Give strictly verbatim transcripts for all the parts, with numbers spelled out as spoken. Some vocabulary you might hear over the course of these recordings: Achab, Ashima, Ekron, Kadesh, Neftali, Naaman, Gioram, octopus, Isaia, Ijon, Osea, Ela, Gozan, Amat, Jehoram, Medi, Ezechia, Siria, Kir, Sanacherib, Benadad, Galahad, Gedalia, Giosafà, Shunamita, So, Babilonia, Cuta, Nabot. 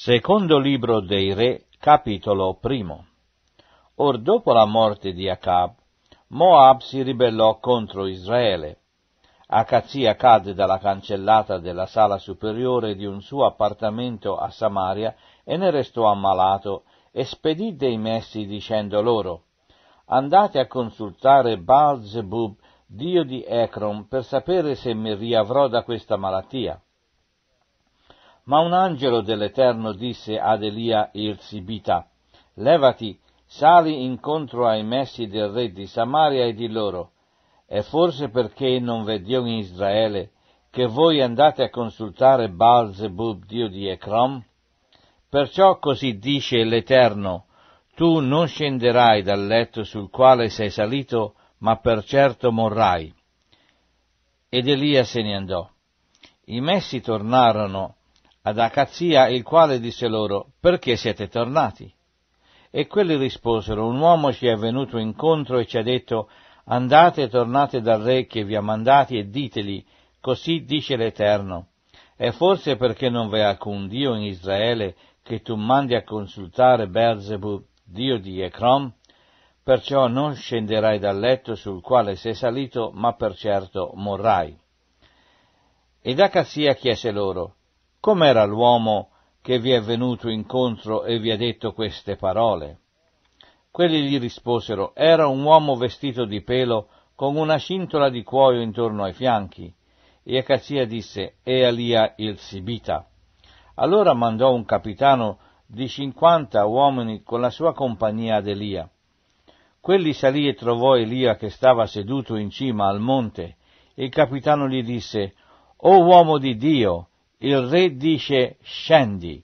Secondo libro dei Re, capitolo primo. Or dopo la morte di Achab, Moab si ribellò contro Israele. Acazia cadde dalla cancellata della sala superiore di un suo appartamento a Samaria e ne restò ammalato, e spedì dei messi dicendo loro: «Andate a consultare Baal-zebub, dio di Ekron, per sapere se mi riavrò da questa malattia». Ma un angelo dell'Eterno disse ad Elia il Tisbita: «Levati, sali incontro ai messi del re di Samaria e di loro: è forse perché non v'è Dio in Israele, che voi andate a consultare Baal-zebub, dio di Ekron? Perciò così dice l'Eterno: tu non scenderai dal letto sul quale sei salito, ma per certo morrai». Ed Elia se ne andò. I messi tornarono ad Acazia, il quale disse loro: «Perché siete tornati?» E quelli risposero: «Un uomo ci è venuto incontro e ci ha detto: andate e tornate dal re che vi ha mandati e diteli, così dice l'Eterno: è forse perché non v'è alcun Dio in Israele, che tu mandi a consultare Baal-zebub, dio di Ekron? Perciò non scenderai dal letto sul quale sei salito, ma per certo morrai». Ed Acazia chiese loro: «Com'era l'uomo che vi è venuto incontro e vi ha detto queste parole?» Quelli gli risposero: «Era un uomo vestito di pelo, con una cintola di cuoio intorno ai fianchi». E Acazia disse: «E Elia il Tisbita». Allora mandò un capitano di cinquanta uomini con la sua compagnia ad Elia. Quelli salì e trovò Elia che stava seduto in cima al monte. Il capitano gli disse: «O uomo di Dio, il re dice: scendi».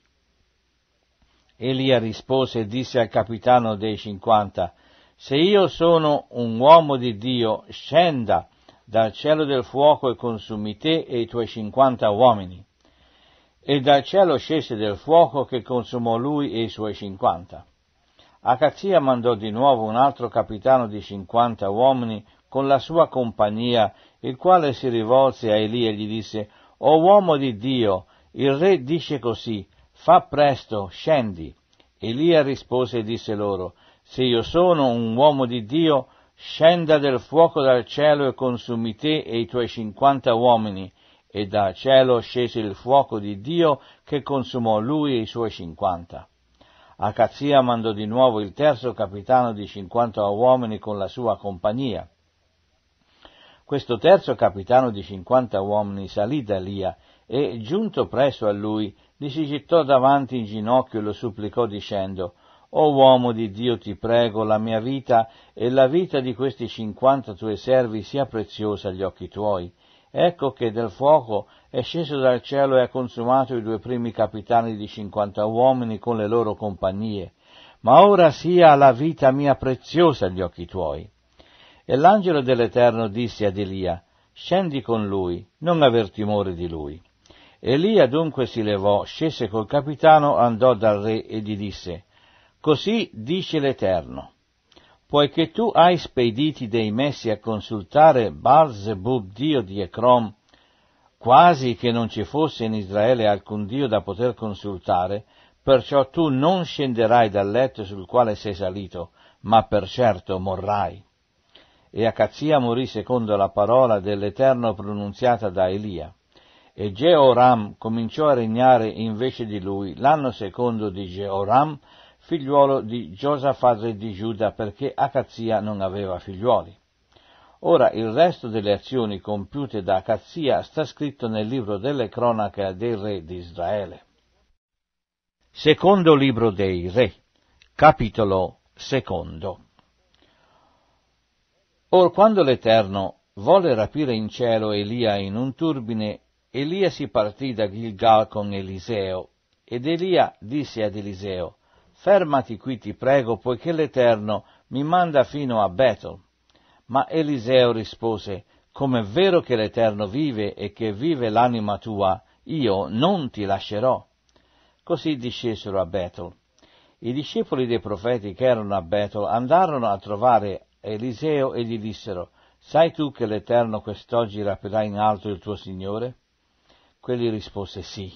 Elia rispose e disse al capitano dei cinquanta: «Se io sono un uomo di Dio, scenda dal cielo del fuoco e consumi te e i tuoi cinquanta uomini». E dal cielo scese del fuoco che consumò lui e i suoi cinquanta. Acazia mandò di nuovo un altro capitano di cinquanta uomini con la sua compagnia, il quale si rivolse a Elia e gli disse: «O uomo di Dio, il re dice così: fa presto, scendi». Elia rispose e disse loro: «Se io sono un uomo di Dio, scenda del fuoco dal cielo e consumi te e i tuoi cinquanta uomini». E dal cielo scese il fuoco di Dio che consumò lui e i suoi cinquanta. Acazia mandò di nuovo il terzo capitano di cinquanta uomini con la sua compagnia. Questo terzo capitano di cinquanta uomini salì da Elia e, giunto presso a lui, gli si gettò davanti in ginocchio e lo supplicò dicendo: «O uomo di Dio, ti prego, la mia vita e la vita di questi cinquanta tuoi servi sia preziosa agli occhi tuoi. Ecco che del fuoco è sceso dal cielo e ha consumato i due primi capitani di cinquanta uomini con le loro compagnie, ma ora sia la vita mia preziosa agli occhi tuoi». E l'angelo dell'Eterno disse ad Elia: «Scendi con lui, non aver timore di lui». Elia dunque si levò, scese col capitano, andò dal re e gli disse: «Così dice l'Eterno: poiché tu hai spediti dei messi a consultare Baal-zebub, dio di Ekron, quasi che non ci fosse in Israele alcun dio da poter consultare, perciò tu non scenderai dal letto sul quale sei salito, ma per certo morrai». E Acazia morì secondo la parola dell'Eterno pronunziata da Elia. E Jehoram cominciò a regnare invece di lui l'anno secondo di Gioram, figliuolo di Giosafà re di Giuda, perché Acazia non aveva figliuoli. Ora il resto delle azioni compiute da Acazia sta scritto nel libro delle cronache dei re di Israele. Secondo libro dei Re, capitolo secondo. Or quando l'Eterno volle rapire in cielo Elia in un turbine, Elia si partì da Gilgal con Eliseo, ed Elia disse ad Eliseo: «Fermati qui, ti prego, poiché l'Eterno mi manda fino a Bethel». Ma Eliseo rispose: «Come è vero che l'Eterno vive e che vive l'anima tua, io non ti lascerò». Così discesero a Bethel. I discepoli dei profeti che erano a Bethel andarono a trovare Eliseo e gli dissero: «Sai tu che l'Eterno quest'oggi rapirà in alto il tuo Signore?» Quelli rispose: «Sì,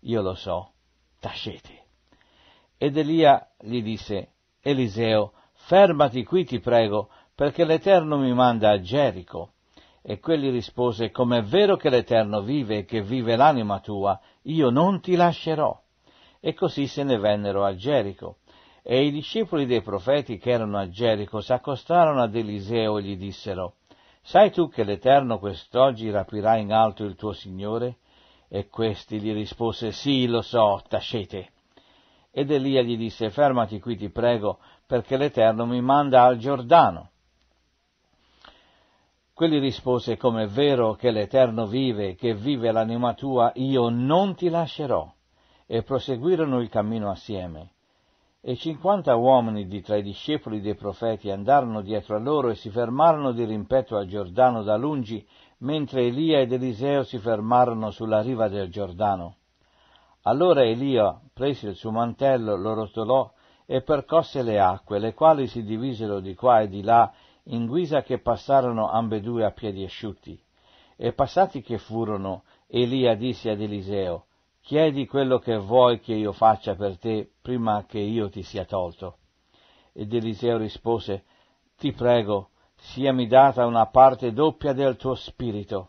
io lo so». tacete. Ed Elia gli disse: Eliseo, fermati qui, ti prego, perché l'Eterno mi manda a Gerico. E quelli rispose: come è vero che l'Eterno vive e che vive l'anima tua, io non ti lascerò. E così se ne vennero a Gerico. E i discepoli dei profeti che erano a Gerico s'accostarono ad Eliseo e gli dissero: sai tu che l'Eterno quest'oggi rapirà in alto il tuo Signore? E questi gli rispose: sì, lo so, tacete. Ed Elia gli disse: fermati qui, ti prego, perché l'Eterno mi manda al Giordano. Quelli rispose: come è vero che l'Eterno vive, che vive l'anima tua, io non ti lascerò. E proseguirono il cammino assieme. E cinquanta uomini di tra i discepoli dei profeti andarono dietro a loro e si fermarono di rimpetto a Giordano da lungi, mentre Elia ed Eliseo si fermarono sulla riva del Giordano. Allora Elia prese il suo mantello, lo rotolò e percosse le acque, le quali si divisero di qua e di là, in guisa che passarono ambedue a piedi asciutti. E passati che furono, Elia disse ad Eliseo: chiedi quello che vuoi che io faccia per te prima che io ti sia tolto. Ed Eliseo rispose: ti prego, siami data una parte doppia del tuo spirito.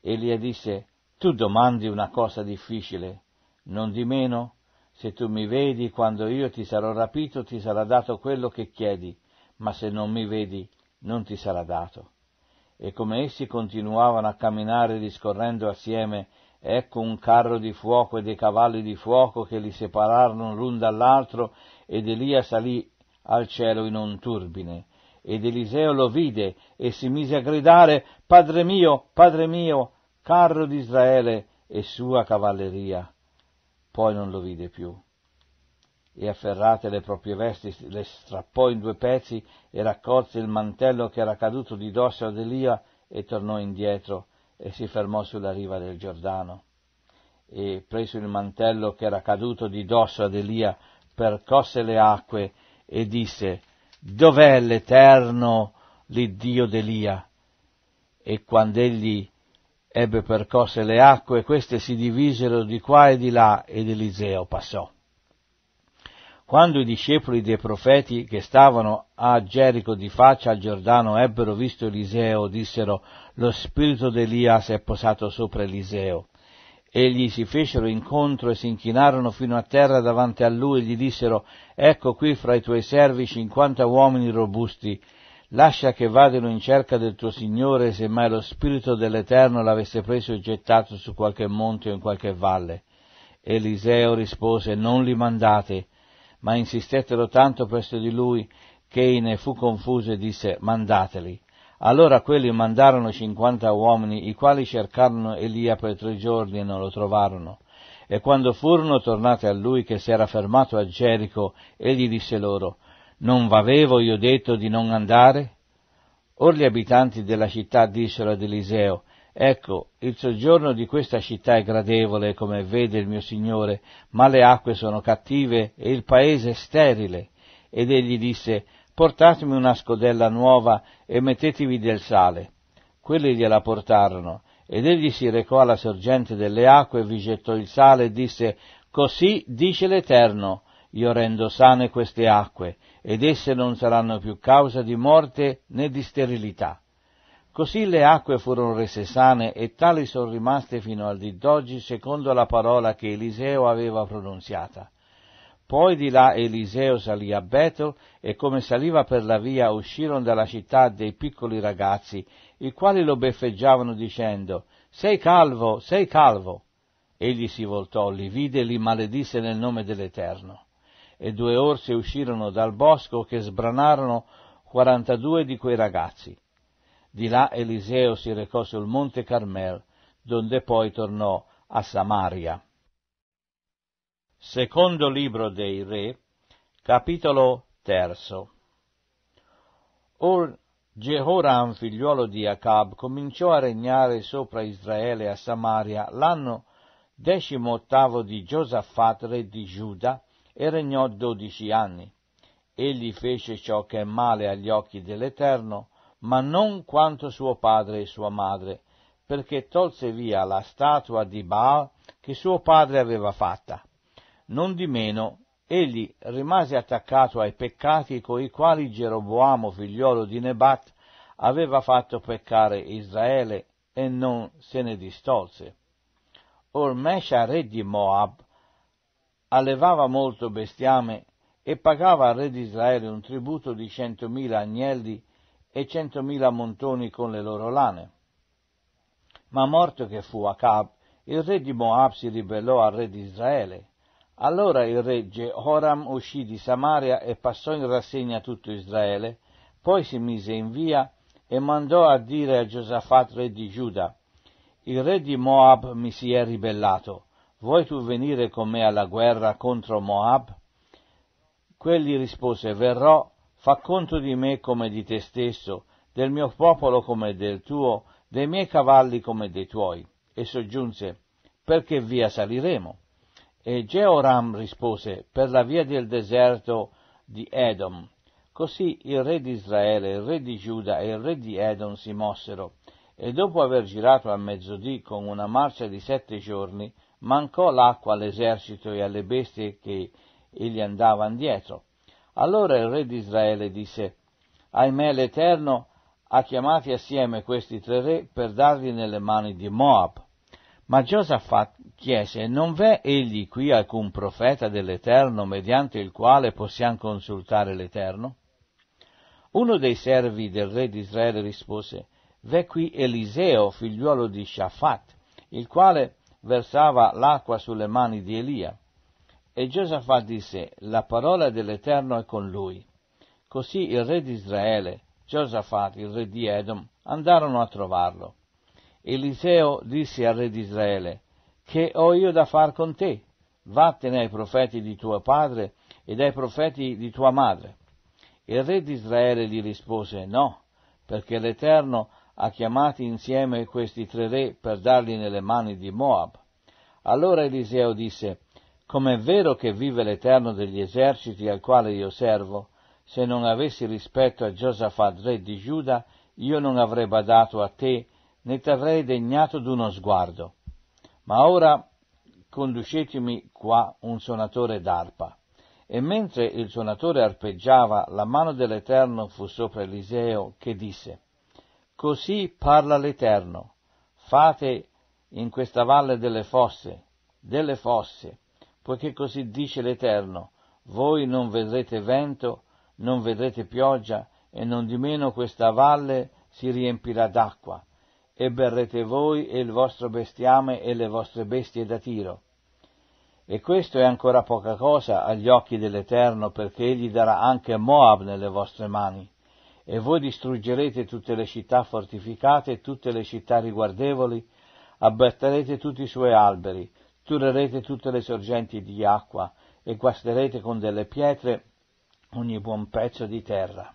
Elia disse: tu domandi una cosa difficile, nondimeno, se tu mi vedi quando io ti sarò rapito, ti sarà dato quello che chiedi, ma se non mi vedi, non ti sarà dato. E come essi continuavano a camminare discorrendo assieme, ecco un carro di fuoco e dei cavalli di fuoco che li separarono l'un dall'altro, ed Elia salì al cielo in un turbine. Ed Eliseo lo vide e si mise a gridare: Padre mio, Padre mio, carro di Israele e sua cavalleria. Poi non lo vide più. E afferrate le proprie vesti, le strappò in due pezzi e raccolse il mantello che era caduto di dosso ad Elia e tornò indietro. E si fermò sulla riva del Giordano, e preso il mantello che era caduto di dosso ad Elia, percosse le acque e disse: dov'è l'Eterno, l'Iddio d'Elia? E quando egli ebbe percosse le acque, queste si divisero di qua e di là, ed Eliseo passò. Quando i discepoli dei profeti che stavano a Gerico di faccia al Giordano ebbero visto Eliseo, dissero: lo spirito d'Elia si è posato sopra Eliseo. Egli si fecero incontro e si inchinarono fino a terra davanti a lui e gli dissero: ecco qui fra i tuoi servi cinquanta uomini robusti, lascia che vadano in cerca del tuo Signore, se mai lo spirito dell'Eterno l'avesse preso e gettato su qualche monte o in qualche valle. Eliseo rispose: non li mandate. Ma insistettero tanto presso di lui che ne fu confuso e disse: mandateli. Allora quelli mandarono cinquanta uomini, i quali cercarono Elia per tre giorni e non lo trovarono. E quando furono tornati a lui che si era fermato a Gerico, egli disse loro: non v'avevo io detto di non andare? Or gli abitanti della città dissero ad Eliseo: ecco, il soggiorno di questa città è gradevole, come vede il mio Signore, ma le acque sono cattive e il paese è sterile. Ed egli disse: portatemi una scodella nuova e mettetevi del sale. Quelli gliela portarono, ed egli si recò alla sorgente delle acque e vi gettò il sale e disse: così dice l'Eterno, io rendo sane queste acque, ed esse non saranno più causa di morte né di sterilità. Così le acque furono rese sane, e tali sono rimaste fino al dì d'oggi, secondo la parola che Eliseo aveva pronunziata. Poi di là Eliseo salì a Bethel, e come saliva per la via uscirono dalla città dei piccoli ragazzi, i quali lo beffeggiavano dicendo: sei calvo, sei calvo. Egli si voltò, li vide e li maledisse nel nome dell'Eterno. E due orse uscirono dal bosco che sbranarono quarantadue di quei ragazzi. Di là Eliseo si recò sul monte Carmel, donde poi tornò a Samaria. Secondo libro dei Re, capitolo terzo. Or Jehoram, figliuolo di Achab, cominciò a regnare sopra Israele a Samaria l'anno decimo ottavo di Giosafà, re di Giuda, e regnò dodici anni. Egli fece ciò che è male agli occhi dell'Eterno, ma non quanto suo padre e sua madre, perché tolse via la statua di Baal che suo padre aveva fatta. Nondimeno, egli rimase attaccato ai peccati coi quali Geroboamo, figliolo di Nebat, aveva fatto peccare Israele e non se ne distolse. Or Mesha, re di Moab, allevava molto bestiame e pagava al re di Israele un tributo di centomila agnelli e centomila montoni con le loro lane. Ma morto che fu Achab, il re di Moab si ribellò al re di Israele. Allora il re Jehoram uscì di Samaria e passò in rassegna tutto Israele, poi si mise in via e mandò a dire a Giosafà, re di Giuda: «Il re di Moab mi si è ribellato, vuoi tu venire con me alla guerra contro Moab?» Quelli rispose: «Verrò, fa conto di me come di te stesso, del mio popolo come del tuo, dei miei cavalli come dei tuoi». E soggiunse: «Perché via saliremo?» E Georam rispose: «Per la via del deserto di Edom». Così il re di Israele, il re di Giuda e il re di Edom si mossero, e dopo aver girato a mezzodì con una marcia di sette giorni, mancò l'acqua all'esercito e alle bestie che gli andavano dietro. Allora il re di Israele disse: «Ahimè, l'Eterno ha chiamati assieme questi tre re per darli nelle mani di Moab». Ma Giosafà chiese: «Non v'è egli qui alcun profeta dell'Eterno mediante il quale possiamo consultare l'Eterno?» Uno dei servi del re di Israele rispose: «V'è qui Eliseo, figliuolo di Shafat, il quale versava l'acqua sulle mani di Elia». E Giosafà disse: «La parola dell'Eterno è con lui». Così il re di Israele, Giosafà, il re di Edom, andarono a trovarlo. Eliseo disse al re di Israele: «Che ho io da far con te? Vattene ai profeti di tuo padre ed ai profeti di tua madre». Il re di Israele gli rispose: «No, perché l'Eterno ha chiamati insieme questi tre re per darli nelle mani di Moab». Allora Eliseo disse: «Com'è vero che vive l'Eterno degli eserciti al quale io servo, se non avessi rispetto a Giosafat, re di Giuda, io non avrei badato a te, né t'avrei degnato d'uno sguardo. Ma ora conducetemi qua un suonatore d'arpa». E mentre il suonatore arpeggiava, la mano dell'Eterno fu sopra Eliseo, che disse: «Così parla l'Eterno: fate in questa valle delle fosse, delle fosse, poiché così dice l'Eterno: voi non vedrete vento, non vedrete pioggia, e nondimeno questa valle si riempirà d'acqua, e berrete voi e il vostro bestiame e le vostre bestie da tiro». E questo è ancora poca cosa agli occhi dell'Eterno, perché egli darà anche Moab nelle vostre mani, e voi distruggerete tutte le città fortificate, tutte le città riguardevoli, abbatterete tutti i suoi alberi, turerete tutte le sorgenti di acqua, e guasterete con delle pietre ogni buon pezzo di terra.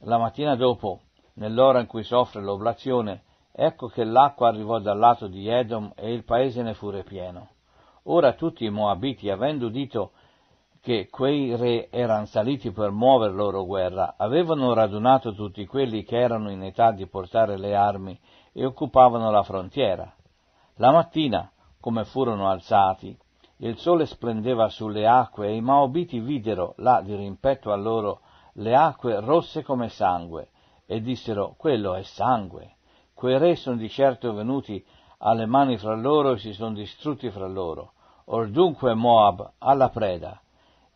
La mattina dopo, nell'ora in cui soffre l'oblazione, ecco che l'acqua arrivò dal lato di Edom e il paese ne fu ripieno. Ora tutti i Moabiti, avendo udito che quei re erano saliti per muover loro guerra, avevano radunato tutti quelli che erano in età di portare le armi e occupavano la frontiera. La mattina, come furono alzati, il sole splendeva sulle acque, e i Moabiti videro là dirimpetto a loro le acque rosse come sangue, e dissero: «Quello è sangue. Quei re sono di certo venuti alle mani fra loro e si sono distrutti fra loro. Or dunque Moab alla preda».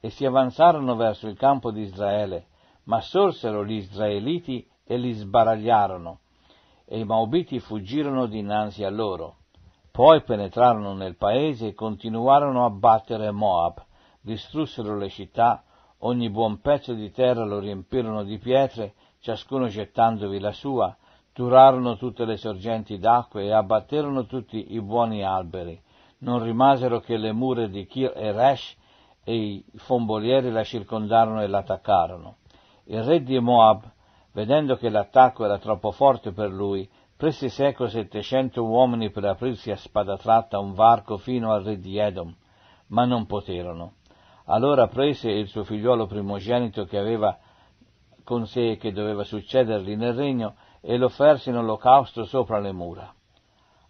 E si avanzarono verso il campo di Israele, ma sorsero gli israeliti e li sbaragliarono, e i Moabiti fuggirono dinanzi a loro. Poi penetrarono nel paese e continuarono a battere Moab, distrussero le città, ogni buon pezzo di terra lo riempirono di pietre, ciascuno gettandovi la sua, turarono tutte le sorgenti d'acqua e abbatterono tutti i buoni alberi. Non rimasero che le mura di Kir Eresh, e i fombolieri la circondarono e l'attaccarono. Il re di Moab, vedendo che l'attacco era troppo forte per lui, prese seco settecento uomini per aprirsi a spada tratta un varco fino al re di Edom, ma non poterono. Allora prese il suo figliuolo primogenito che aveva con sé e che doveva succedergli nel regno, e lo offerse in olocausto sopra le mura.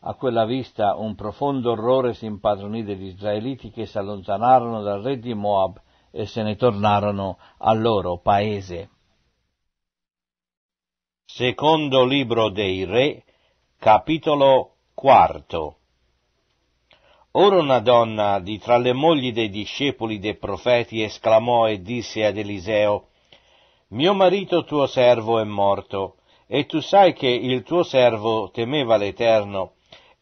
A quella vista un profondo orrore si impadronì degli israeliti, che si allontanarono dal re di Moab e se ne tornarono al loro paese. Secondo libro dei Re, capitolo quarto. Ora una donna di tra le mogli dei discepoli dei profeti esclamò e disse ad Eliseo: «Mio marito tuo servo è morto, e tu sai che il tuo servo temeva l'Eterno,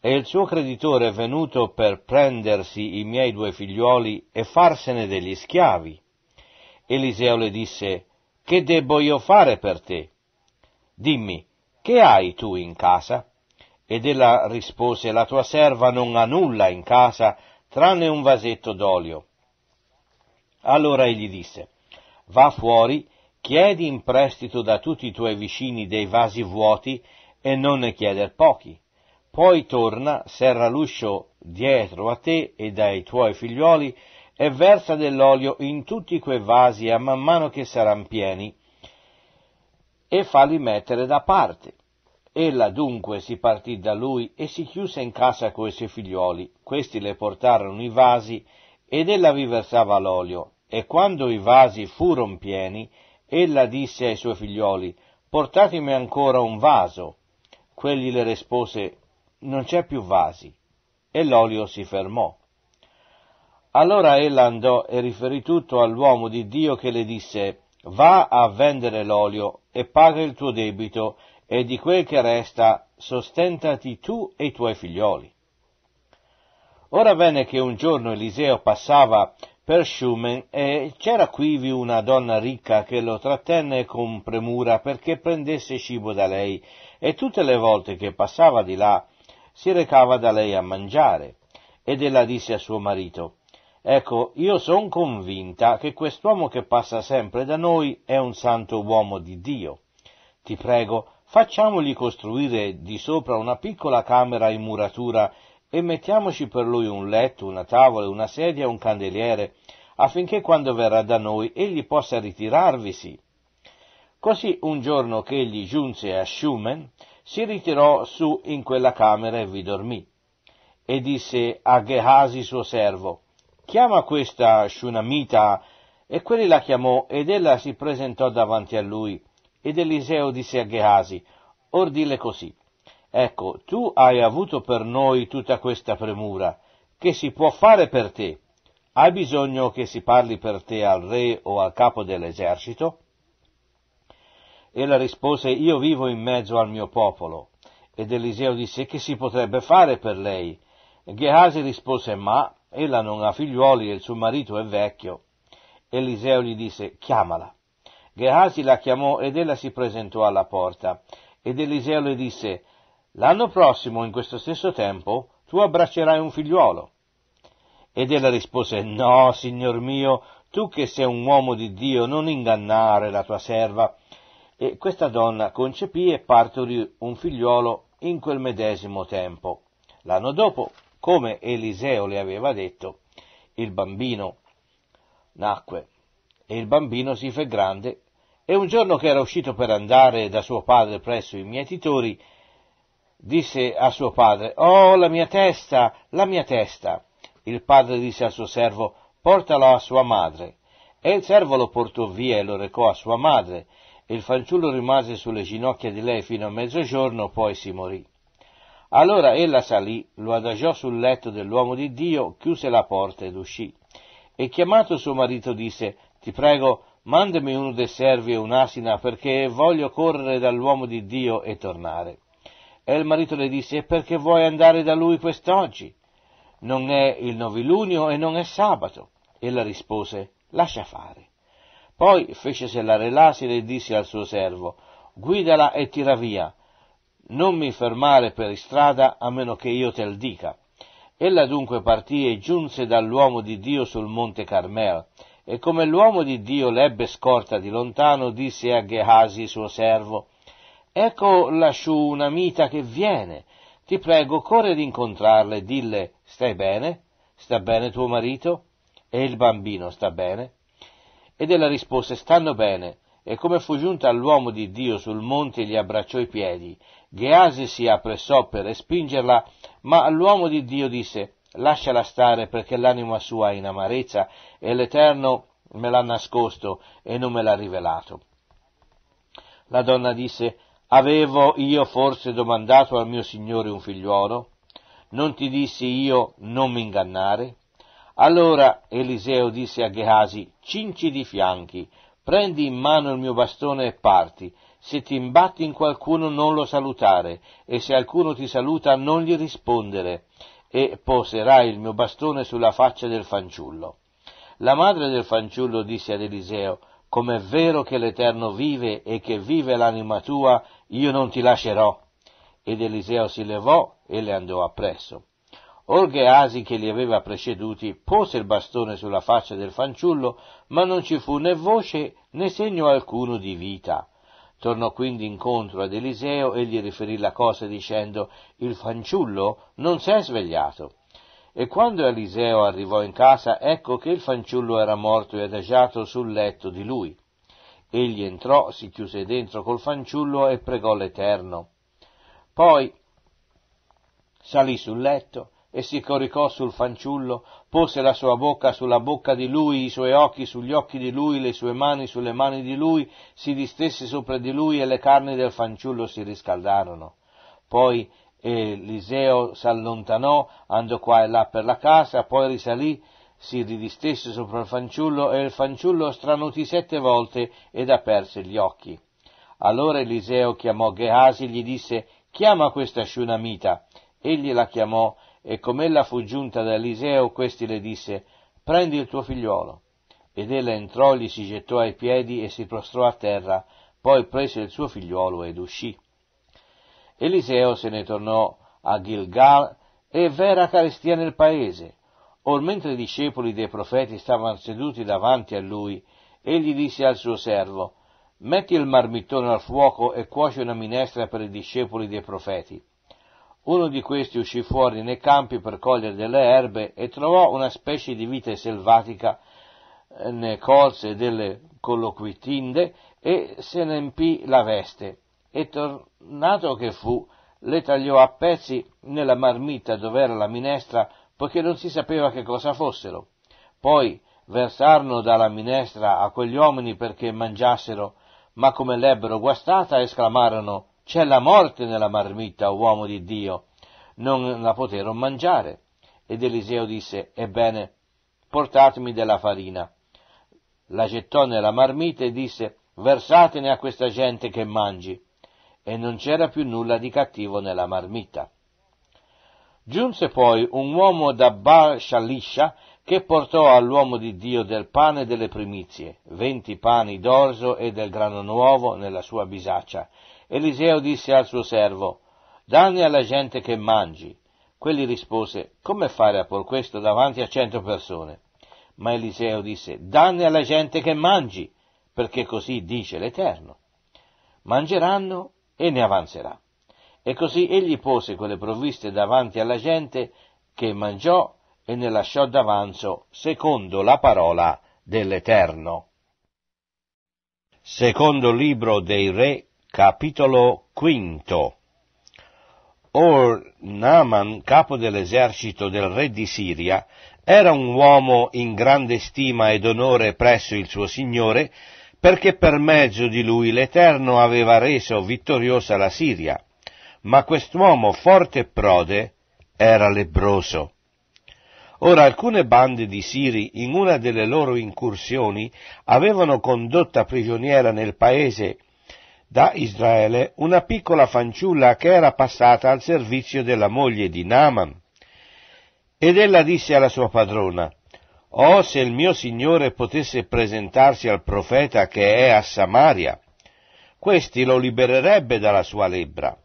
e il suo creditore è venuto per prendersi i miei due figliuoli e farsene degli schiavi». Eliseo le disse: «Che debbo io fare per te? Dimmi, che hai tu in casa?» Ed ella rispose: «La tua serva non ha nulla in casa, tranne un vasetto d'olio». Allora egli disse: «Va fuori, chiedi in prestito da tutti i tuoi vicini dei vasi vuoti, e non ne chieder pochi. Poi torna, serra l'uscio dietro a te e dai tuoi figlioli, e versa dell'olio in tutti quei vasi a man mano che saranno pieni, e falli mettere da parte». Ella dunque si partì da lui e si chiuse in casa coi suoi figlioli. Questi le portarono i vasi, ed ella vi versava l'olio. E quando i vasi furono pieni, ella disse ai suoi figlioli: «Portatemi ancora un vaso». Quelli le rispose: «Non c'è più vasi». E l'olio si fermò. Allora ella andò e riferì tutto all'uomo di Dio, che le disse: «Va a vendere l'olio e paga il tuo debito, e di quel che resta sostentati tu e i tuoi figlioli». Ora venne che un giorno Eliseo passava per Shunem, e c'era quivi una donna ricca, che lo trattenne con premura perché prendesse cibo da lei, e tutte le volte che passava di là si recava da lei a mangiare. Ed ella disse a suo marito: «Ecco, io son convinta che quest'uomo che passa sempre da noi è un santo uomo di Dio. Ti prego, facciamogli costruire di sopra una piccola camera in muratura, e mettiamoci per lui un letto, una tavola, una sedia e un candeliere, affinché quando verrà da noi egli possa ritirarvisi». Così un giorno che egli giunse a Shunem, si ritirò su in quella camera e vi dormì. E disse a Gehasi suo servo: «Chiama questa Shunamita». E quelli la chiamò, ed ella si presentò davanti a lui. Ed Eliseo disse a Gehasi: «Or dille così: ecco, tu hai avuto per noi tutta questa premura, che si può fare per te? Hai bisogno che si parli per te al re o al capo dell'esercito?» Ella rispose: «Io vivo in mezzo al mio popolo». Ed Eliseo disse: «Che si potrebbe fare per lei?» Gehasi rispose: «Ma ella non ha figliuoli e il suo marito è vecchio». Eliseo gli disse: «Chiamala». Gehasi la chiamò, ed ella si presentò alla porta. Ed Eliseo le disse: «L'anno prossimo, in questo stesso tempo, tu abbraccerai un figliuolo». Ed ella rispose: «No, signor mio, tu che sei un uomo di Dio, non ingannare la tua serva». E questa donna concepì e partorì un figliuolo in quel medesimo tempo. L'anno dopo, come Eliseo le aveva detto, il bambino nacque, e il bambino si fe grande. E un giorno che era uscito per andare da suo padre presso i mietitori, disse a suo padre: «Oh, la mia testa, la mia testa!» Il padre disse al suo servo: «Portalo a sua madre». E il servo lo portò via e lo recò a sua madre, e il fanciullo rimase sulle ginocchia di lei fino a mezzogiorno, poi si morì. Allora ella salì, lo adagiò sul letto dell'uomo di Dio, chiuse la porta ed uscì. E chiamato suo marito disse: «Ti prego, mandami uno dei servi e un'asina, perché voglio correre dall'uomo di Dio e tornare». E il marito le disse: «E perché vuoi andare da lui quest'oggi? Non è il novilunio e non è sabato». Ella rispose: «Lascia fare». Poi fece sellare l'asina e disse al suo servo: «Guidala e tira via, non mi fermare per strada a meno che io te l dica». Ella dunque partì e giunse dall'uomo di Dio sul monte Carmel. E come l'uomo di Dio l'ebbe scorta di lontano, disse a Gehasi suo servo: «Ecco la Shunamita che viene, ti prego, corri ad incontrarla e dille: stai bene? Sta bene tuo marito? E il bambino sta bene?» Ed ella rispose: «Stanno bene, E come fu giunta all'uomo di Dio sul monte gli abbracciò i piedi. Gehasi si appressò per respingerla, ma l'uomo di Dio disse: «Lasciala stare, perché l'anima sua è in amarezza e l'Eterno me l'ha nascosto e non me l'ha rivelato». La donna disse: «Avevo io forse domandato al mio Signore un figliuolo? Non ti dissi io non mi ingannare?» Allora Eliseo disse a Gehasi: «Cinci di fianchi, prendi in mano il mio bastone e parti. Se ti imbatti in qualcuno non lo salutare, e se alcuno ti saluta non gli rispondere, e poserai il mio bastone sulla faccia del fanciullo». La madre del fanciullo disse ad Eliseo: «Com'è vero che l'Eterno vive e che vive l'anima tua, io non ti lascerò». Ed Eliseo si levò e le andò appresso. Or Gehasi, che li aveva preceduti, pose il bastone sulla faccia del fanciullo, ma non ci fu né voce né segno alcuno di vita. Tornò quindi incontro ad Eliseo e gli riferì la cosa dicendo: «Il fanciullo non si è svegliato». E quando Eliseo arrivò in casa, ecco che il fanciullo era morto e adagiato sul letto di lui. Egli entrò, si chiuse dentro col fanciullo e pregò l'Eterno. Poi salì sul letto e si coricò sul fanciullo, pose la sua bocca sulla bocca di lui, i suoi occhi sugli occhi di lui, le sue mani sulle mani di lui, si distesse sopra di lui e le carni del fanciullo si riscaldarono. Poi Eliseo s'allontanò, andò qua e là per la casa, poi risalì, si ridistesse sopra il fanciullo e il fanciullo stranutì sette volte ed aperse gli occhi. Allora Eliseo chiamò Gehasi e gli disse: «Chiama questa Shunamita». Egli la chiamò, e com'ella fu giunta da Eliseo, questi le disse: «Prendi il tuo figliuolo». Ed ella entrò, gli si gettò ai piedi e si prostrò a terra, poi prese il suo figliuolo ed uscì. Eliseo se ne tornò a Gilgal, e v'era carestia nel paese. Or mentre i discepoli dei profeti stavano seduti davanti a lui, egli disse al suo servo: «Metti il marmittone al fuoco e cuoci una minestra per i discepoli dei profeti». Uno di questi uscì fuori nei campi per cogliere delle erbe e trovò una specie di vite selvatica, ne colse delle colloquitinde e se ne empì la veste, e tornato che fu, le tagliò a pezzi nella marmitta dove era la minestra, poiché non si sapeva che cosa fossero. Poi versarono dalla minestra a quegli uomini perché mangiassero, ma come l'ebbero guastata esclamarono: «C'è la morte nella marmitta, uomo di Dio!» Non la poterono mangiare. Ed Eliseo disse: «Ebbene, portatemi della farina». La gettò nella marmita e disse: «Versatene a questa gente che mangi». E non c'era più nulla di cattivo nella marmitta. Giunse poi un uomo da Baal-Shalisha che portò all'uomo di Dio del pane delle primizie, venti pani d'orzo e del grano nuovo nella sua bisaccia. Eliseo disse al suo servo: «Danne alla gente che mangi». Quelli rispose: «Come fare a por questo davanti a cento persone?» Ma Eliseo disse: «Danne alla gente che mangi, perché così dice l'Eterno. Mangeranno e ne avanzerà». E così egli pose quelle provviste davanti alla gente, che mangiò e ne lasciò d'avanzo, secondo la parola dell'Eterno. Secondo libro dei Re, capitolo quinto. Or Naaman, capo dell'esercito del re di Siria, era un uomo in grande stima ed onore presso il suo Signore, perché per mezzo di lui l'Eterno aveva reso vittoriosa la Siria. Ma quest'uomo forte e prode era lebbroso. Ora alcune bande di Siri, in una delle loro incursioni, avevano condotta prigioniera nel paese da Israele una piccola fanciulla che era passata al servizio della moglie di Naaman. Ed ella disse alla sua padrona: «Oh, se il mio signore potesse presentarsi al profeta che è a Samaria, questi lo libererebbe dalla sua lebbra».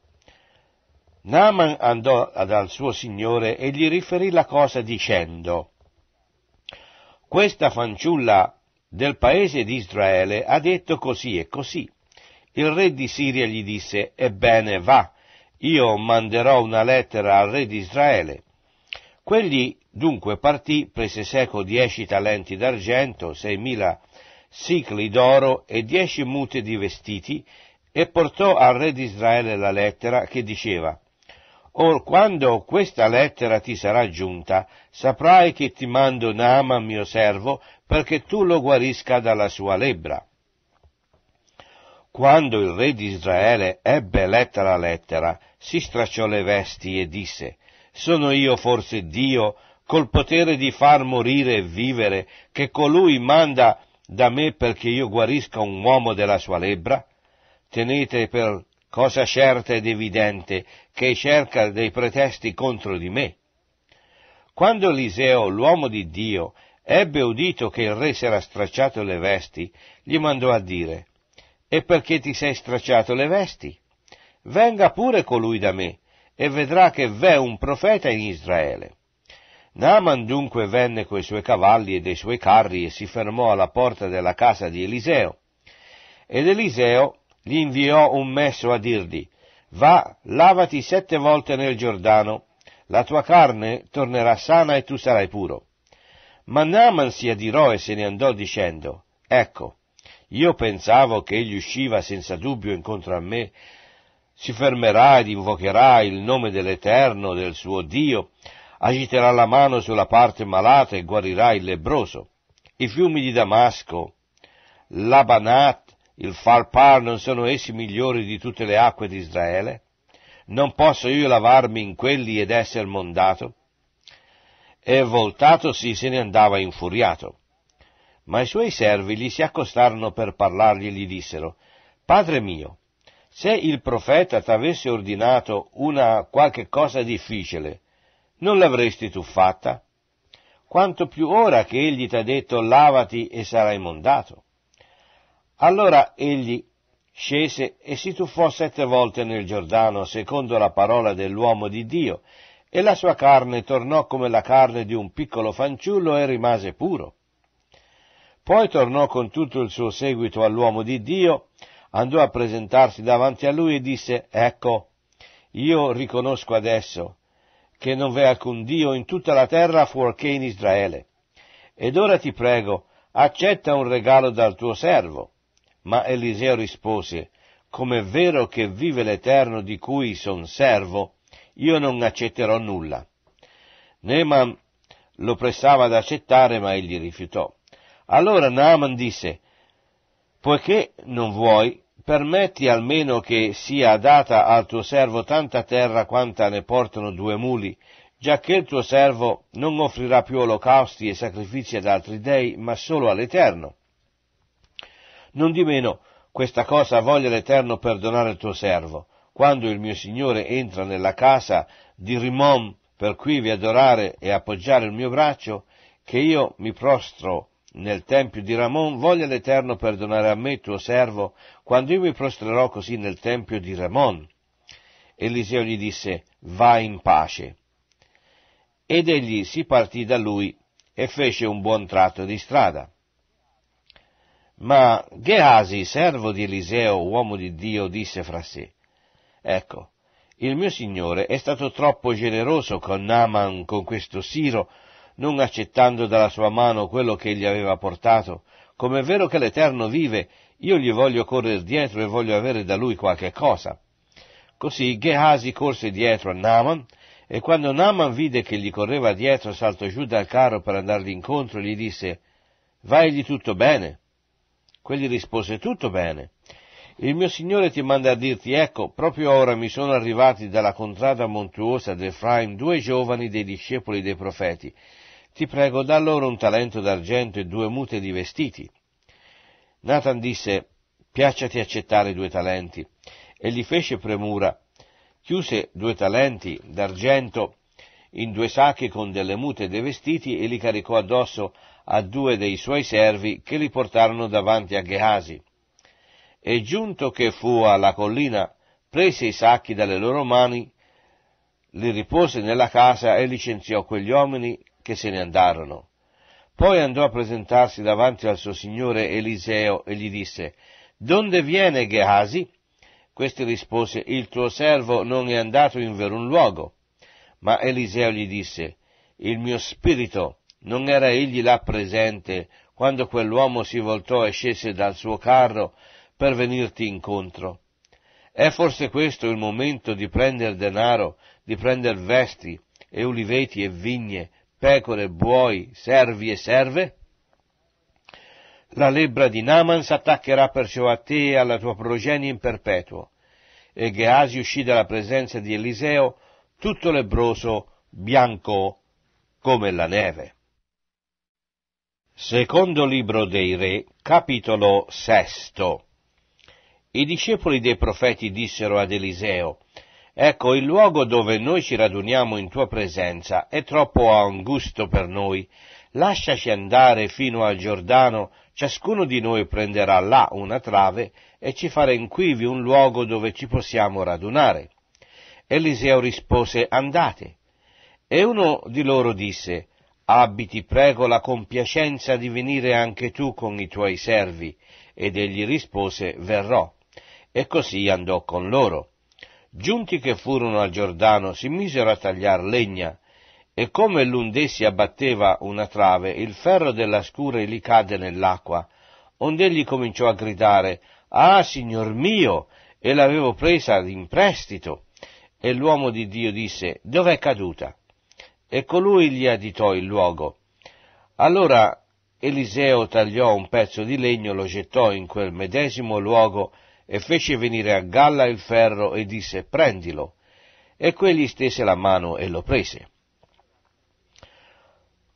Naaman andò dal suo signore e gli riferì la cosa dicendo: «Questa fanciulla del paese di Israele ha detto così e così». Il re di Siria gli disse: «Ebbene, va, io manderò una lettera al re di Israele». Quegli dunque partì, prese seco dieci talenti d'argento, seimila sicli d'oro e dieci mute di vestiti, e portò al re di Israele la lettera che diceva: Or quando questa lettera ti sarà giunta, saprai che ti mando Naaman mio servo, perché tu lo guarisca dalla sua lebbra. Quando il re di Israele ebbe letta la lettera, si stracciò le vesti e disse: Sono io forse Dio, col potere di far morire e vivere, che colui manda da me perché io guarisca un uomo della sua lebbra? Tenete per cosa certa ed evidente che cerca dei pretesti contro di me. Quando Eliseo, l'uomo di Dio, ebbe udito che il re s'era stracciato le vesti, gli mandò a dire: E perché ti sei stracciato le vesti? Venga pure colui da me, e vedrà che v'è un profeta in Israele. Naaman dunque venne coi suoi cavalli e dei suoi carri e si fermò alla porta della casa di Eliseo. Ed Eliseo gli inviò un messo a dirgli: Va, lavati sette volte nel Giordano, la tua carne tornerà sana e tu sarai puro. Ma Naaman si adirò e se ne andò dicendo: Ecco, io pensavo che egli usciva senza dubbio incontro a me, si fermerà ed invocherà il nome dell'Eterno, del suo Dio, agiterà la mano sulla parte malata e guarirà il lebbroso. I fiumi di Damasco, l'Abanat, il Farpar, non sono essi migliori di tutte le acque di Israele? Non posso io lavarmi in quelli ed essere mondato? E voltatosi se ne andava infuriato. Ma i suoi servi gli si accostarono per parlargli e gli dissero: Padre mio, se il profeta t'avesse ordinato una qualche cosa difficile, non l'avresti tu fatta? Quanto più ora che egli t'ha detto: Lavati e sarai mondato. Allora egli scese e si tuffò sette volte nel Giordano, secondo la parola dell'uomo di Dio, e la sua carne tornò come la carne di un piccolo fanciullo e rimase puro. Poi tornò con tutto il suo seguito all'uomo di Dio, andò a presentarsi davanti a lui e disse: Ecco, io riconosco adesso che non v'è alcun Dio in tutta la terra fuorché in Israele. Ed ora ti prego, accetta un regalo dal tuo servo. Ma Eliseo rispose: Come è vero che vive l'Eterno di cui son servo, io non accetterò nulla. Naaman lo pressava ad accettare, ma egli rifiutò. Allora Naaman disse: Poiché non vuoi, permetti almeno che sia data al tuo servo tanta terra quanta ne portano due muli, giacché il tuo servo non offrirà più olocausti e sacrifici ad altri dei, ma solo all'Eterno. Nondimeno questa cosa voglia l'Eterno perdonare il tuo servo, quando il mio Signore entra nella casa di Rimon per quivi adorare e appoggiare il mio braccio, che io mi prostro nel tempio di Ramon, voglia l'Eterno perdonare a me, tuo servo, quando io mi prostrerò così nel tempio di Ramon. Eliseo gli disse: Vai in pace. Ed egli si partì da lui e fece un buon tratto di strada. Ma Gehasi, servo di Eliseo, uomo di Dio, disse fra sé: Ecco, il mio Signore è stato troppo generoso con Naaman, con questo Siro, non accettando dalla sua mano quello che gli aveva portato. Com'è vero che l'Eterno vive, io gli voglio correre dietro e voglio avere da lui qualche cosa. Così Gehasi corse dietro a Naaman, e quando Naaman vide che gli correva dietro, saltò giù dal carro per andargli incontro e gli disse: Vaigli tutto bene? Quegli rispose: Tutto bene. Il mio Signore ti manda a dirti: Ecco, proprio ora mi sono arrivati dalla contrada montuosa d'Efraim due giovani dei discepoli dei profeti. Ti prego, da loro un talento d'argento e due mute di vestiti. Natan disse: Piacciati accettare due talenti. E gli fece premura. Chiuse due talenti d'argento in due sacchi con delle mute e dei vestiti e li caricò addosso a due dei suoi servi che li portarono davanti a Gehasi. E giunto che fu alla collina, prese i sacchi dalle loro mani, li ripose nella casa e licenziò quegli uomini che se ne andarono. Poi andò a presentarsi davanti al suo signore Eliseo e gli disse: Donde viene Gehasi? Questi rispose: Il tuo servo non è andato in verun luogo. Ma Eliseo gli disse: Il mio spirito Non era egli là presente quando quell'uomo si voltò e scese dal suo carro per venirti incontro? È forse questo il momento di prendere denaro, di prendere vesti e uliveti e vigne, pecore, buoi, servi e serve? La lebbra di Naaman s'attaccherà perciò a te e alla tua progenie in perpetuo. E Gehasi uscì dalla presenza di Eliseo, tutto lebbroso, bianco come la neve. Secondo libro dei Re, capitolo sesto. I discepoli dei profeti dissero ad Eliseo: «Ecco, il luogo dove noi ci raduniamo in tua presenza è troppo angusto per noi. Lasciaci andare fino al Giordano, ciascuno di noi prenderà là una trave e ci farà in quivi un luogo dove ci possiamo radunare». Eliseo rispose: «Andate». E uno di loro disse: «Abbi, ti prego, la compiacenza di venire anche tu con i tuoi servi». Ed egli rispose: «Verrò». E così andò con loro. Giunti che furono al Giordano, si misero a tagliar legna, e come l'un d'essi abbatteva una trave, il ferro della scure gli cadde nell'acqua, ond'egli cominciò a gridare: «Ah, Signor mio, e l'avevo presa in prestito!» E l'uomo di Dio disse: «Dov'è caduta?» E colui gli additò il luogo. Allora Eliseo tagliò un pezzo di legno, lo gettò in quel medesimo luogo, e fece venire a galla il ferro e disse: «Prendilo». E quegli stese la mano e lo prese.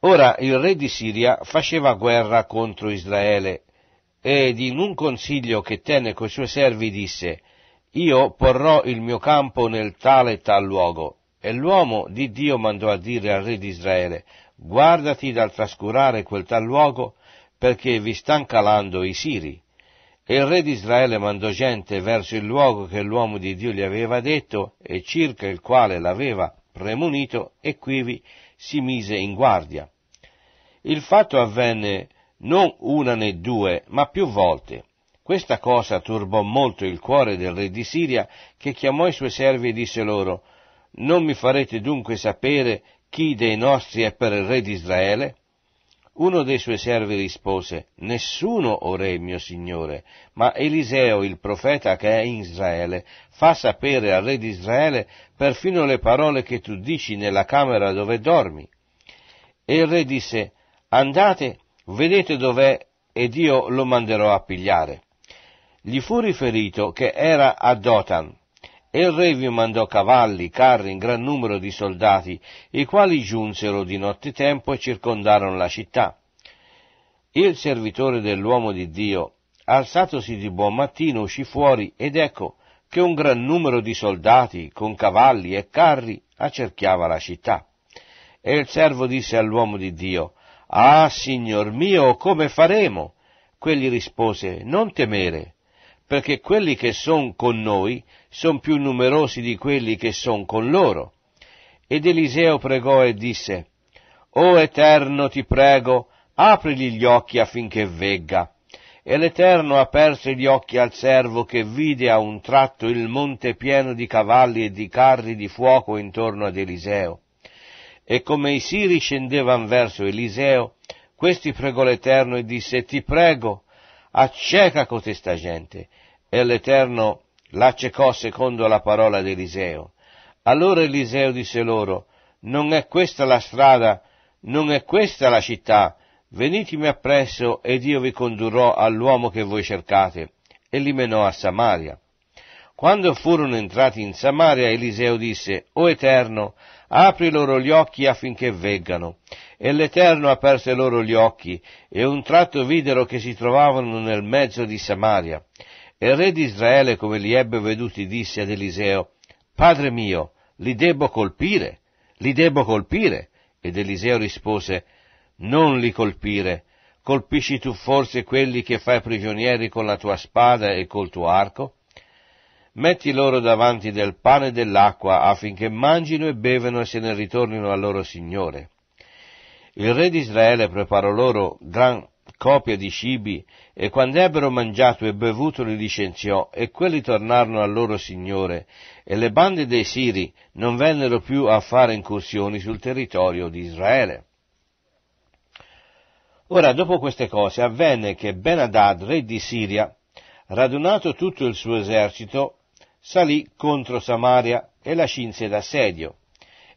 Ora il re di Siria faceva guerra contro Israele, ed in un consiglio che tenne coi suoi servi disse: «Io porrò il mio campo nel tale e tal luogo». E l'uomo di Dio mandò a dire al re di Israele: «Guardati dal trascurare quel tal luogo, perché vi stan calando i siri». E il re di Israele mandò gente verso il luogo che l'uomo di Dio gli aveva detto, e circa il quale l'aveva premunito, e quivi si mise in guardia. Il fatto avvenne non una né due, ma più volte. Questa cosa turbò molto il cuore del re di Siria, che chiamò i suoi servi e disse loro: «Non mi farete dunque sapere chi dei nostri è per il re di Israele?» Uno dei suoi servi rispose: «Nessuno, o re mio signore, ma Eliseo, il profeta che è in Israele, fa sapere al re di Israele perfino le parole che tu dici nella camera dove dormi». E il re disse: «Andate, vedete dov'è, ed io lo manderò a pigliare». Gli fu riferito che era a Dotan, e il re vi mandò cavalli, carri, in gran numero di soldati, i quali giunsero di nottetempo e circondarono la città. Il servitore dell'uomo di Dio, alzatosi di buon mattino, uscì fuori, ed ecco che un gran numero di soldati, con cavalli e carri, accerchiava la città. E il servo disse all'uomo di Dio: «Ah, Signor mio, come faremo?» Quegli rispose: «Non temere, perché quelli che son con noi son più numerosi di quelli che son con loro». Ed Eliseo pregò e disse: «O Eterno, ti prego, aprigli gli occhi affinché vegga». E l'Eterno aperse gli occhi al servo, che vide a un tratto il monte pieno di cavalli e di carri di fuoco intorno ad Eliseo. E come i siri scendevan verso Eliseo, questi pregò l'Eterno e disse: «Ti prego, acceca cotesta gente». E l'Eterno l'accecò secondo la parola di Eliseo. Allora Eliseo disse loro: «Non è questa la strada, non è questa la città, venitemi appresso ed io vi condurrò all'uomo che voi cercate». E li menò a Samaria. Quando furono entrati in Samaria, Eliseo disse: «O Eterno, apri loro gli occhi affinché veggano». E l'Eterno aperse loro gli occhi, e un tratto videro che si trovavano nel mezzo di Samaria. E il re di Israele, come li ebbe veduti, disse ad Eliseo: «Padre mio, li debbo colpire, li debbo colpire». Ed Eliseo rispose: «Non li colpire, colpisci tu forse quelli che fai prigionieri con la tua spada e col tuo arco? Metti loro davanti del pane e dell'acqua, affinché mangino e bevano e se ne ritornino al loro Signore». Il re di Israele preparò loro gran copia di cibi, e quando ebbero mangiato e bevuto li licenziò, e quelli tornarono al loro Signore, e le bande dei siri non vennero più a fare incursioni sul territorio di Israele. Ora, dopo queste cose, avvenne che Benadad, re di Siria, radunato tutto il suo esercito, salì contro Samaria e la cinse d'assedio.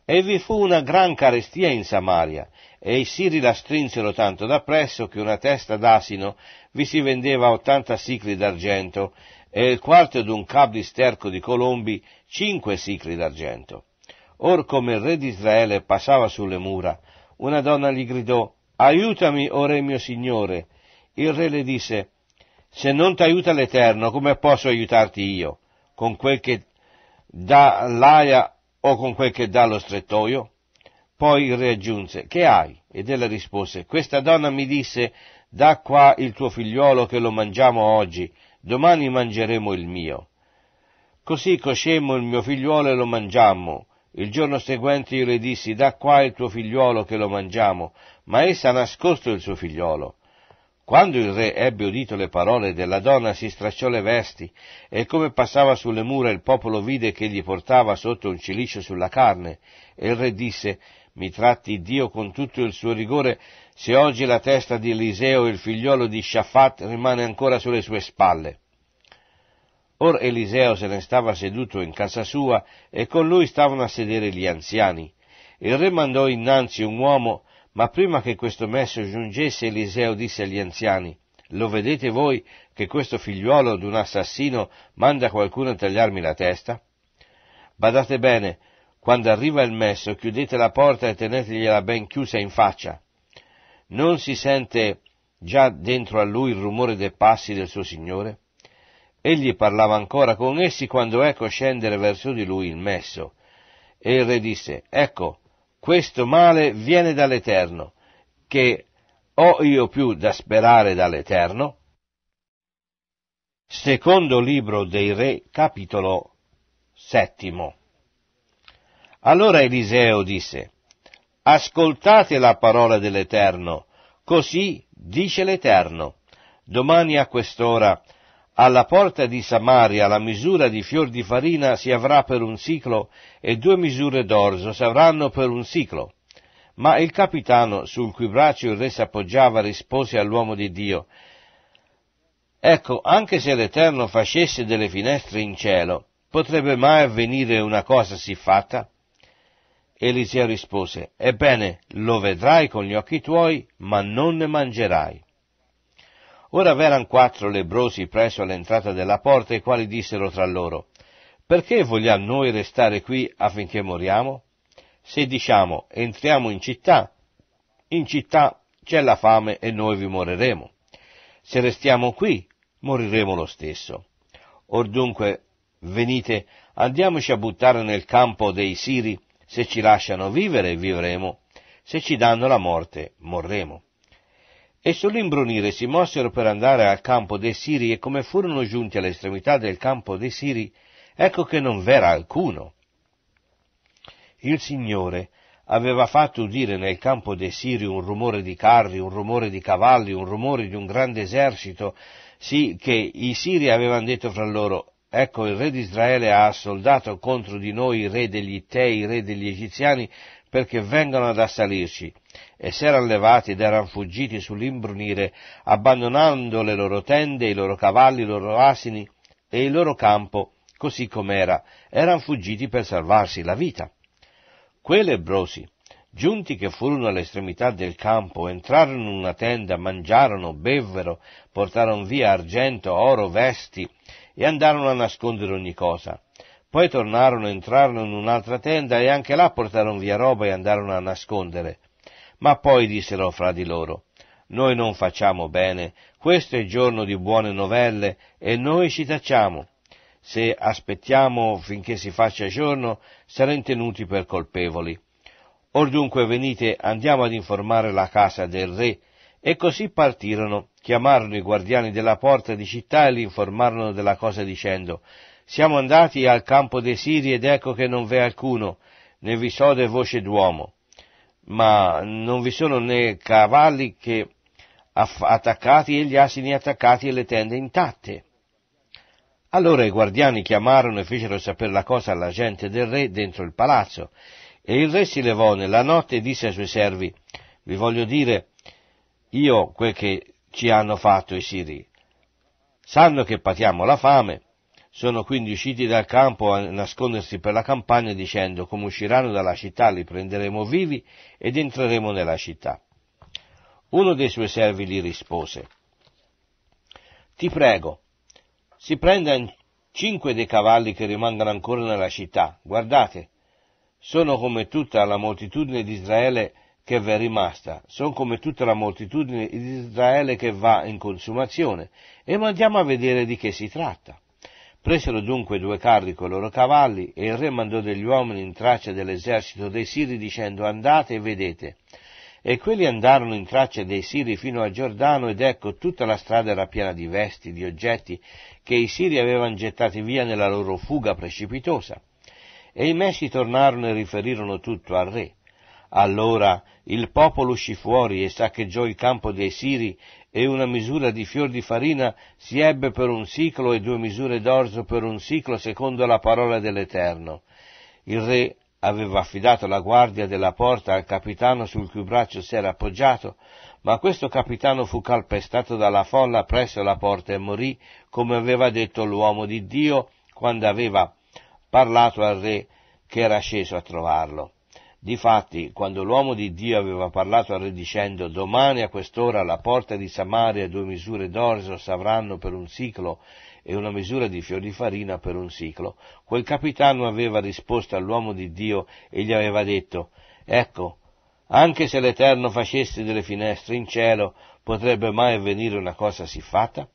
E vi fu una gran carestia in Samaria, e i siri la strinsero tanto dappresso che una testa d'asino vi si vendeva a ottanta sicli d'argento, e il quarto d'un cab di sterco di colombi cinque sicli d'argento. Or, come il re di Israele passava sulle mura, una donna gli gridò: «Aiutami, o re mio signore!» Il re le disse: «Se non t'aiuta l'Eterno, come posso aiutarti io? Con quel che dà l'aia o con quel che dà lo strettoio?» Poi il re aggiunse: «Che hai?» Ed ella rispose: «Questa donna mi disse: da qua il tuo figliuolo che lo mangiamo oggi, domani mangeremo il mio. Così coscemmo il mio figliuolo e lo mangiammo. Il giorno seguente io le dissi: da qua il tuo figliuolo che lo mangiamo, ma essa ha nascosto il suo figliolo.» Quando il re ebbe udito le parole della donna, si stracciò le vesti, e come passava sulle mura il popolo vide che gli portava sotto un cilicio sulla carne, e il re disse: «Mi tratti Dio con tutto il suo rigore, se oggi la testa di Eliseo, il figliolo di Shafat, rimane ancora sulle sue spalle.» Or Eliseo se ne stava seduto in casa sua, e con lui stavano a sedere gli anziani. Il re mandò innanzi un uomo, ma prima che questo messo giungesse, Eliseo disse agli anziani: «Lo vedete voi che questo figliuolo d'un assassino manda qualcuno a tagliarmi la testa? Badate bene, quando arriva il messo, chiudete la porta e tenetegliela ben chiusa in faccia. Non si sente già dentro a lui il rumore dei passi del suo signore?» Egli parlava ancora con essi quando ecco scendere verso di lui il messo. E il re disse: «Ecco, questo male viene dall'Eterno, che ho io più da sperare dall'Eterno?» Secondo libro dei Re, capitolo settimo. Allora Eliseo disse: «Ascoltate la parola dell'Eterno, così dice l'Eterno: domani a quest'ora, alla porta di Samaria, la misura di fior di farina si avrà per un siclo, e due misure d'orzo saranno per un siclo.» Ma il capitano, sul cui braccio il re s'appoggiava, rispose all'uomo di Dio: «Ecco, anche se l'Eterno facesse delle finestre in cielo, potrebbe mai avvenire una cosa siffatta?» Eliseo rispose: «Ebbene, lo vedrai con gli occhi tuoi, ma non ne mangerai.» Ora v'eran quattro lebbrosi presso all'entrata della porta, i quali dissero tra loro: «Perché vogliamo noi restare qui affinché moriamo? Se diciamo: entriamo in città, in città c'è la fame e noi vi moriremo. Se restiamo qui, moriremo lo stesso. Or dunque, venite, andiamoci a buttare nel campo dei Siri. Se ci lasciano vivere, vivremo. Se ci danno la morte, morremo.» E sull'imbrunire si mossero per andare al campo dei Siri, e come furono giunti all'estremità del campo dei Siri, ecco che non v'era alcuno. Il Signore aveva fatto udire nel campo dei Siri un rumore di carri, un rumore di cavalli, un rumore di un grande esercito, sì che i Siri avevano detto fra loro: «Ecco, il re di Israele ha assoldato contro di noi i re degli Ittei, i re degli Egiziani, perché vengano ad assalirci.» E s'eran levati ed eran fuggiti sull'imbrunire, abbandonando le loro tende, i loro cavalli, i loro asini e il loro campo, così com'era, eran fuggiti per salvarsi la vita. Quei lebbrosi, giunti che furono all'estremità del campo, entrarono in una tenda, mangiarono, bevvero, portarono via argento, oro, vesti, e andarono a nascondere ogni cosa. Poi tornarono, entrarono in un'altra tenda, e anche là portarono via roba e andarono a nascondere. Ma poi dissero fra di loro: «Noi non facciamo bene, questo è giorno di buone novelle, e noi ci tacciamo. Se aspettiamo finché si faccia giorno, saremo tenuti per colpevoli. Or dunque venite, andiamo ad informare la casa del re.» E così partirono, chiamarono i guardiani della porta di città e li informarono della cosa, dicendo: «Siamo andati al campo dei Siri, ed ecco che non v'è alcuno, né vi so de voce d'uomo, ma non vi sono né cavalli che aff- attaccati, e gli asini attaccati, e le tende intatte.» Allora i guardiani chiamarono e fecero sapere la cosa alla gente del re dentro il palazzo. E il re si levò nella notte e disse ai suoi servi: «Vi voglio dire io quel che ci hanno fatto i Siri. Sanno che patiamo la fame, sono quindi usciti dal campo a nascondersi per la campagna dicendo, come usciranno dalla città li prenderemo vivi ed entreremo nella città. Uno dei suoi servi gli rispose, ti prego, si prenda cinque dei cavalli che rimangono ancora nella città, guardate, sono come tutta la moltitudine di Israele che v'è rimasta, sono come tutta la moltitudine di Israele che va in consumazione, e mandiamo a vedere di che si tratta. Presero dunque due carri con i loro cavalli, e il re mandò degli uomini in traccia dell'esercito dei Siri, dicendo, andate e vedete. E quelli andarono in traccia dei Siri fino a Giordano, ed ecco tutta la strada era piena di vesti, di oggetti, che i Siri avevano gettati via nella loro fuga precipitosa. E i messi tornarono e riferirono tutto al re. Allora il popolo uscì fuori e saccheggiò il campo dei Siri, e una misura di fior di farina si ebbe per un siclo e due misure d'orzo per un siclo, secondo la parola dell'Eterno. Il re aveva affidato la guardia della porta al capitano sul cui braccio si era appoggiato, ma questo capitano fu calpestato dalla folla presso la porta e morì, come aveva detto l'uomo di Dio quando aveva parlato al re che era sceso a trovarlo. Difatti, quando l'uomo di Dio aveva parlato al re dicendo, domani a quest'ora alla porta di Samaria due misure d'orzo s'avranno per un siclo e una misura di fior di farina per un siclo, quel capitano aveva risposto all'uomo di Dio e gli aveva detto, ecco, anche se l'Eterno facesse delle finestre in cielo, potrebbe mai avvenire una cosa siffatta?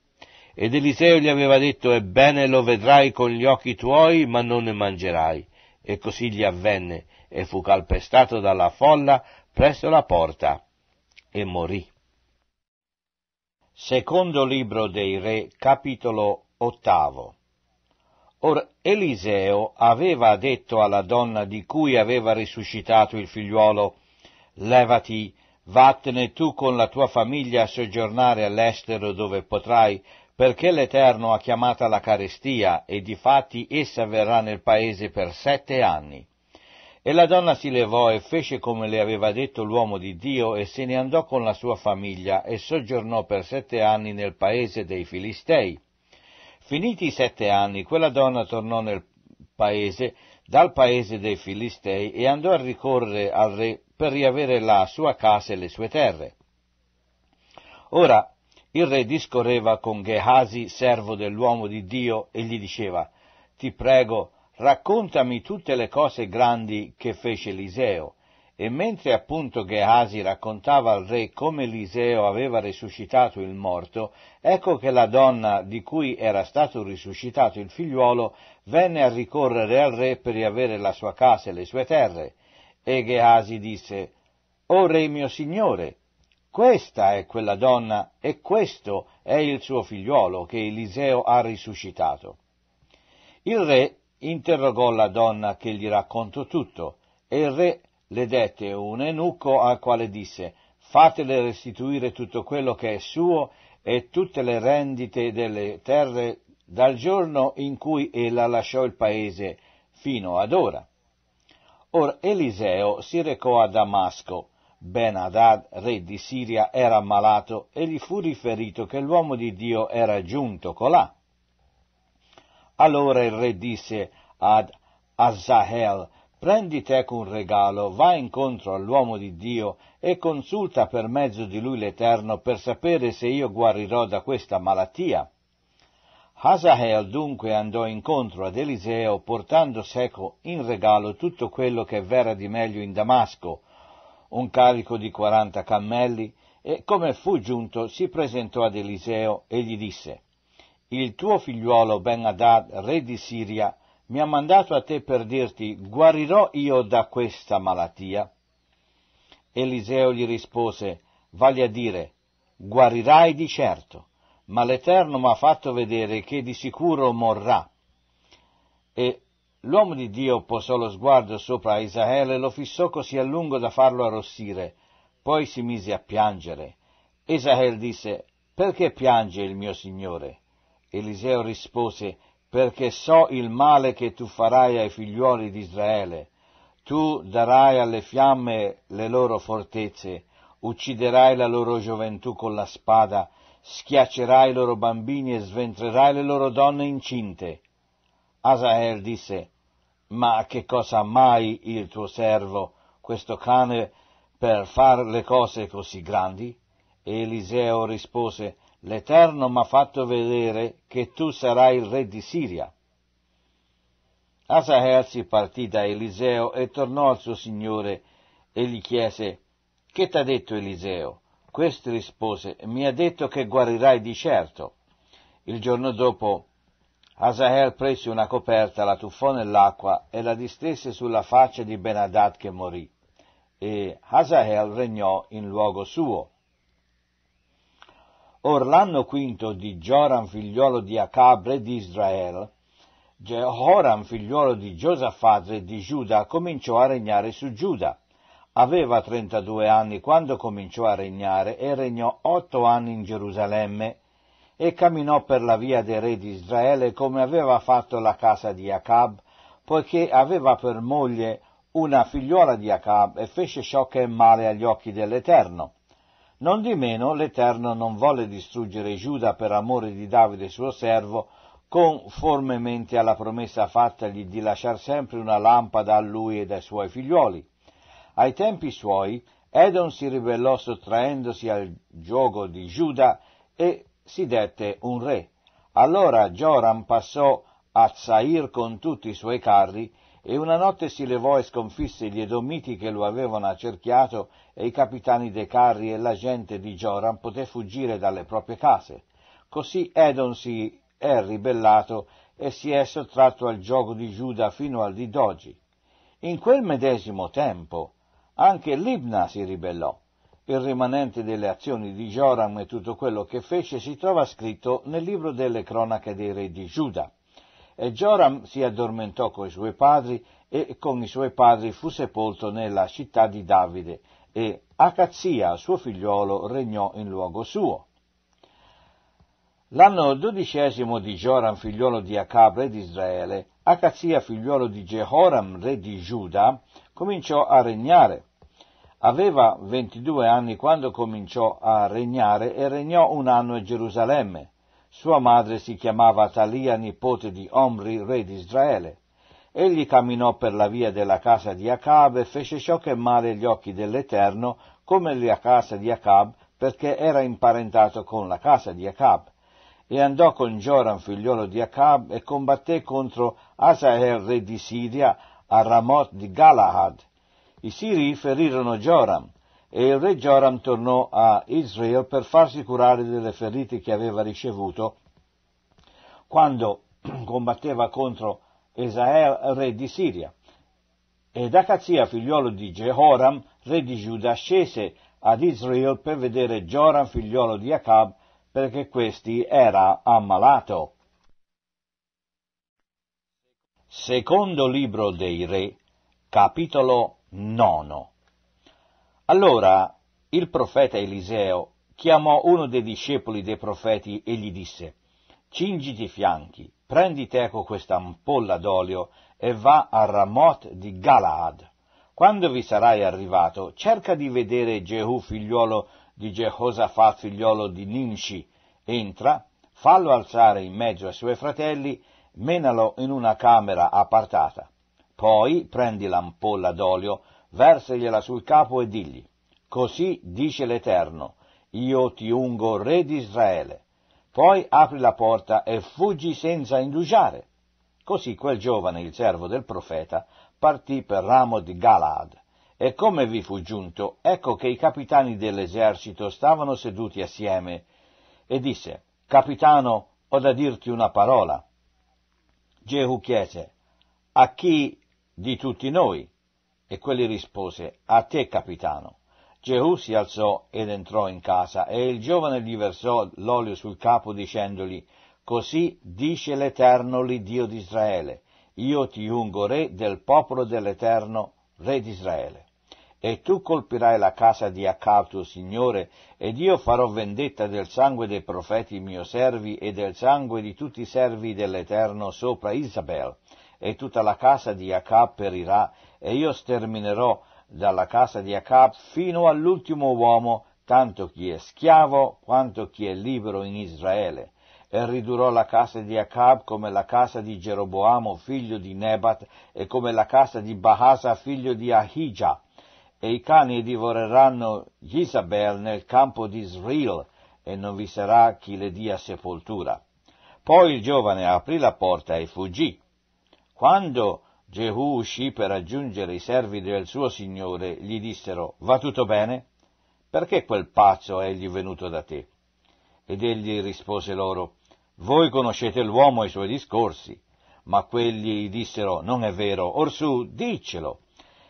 Ed Eliseo gli aveva detto, ebbene lo vedrai con gli occhi tuoi, ma non ne mangerai. E così gli avvenne, e fu calpestato dalla folla presso la porta, e morì. Secondo libro dei Re, capitolo ottavo. Or Eliseo aveva detto alla donna di cui aveva risuscitato il figliuolo, levati, vattene tu con la tua famiglia a soggiornare all'estero dove potrai, perché l'Eterno ha chiamata la carestia, e difatti essa verrà nel paese per sette anni. E la donna si levò e fece come le aveva detto l'uomo di Dio, e se ne andò con la sua famiglia, e soggiornò per sette anni nel paese dei Filistei. Finiti i sette anni, quella donna tornò nel paese, dal paese dei Filistei, e andò a ricorrere al re per riavere la sua casa e le sue terre. Ora il re discorreva con Gehasi, servo dell'uomo di Dio, e gli diceva, ti prego, raccontami tutte le cose grandi che fece Eliseo. E mentre appunto Gehasi raccontava al re come Eliseo aveva risuscitato il morto, ecco che la donna di cui era stato risuscitato il figliuolo venne a ricorrere al re per riavere la sua casa e le sue terre. E Gehasi disse, o re mio signore, questa è quella donna e questo è il suo figliuolo che Eliseo ha risuscitato. Il re interrogò la donna che gli raccontò tutto, e il re le dette un eunuco al quale disse, fatele restituire tutto quello che è suo e tutte le rendite delle terre dal giorno in cui ella lasciò il paese fino ad ora. Or Eliseo si recò a Damasco. Benadad, re di Siria, era ammalato e gli fu riferito che l'uomo di Dio era giunto colà. Allora il re disse ad Hazael, prendi teco un regalo, vai incontro all'uomo di Dio e consulta per mezzo di lui l'Eterno per sapere se io guarirò da questa malattia. Hazael dunque andò incontro ad Eliseo portando seco in regalo tutto quello che v'era di meglio in Damasco, un carico di quaranta cammelli, e come fu giunto si presentò ad Eliseo e gli disse, il tuo figliuolo Benadad, re di Siria, mi ha mandato a te per dirti, guarirò io da questa malattia? Eliseo gli rispose, vale a dire, guarirai di certo, ma l'Eterno mi ha fatto vedere che di sicuro morrà. E l'uomo di Dio posò lo sguardo sopra Israele e lo fissò così a lungo da farlo arrossire, poi si mise a piangere. Israele disse, perché piange il mio signore? Eliseo rispose, perché so il male che tu farai ai figliuoli di Israele. Tu darai alle fiamme le loro fortezze, ucciderai la loro gioventù con la spada, schiaccerai i loro bambini e sventrerai le loro donne incinte. Hazael disse: ma a che cosa mai il tuo servo, questo cane, per far le cose così grandi? E Eliseo rispose: l'Eterno m'ha fatto vedere che tu sarai il re di Siria. Hazael si partì da Eliseo e tornò al suo signore e gli chiese: che t'ha detto Eliseo? Questi rispose: mi ha detto che guarirai di certo. Il giorno dopo Hazael prese una coperta, la tuffò nell'acqua e la distese sulla faccia di Benadad che morì, e Hazael regnò in luogo suo. Or l'anno quinto di Gioram figliuolo di Achab re di Israele, Jehoram figliuolo di Giosafà re di Giuda cominciò a regnare su Giuda. Aveva trentadue anni quando cominciò a regnare e regnò otto anni in Gerusalemme, e camminò per la via dei re di Israele come aveva fatto la casa di Achab, poiché aveva per moglie una figliuola di Achab, e fece ciò che è male agli occhi dell'Eterno. Nondimeno l'Eterno non volle distruggere Giuda per amore di Davide suo servo, conformemente alla promessa fattagli di lasciar sempre una lampada a lui ed ai suoi figliuoli. Ai tempi suoi Edom si ribellò sottraendosi al giogo di Giuda e si dette un re. Allora Gioram passò a Zair con tutti i suoi carri, e una notte si levò e sconfisse gli Edomiti che lo avevano accerchiato, e i capitani dei carri e la gente di Gioram poté fuggire dalle proprie case. Così Edom si è ribellato e si è sottratto al giogo di Giuda fino al di d'oggi. In quel medesimo tempo anche Libna si ribellò. Il rimanente delle azioni di Gioram e tutto quello che fece si trova scritto nel libro delle cronache dei re di Giuda. E Gioram si addormentò con i suoi padri, e con i suoi padri fu sepolto nella città di Davide, e Acazia, suo figliolo, regnò in luogo suo. L'anno dodicesimo di Gioram, figliolo di Achab, re di Israele, Acazia, figliolo di Jehoram, re di Giuda, cominciò a regnare. Aveva ventidue anni quando cominciò a regnare e regnò un anno a Gerusalemme. Sua madre si chiamava Talia, nipote di Omri, re di Israele. Egli camminò per la via della casa di Achab e fece ciò che è male agli occhi dell'Eterno, come la casa di Achab, perché era imparentato con la casa di Achab. E andò con Gioram, figliolo di Achab, e combatté contro Hazael, re di Siria, a Ramot di Galahad. I Siri ferirono Gioram, e il re Gioram tornò a Israele per farsi curare delle ferite che aveva ricevuto quando combatteva contro Hazael, re di Siria. Ed Acazia, figliolo di Jehoram, re di Giuda, scese ad Israele per vedere Gioram, figliolo di Achab, perché questi era ammalato. Secondo libro dei re, capitolo nono. Allora il profeta Eliseo chiamò uno dei discepoli dei profeti e gli disse: cingiti i fianchi, prendi teco questa ampolla d'olio e va a Ramot di Galahad. Quando vi sarai arrivato, cerca di vedere Jehu figliuolo di Jehosafat figliuolo di Nimshi. Entra, fallo alzare in mezzo ai suoi fratelli, menalo in una camera apartata. Poi prendi l'ampolla d'olio, versagliela sul capo e digli: così dice l'Eterno, io ti ungo re di Israele. Poi apri la porta e fuggi senza indugiare. Così quel giovane, il servo del profeta, partì per Ramot di Galahad. E come vi fu giunto, ecco che i capitani dell'esercito stavano seduti assieme, e disse: capitano, ho da dirti una parola. Jehu chiese: a chi di tutti noi? E quelli rispose: a te, capitano. Jehu si alzò ed entrò in casa, e il giovane gli versò l'olio sul capo, dicendogli: così dice l'Eterno, l'Iddio di Israele, io ti ungo re del popolo dell'Eterno, re di Israele. E tu colpirai la casa di Achab tuo signore, ed io farò vendetta del sangue dei profeti mio servi e del sangue di tutti i servi dell'Eterno sopra Isabel. E tutta la casa di Achab perirà, e io sterminerò dalla casa di Achab fino all'ultimo uomo, tanto chi è schiavo quanto chi è libero in Israele, e ridurò la casa di Achab come la casa di Geroboamo, figlio di Nebat, e come la casa di Baasa, figlio di Ahija, e i cani divoreranno Jezabel nel campo di Israel, e non vi sarà chi le dia sepoltura. Poi il giovane aprì la porta e fuggì. Quando Jehu uscì per raggiungere i servi del suo signore, gli dissero: «Va tutto bene? Perché quel pazzo è egli venuto da te?» Ed egli rispose loro: «Voi conoscete l'uomo e i suoi discorsi». Ma quelli dissero: «Non è vero, orsù, diccelo».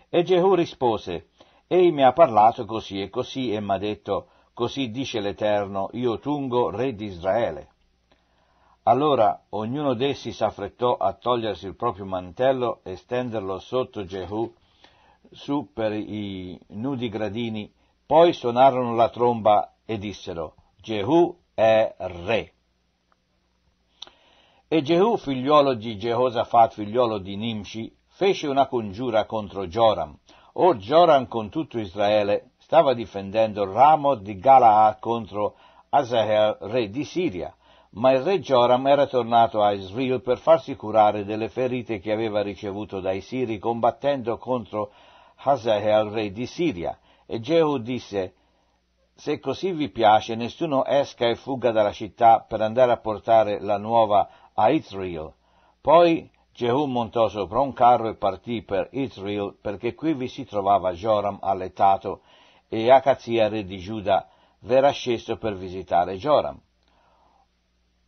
E Jehu rispose: «Ei mi ha parlato così e così, e m'ha detto: così dice l'Eterno, io tungo, re di Israele». Allora ognuno d'essi s'affrettò a togliersi il proprio mantello e stenderlo sotto Jehu, su per i nudi gradini. Poi suonarono la tromba e dissero: «Jehu è re». E Jehu, figliuolo di Jehoshaphat, figliuolo di Nimshi, fece una congiura contro Gioram. Or Gioram con tutto Israele stava difendendo il ramo di Galahad contro Hazael, re di Siria. Ma il re Gioram era tornato a Israele per farsi curare delle ferite che aveva ricevuto dai siri combattendo contro Hazael, re di Siria. E Jehu disse: «Se così vi piace, nessuno esca e fugga dalla città per andare a portare la nuova a Israele». Poi Jehu montò sopra un carro e partì per Israele, perché qui vi si trovava Gioram alletato, e Acazia, re di Giuda, v'era sceso per visitare Gioram.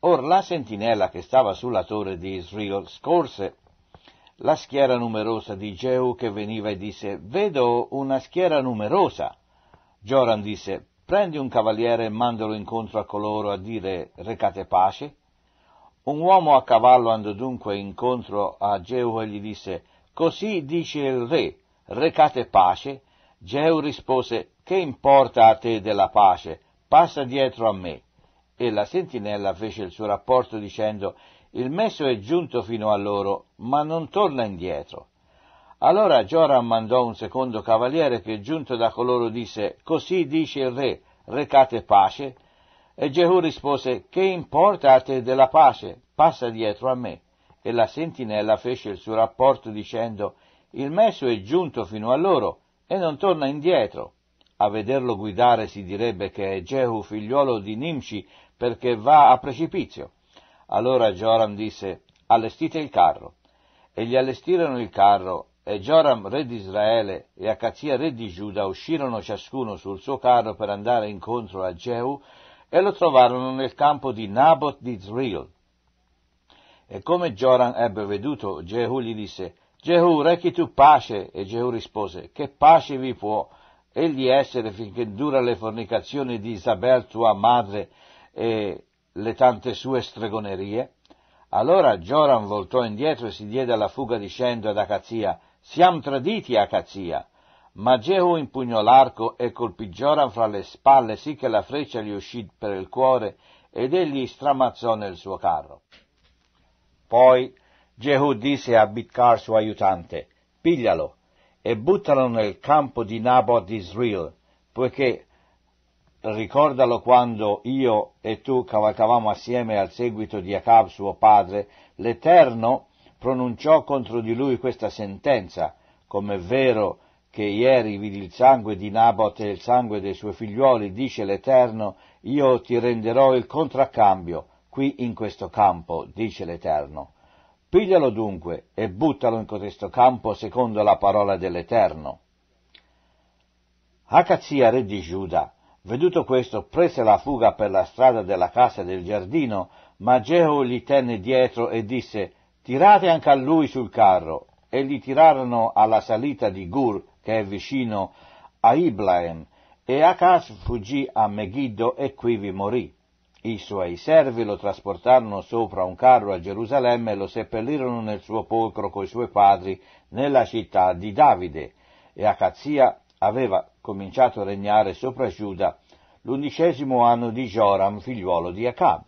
Or la sentinella che stava sulla torre di Israele scorse la schiera numerosa di Jehu che veniva e disse: «Vedo una schiera numerosa». Gioram disse: «Prendi un cavaliere e mandalo incontro a coloro a dire: recate pace». Un uomo a cavallo andò dunque incontro a Jehu e gli disse: «Così dice il re, recate pace». Jehu rispose: «Che importa a te della pace? Passa dietro a me». E la sentinella fece il suo rapporto dicendo: «Il messo è giunto fino a loro, ma non torna indietro». Allora Gioram mandò un secondo cavaliere che, giunto da coloro, disse: «Così dice il re, recate pace». E Jehu rispose: «Che importa a te della pace? Passa dietro a me». E la sentinella fece il suo rapporto dicendo: «Il messo è giunto fino a loro e non torna indietro». A vederlo guidare si direbbe che è Jehu, figliuolo di Nimshi, perché va a precipizio. Allora Gioram disse: «Allestite il carro». E gli allestirono il carro, e Gioram, re di Israele, e Acazia, re di Giuda, uscirono ciascuno sul suo carro per andare incontro a Jehu, e lo trovarono nel campo di Nabot di Israel. E come Gioram ebbe veduto Jehu, gli disse: «Jehu, rechi tu pace». E Jehu rispose: «Che pace vi può egli essere finché dura le fornicazioni di Isabel tua madre e le tante sue stregonerie?» Allora Gioram voltò indietro e si diede alla fuga dicendo ad Acazia: «Siamo traditi, Acazia». Ma Jehu impugnò l'arco e colpì Gioram fra le spalle, sì che la freccia gli uscì per il cuore, ed egli stramazzò nel suo carro. Poi Jehu disse a Bidkar, suo aiutante: «Piglialo e buttalo nel campo di Nabot di Israel, poiché ricordalo quando io e tu cavalcavamo assieme al seguito di Achab suo padre. L'Eterno pronunciò contro di lui questa sentenza: come è vero che ieri vidi il sangue di Nabot e il sangue dei suoi figliuoli, dice l'Eterno, io ti renderò il contraccambio qui in questo campo, dice l'Eterno. Piglialo dunque e buttalo in questo campo secondo la parola dell'Eterno». Acazia, re di Giuda, veduto questo, prese la fuga per la strada della casa del giardino, ma Jehu gli tenne dietro e disse: «Tirate anche a lui sul carro». E gli tirarono alla salita di Gur, che è vicino a Iblaem, e Acaz fuggì a Megiddo e quivi morì. I suoi servi lo trasportarono sopra un carro a Gerusalemme e lo seppellirono nel suo polcro coi suoi padri nella città di Davide. E Acazia aveva cominciato a regnare sopra Giuda l'undicesimo anno di Gioram, figliuolo di Achab.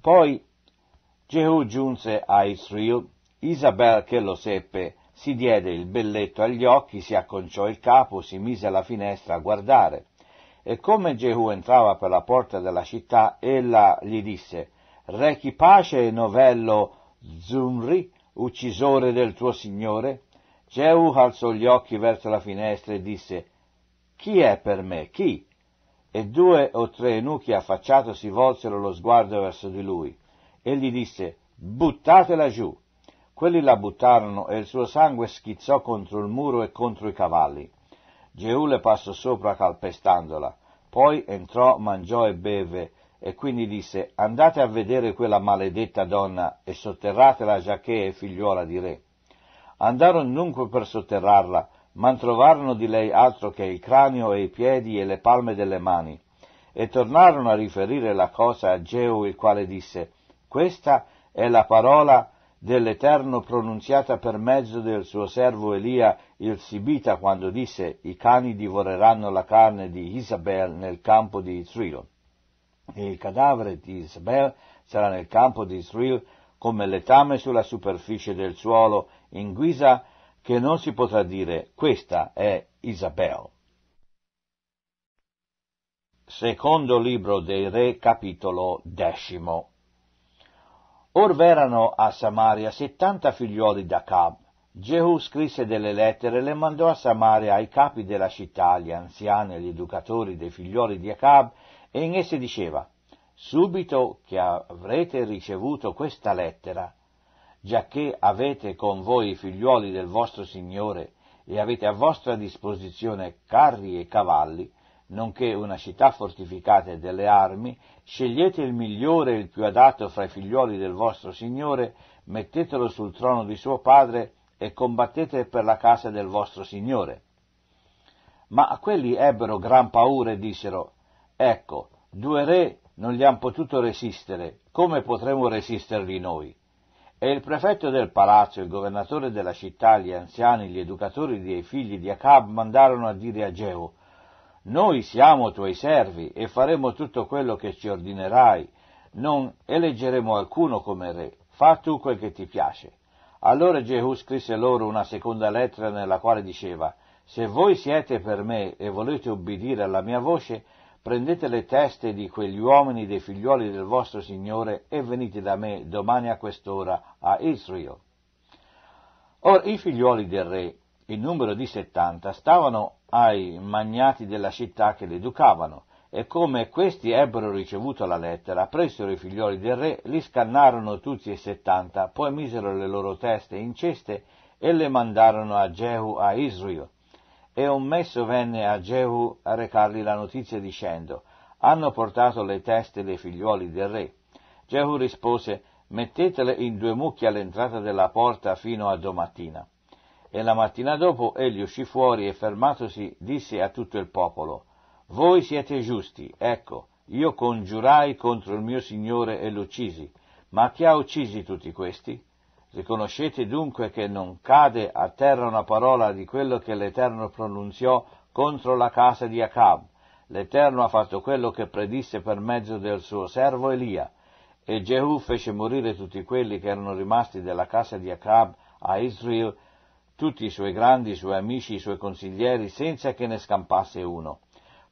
Poi Jehu giunse a Israele. Isabel, che lo seppe, si diede il belletto agli occhi, si acconciò il capo, si mise alla finestra a guardare. E come Jehu entrava per la porta della città, ella gli disse: «Rechi pace, novello Zumri, uccisore del tuo signore?» Jehu alzò gli occhi verso la finestra e disse: «Chi è per me? Chi?» E due o tre eunuchi affacciatosi volsero lo sguardo verso di lui. Egli disse: «Buttatela giù!» Quelli la buttarono e il suo sangue schizzò contro il muro e contro i cavalli. Jehu le passò sopra calpestandola. Poi entrò, mangiò e beve, e quindi disse: «Andate a vedere quella maledetta donna e sotterratela, giacché è figliuola di re». Andarono dunque per sotterrarla, ma non trovarono di lei altro che il cranio e i piedi e le palme delle mani. E tornarono a riferire la cosa a Jehu, il quale disse: «Questa è la parola dell'Eterno pronunziata per mezzo del suo servo Elia il Sibita, quando disse: I cani divoreranno la carne di Isabel nel campo di Israele. E il cadavere di Isabel sarà nel campo di Israele come letame sulla superficie del suolo, in guisa che non si potrà dire: questa è Isabel». Secondo libro dei Re, capitolo decimo. Or v'erano a Samaria settanta figlioli d'Achab. Jehu scrisse delle lettere e le mandò a Samaria ai capi della città, agli anziani e agli educatori dei figlioli di Achab, e in esse diceva: «Subito che avrete ricevuto questa lettera, giacché avete con voi i figlioli del vostro Signore e avete a vostra disposizione carri e cavalli, nonché una città fortificata e delle armi, scegliete il migliore e il più adatto fra i figlioli del vostro Signore, mettetelo sul trono di suo padre e combattete per la casa del vostro Signore». Ma quelli ebbero gran paura e dissero: «Ecco, due re non li han potuto resistere, come potremo resisterli noi?» E il prefetto del palazzo, il governatore della città, gli anziani, gli educatori dei figli di Achab mandarono a dire a Jehu: «Noi siamo tuoi servi e faremo tutto quello che ci ordinerai, non eleggeremo alcuno come re, fa tu quel che ti piace». Allora Jehu scrisse loro una seconda lettera nella quale diceva: «Se voi siete per me e volete obbedire alla mia voce, prendete le teste di quegli uomini dei figlioli del vostro Signore e venite da me domani a quest'ora a Israele». Or i figlioli del re, in numero di settanta, stavano ai magnati della città che li educavano, e come questi ebbero ricevuto la lettera, pressero i figlioli del re, li scannarono tutti e settanta, poi misero le loro teste in ceste e le mandarono a Jehu a Israele. E un messo venne a Jehu a recargli la notizia dicendo: «Hanno portato le teste dei figlioli del re». Jehu rispose: «Mettetele in due mucchi all'entrata della porta fino a domattina». E la mattina dopo egli uscì fuori e, fermatosi, disse a tutto il popolo: «Voi siete giusti, ecco, io congiurai contro il mio Signore e l'uccisi, ma chi ha uccisi tutti questi? Riconoscete dunque che non cade a terra una parola di quello che l'Eterno pronunziò contro la casa di Achab. L'Eterno ha fatto quello che predisse per mezzo del suo servo Elia». E Jehu fece morire tutti quelli che erano rimasti della casa di Achab a Israele, tutti i suoi grandi, i suoi amici, i suoi consiglieri, senza che ne scampasse uno.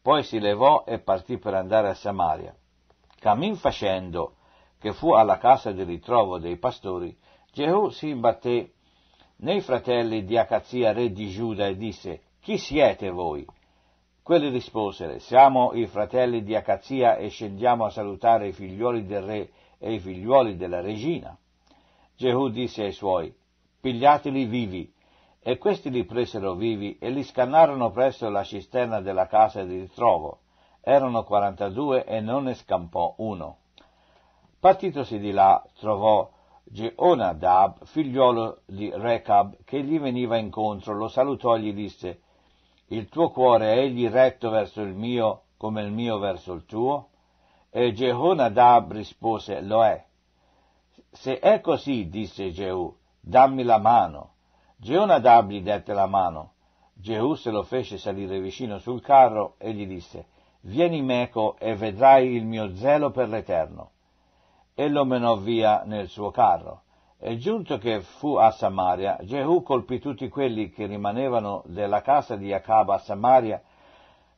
Poi si levò e partì per andare a Samaria. Cammin facendo, che fu alla casa di ritrovo dei pastori, Jehu si imbatté nei fratelli di Acazia, re di Giuda, e disse: «Chi siete voi?» Quelli risposero: «Siamo i fratelli di Acazia e scendiamo a salutare i figlioli del re e i figlioli della regina». Jehu disse ai suoi: «Pigliateli vivi». E questi li presero vivi e li scannarono presso la cisterna della casa di ritrovo. Erano quarantadue e non ne scampò uno. Partitosi di là, trovò Jehonadab, figliolo di Recab, che gli veniva incontro, lo salutò e gli disse: «Il tuo cuore è egli retto verso il mio, come il mio verso il tuo?» E Jehonadab rispose: «Lo è». «Se è così», disse Jehu, «dammi la mano». Jehonadab gli dette la mano. Jehu se lo fece salire vicino sul carro e gli disse: «Vieni meco e vedrai il mio zelo per l'Eterno». E lo menò via nel suo carro. E giunto che fu a Samaria, Jehu colpì tutti quelli che rimanevano della casa di Achab a Samaria,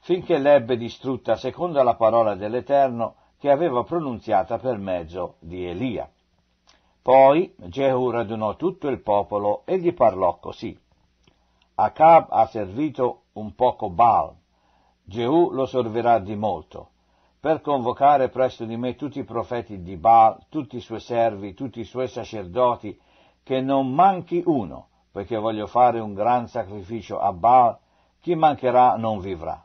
finché l'ebbe distrutta, secondo la parola dell'Eterno che aveva pronunziata per mezzo di Elia. Poi Jehu radunò tutto il popolo e gli parlò così. Achab ha servito un poco Baal, Jehu lo servirà di molto, per convocare presso di me tutti i profeti di Baal, tutti i suoi servi, tutti i suoi sacerdoti, che non manchi uno, poiché voglio fare un gran sacrificio a Baal, chi mancherà non vivrà.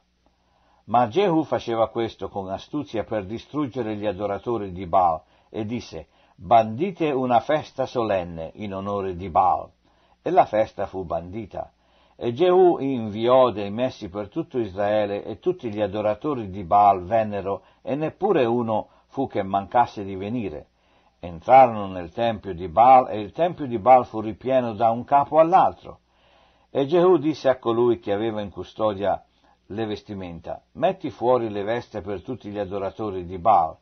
Ma Jehu faceva questo con astuzia per distruggere gli adoratori di Baal, e disse, bandite una festa solenne in onore di Baal. E la festa fu bandita. E Jehu inviò dei messi per tutto Israele, e tutti gli adoratori di Baal vennero, e neppure uno fu che mancasse di venire. Entrarono nel tempio di Baal, e il tempio di Baal fu ripieno da un capo all'altro. E Jehu disse a colui che aveva in custodia le vestimenta, metti fuori le vesti per tutti gli adoratori di Baal.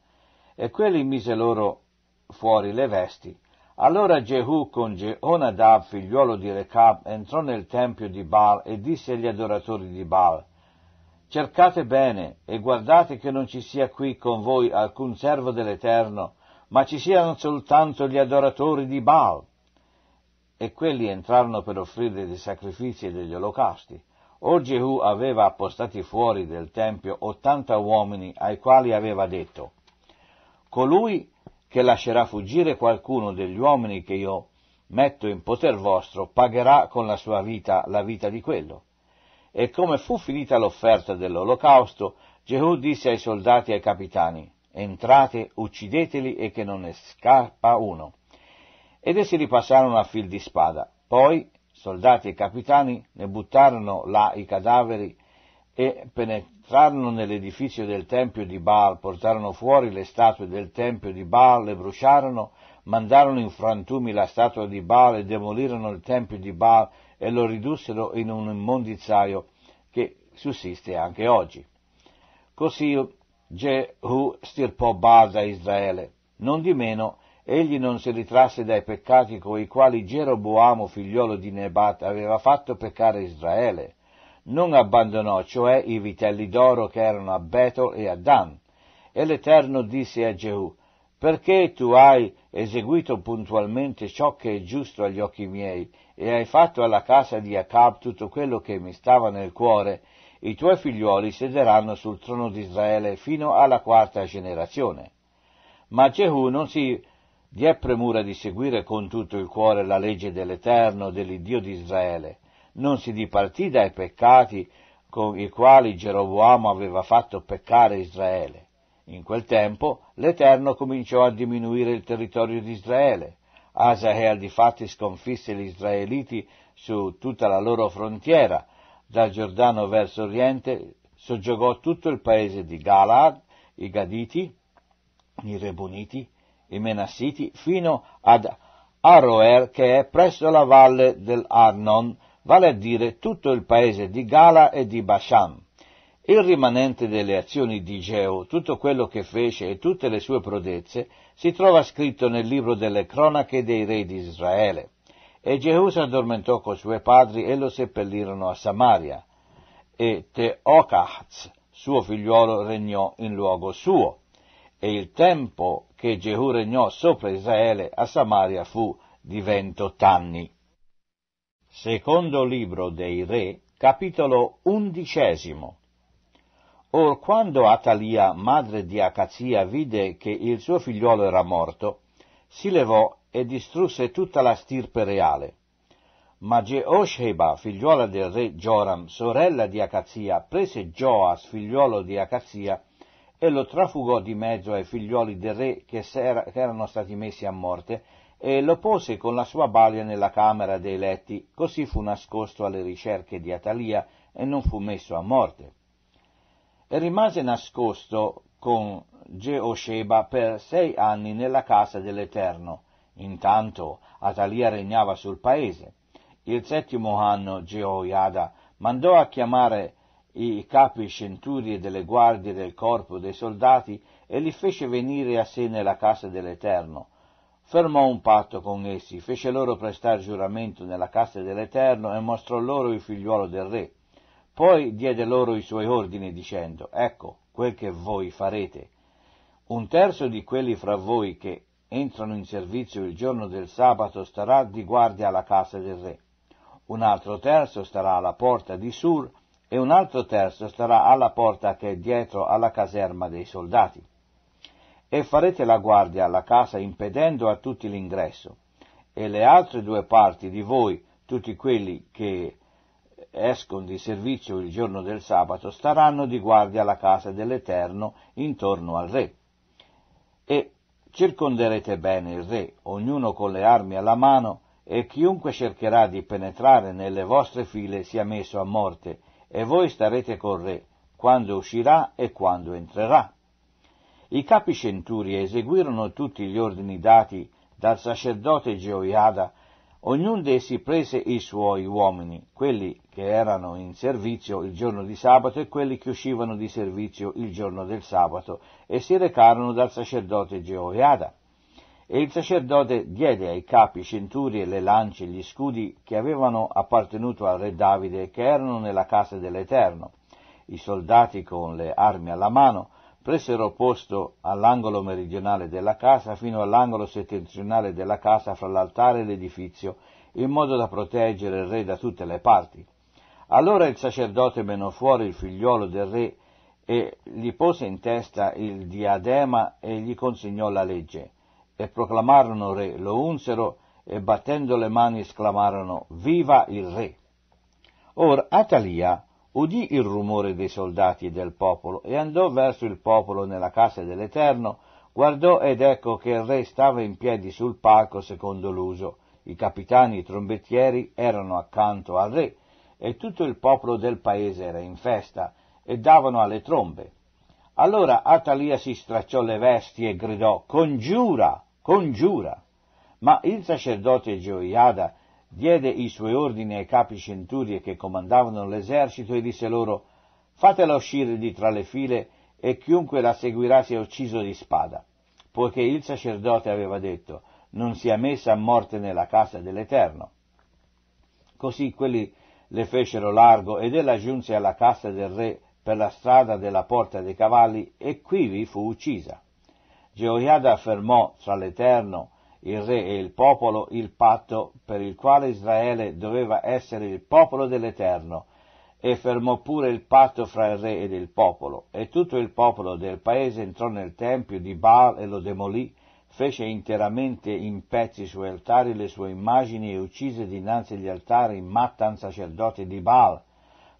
E quelli mise loro fuori le vesti. Allora Jehu con Jehonadab, figliuolo di Recab, entrò nel tempio di Baal e disse agli adoratori di Baal, cercate bene e guardate che non ci sia qui con voi alcun servo dell'Eterno, ma ci siano soltanto gli adoratori di Baal. E quelli entrarono per offrire dei sacrifici e degli olocausti. Or Jehu aveva appostati fuori del tempio ottanta uomini, ai quali aveva detto, colui che lascerà fuggire qualcuno degli uomini che io metto in poter vostro, pagherà con la sua vita la vita di quello. E come fu finita l'offerta dell'olocausto, Jehu disse ai soldati e ai capitani, entrate, uccideteli e che non ne scappa uno. Ed essi ripassarono a fil di spada. Poi, soldati e capitani, ne buttarono là i cadaveri e penetrarono nell'edificio del tempio di Baal, portarono fuori le statue del tempio di Baal, le bruciarono, mandarono in frantumi la statua di Baal e demolirono il tempio di Baal e lo ridussero in un immondizzaio che sussiste anche oggi. Così Jehu stirpò Baal da Israele. Non di meno, egli non si ritrasse dai peccati coi quali Geroboamo, figliolo di Nebat, aveva fatto peccare Israele. Non abbandonò, cioè, i vitelli d'oro che erano a Bethel e a Dan. E l'Eterno disse a Jehu, perché tu hai eseguito puntualmente ciò che è giusto agli occhi miei, e hai fatto alla casa di Achab tutto quello che mi stava nel cuore, i tuoi figliuoli siederanno sul trono di Israele fino alla quarta generazione. Ma Jehu non si diè premura di seguire con tutto il cuore la legge dell'Eterno, dell'Iddio di Israele. Non si dipartì dai peccati con i quali Geroboamo aveva fatto peccare Israele. In quel tempo l'Eterno cominciò a diminuire il territorio di Israele. Hazael difatti sconfisse gli israeliti su tutta la loro frontiera. Dal Giordano verso oriente soggiogò tutto il paese di Galahad, i Gaditi, i Rebuniti, i Menassiti, fino ad Aroer, che è presso la valle dell'Arnon, vale a dire tutto il paese di Gala e di Bashan. Il rimanente delle azioni di Jehu, tutto quello che fece e tutte le sue prodezze, si trova scritto nel libro delle cronache dei re di Israele. E Jehu si addormentò coi suoi padri e lo seppellirono a Samaria. E Teocaz, suo figliuolo, regnò in luogo suo. E il tempo che Jehu regnò sopra Israele a Samaria fu di ventotto anni. Secondo libro dei Re, capitolo undicesimo. Or quando Atalia, madre di Acazia, vide che il suo figliuolo era morto, si levò e distrusse tutta la stirpe reale. Ma Jehosheba, figliuola del re Gioram, sorella di Acazia, prese Joas, figliuolo di Acazia, e lo trafugò di mezzo ai figlioli del re che erano stati messi a morte, e lo pose con la sua balia nella camera dei letti, così fu nascosto alle ricerche di Atalia e non fu messo a morte. E rimase nascosto con Geosheba per sei anni nella casa dell'Eterno. Intanto Atalia regnava sul paese. Il settimo anno Geoiada mandò a chiamare i capi centurie delle guardie del corpo dei soldati e li fece venire a sé nella casa dell'Eterno. fermò un patto con essi, fece loro prestare giuramento nella casa dell'Eterno e mostrò loro il figliuolo del re. Poi diede loro i suoi ordini, dicendo: «Ecco quel che voi farete. Un terzo di quelli fra voi che entrano in servizio il giorno del sabato starà di guardia alla casa del re, un altro terzo starà alla porta di Sur e un altro terzo starà alla porta che è dietro alla caserma dei soldati. E farete la guardia alla casa impedendo a tutti l'ingresso, e le altre due parti di voi, tutti quelli che escono di servizio il giorno del sabato, staranno di guardia alla casa dell'Eterno intorno al re. E circonderete bene il re, ognuno con le armi alla mano, e chiunque cercherà di penetrare nelle vostre file sia messo a morte, e voi starete col re, quando uscirà e quando entrerà». I capi centuri eseguirono tutti gli ordini dati dal sacerdote Gioiada, ognuno d'essi prese i suoi uomini, quelli che erano in servizio il giorno di sabato e quelli che uscivano di servizio il giorno del sabato, e si recarono dal sacerdote Gioiada. E il sacerdote diede ai capi centuri le lance e gli scudi che avevano appartenuto al re Davide e che erano nella casa dell'Eterno. I soldati con le armi alla mano presero posto all'angolo meridionale della casa fino all'angolo settentrionale della casa fra l'altare e l'edifizio, in modo da proteggere il re da tutte le parti. Allora il sacerdote menò fuori il figliuolo del re e gli pose in testa il diadema e gli consegnò la legge. E proclamarono re, lo unsero e battendo le mani esclamarono: «Viva il re!». Or Atalia udì il rumore dei soldati e del popolo, e andò verso il popolo nella casa dell'Eterno, guardò ed ecco che il re stava in piedi sul palco secondo l'uso, i capitani e i trombettieri erano accanto al re, e tutto il popolo del paese era in festa, e davano alle trombe. Allora Atalia si stracciò le vesti e gridò: «Congiura, congiura!». Ma il sacerdote Gioiada diede i suoi ordini ai capi centurie che comandavano l'esercito e disse loro: «Fatela uscire di tra le file, e chiunque la seguirà sia ucciso di spada», poiché il sacerdote aveva detto: «Non sia messa a morte nella casa dell'Eterno». Così quelli le fecero largo, ed ella giunse alla casa del re per la strada della porta dei cavalli, e quivi fu uccisa. Gioiada affermò tra l'Eterno, il re e il popolo, il patto per il quale Israele doveva essere il popolo dell'Eterno, e fermò pure il patto fra il re ed il popolo, e tutto il popolo del paese entrò nel tempio di Baal e lo demolì, fece interamente in pezzi i suoi altari e le sue immagini, e uccise dinanzi agli altari Mattan, sacerdote di Baal.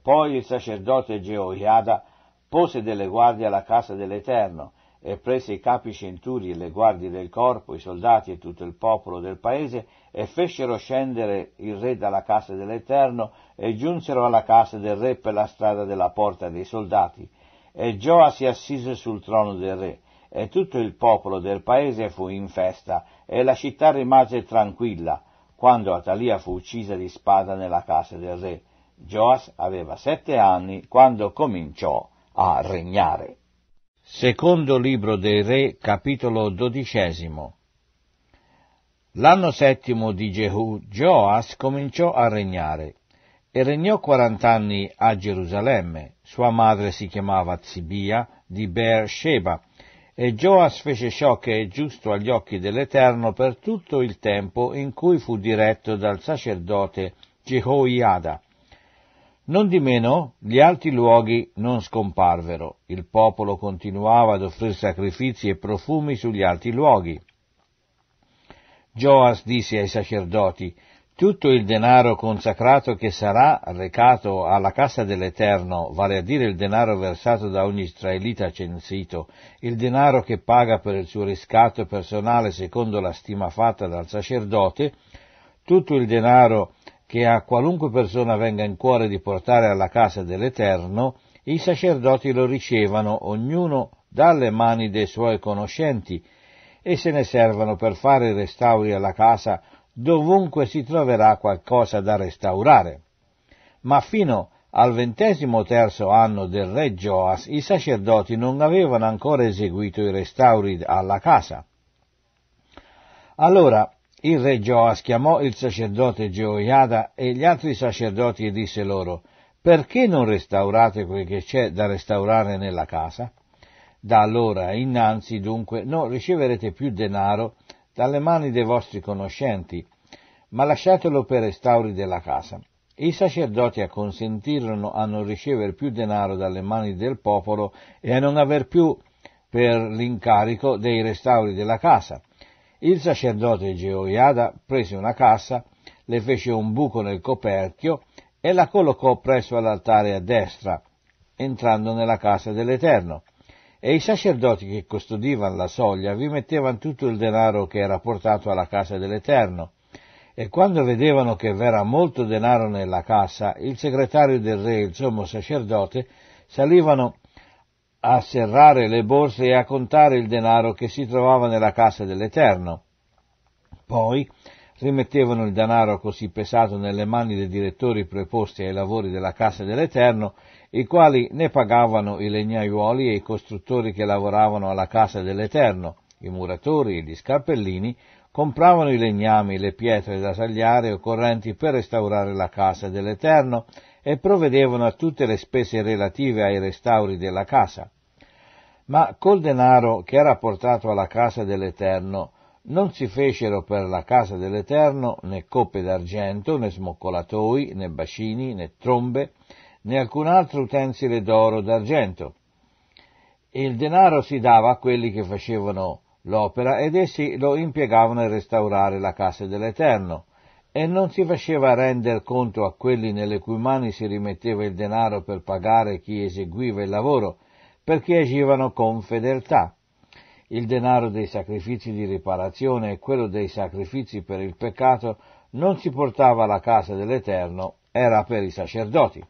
Poi il sacerdote Gioiada pose delle guardie alla casa dell'Eterno, e prese i capi centuri e le guardie del corpo, i soldati e tutto il popolo del paese, e fecero scendere il re dalla casa dell'Eterno, e giunsero alla casa del re per la strada della porta dei soldati. E Gioa si assise sul trono del re, e tutto il popolo del paese fu in festa, e la città rimase tranquilla, quando Atalia fu uccisa di spada nella casa del re. Gioas aveva sette anni quando cominciò a regnare. Secondo libro dei re, capitolo dodicesimo. L'anno settimo di Jehu, Gioas cominciò a regnare, e regnò quarant'anni a Gerusalemme. Sua madre si chiamava Zibia di Beersheba, e Gioas fece ciò che è giusto agli occhi dell'Eterno per tutto il tempo in cui fu diretto dal sacerdote Jehoiada. Nondimeno gli alti luoghi non scomparvero, il popolo continuava ad offrire sacrifici e profumi sugli alti luoghi. Gioas disse ai sacerdoti: «Tutto il denaro consacrato che sarà recato alla casa dell'Eterno, vale a dire il denaro versato da ogni israelita censito, il denaro che paga per il suo riscatto personale secondo la stima fatta dal sacerdote, tutto il denaro che a qualunque persona venga in cuore di portare alla casa dell'Eterno, i sacerdoti lo ricevano ognuno dalle mani dei suoi conoscenti, e se ne servano per fare restauri alla casa dovunque si troverà qualcosa da restaurare». Ma fino al ventesimo terzo anno del re Gioas, i sacerdoti non avevano ancora eseguito i restauri alla casa. Allora il re Gioas chiamò il sacerdote Gioiada e gli altri sacerdoti e disse loro: «Perché non restaurate quel che c'è da restaurare nella casa? Da allora innanzi dunque non riceverete più denaro dalle mani dei vostri conoscenti, ma lasciatelo per restauri della casa». I sacerdoti acconsentirono a non ricevere più denaro dalle mani del popolo e a non aver più per l'incarico dei restauri della casa. Il sacerdote Gioiada prese una cassa, le fece un buco nel coperchio e la collocò presso all'altare a destra, entrando nella casa dell'Eterno. E i sacerdoti che custodivano la soglia vi mettevano tutto il denaro che era portato alla casa dell'Eterno. E quando vedevano che v'era molto denaro nella cassa, il segretario del re e il sommo sacerdote salivano a serrare le borse e a contare il denaro che si trovava nella casa dell'Eterno. Poi rimettevano il denaro così pesato nelle mani dei direttori preposti ai lavori della casa dell'Eterno, i quali ne pagavano i legnaiuoli e i costruttori che lavoravano alla casa dell'Eterno, i muratori e gli scarpellini, compravano i legnami, le pietre da tagliare occorrenti per restaurare la casa dell'Eterno e provvedevano a tutte le spese relative ai restauri della casa. Ma col denaro che era portato alla casa dell'Eterno non si fecero per la casa dell'Eterno né coppe d'argento, né smoccolatoi, né bacini, né trombe, né alcun altro utensile d'oro o d'argento. Il denaro si dava a quelli che facevano l'opera ed essi lo impiegavano a restaurare la casa dell'Eterno, e non si faceva rendere conto a quelli nelle cui mani si rimetteva il denaro per pagare chi eseguiva il lavoro, perché agivano con fedeltà. Il denaro dei sacrifici di riparazione e quello dei sacrifici per il peccato non si portava alla casa dell'Eterno, era per i sacerdoti.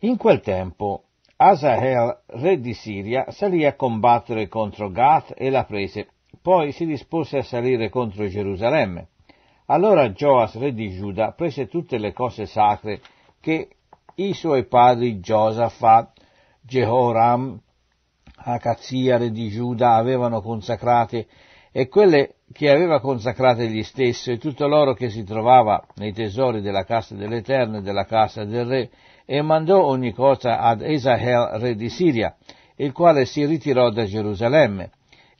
In quel tempo Hazael, re di Siria, salì a combattere contro Gat e la prese, poi si dispose a salire contro Gerusalemme. Allora Gioas, re di Giuda, prese tutte le cose sacre che i suoi padri Giosafà, Jehoram, Acazia, re di Giuda, avevano consacrate, e quelle che aveva consacrate egli stesso, e tutto l'oro che si trovava nei tesori della casa dell'Eterno e della casa del re, e mandò ogni cosa ad Hazael, re di Siria, il quale si ritirò da Gerusalemme.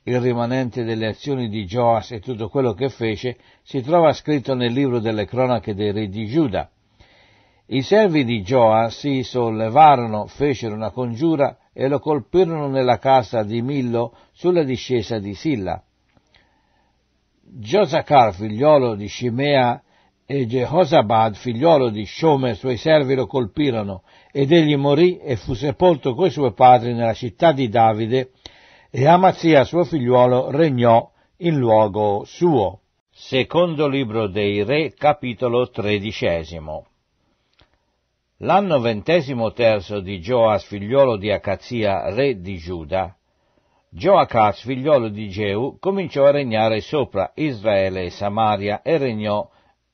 Il rimanente delle azioni di Gioas e tutto quello che fece si trova scritto nel libro delle cronache dei re di Giuda. I servi di Gioas si sollevarono, fecero una congiura e lo colpirono nella casa di Millo sulla discesa di Silla. Giozacar, figliolo di Shimea, e Jehozabad, figliolo di Shomer, suoi servi lo colpirono, ed egli morì e fu sepolto coi suoi padri nella città di Davide, e Amazia, suo figliuolo, regnò in luogo suo. Secondo libro dei Re, capitolo tredicesimo. L'anno ventesimo terzo di Gioas, figliolo di Acazia, re di Giuda, Gioacaz, figliolo di Jehu, cominciò a regnare sopra Israele e Samaria, e regnò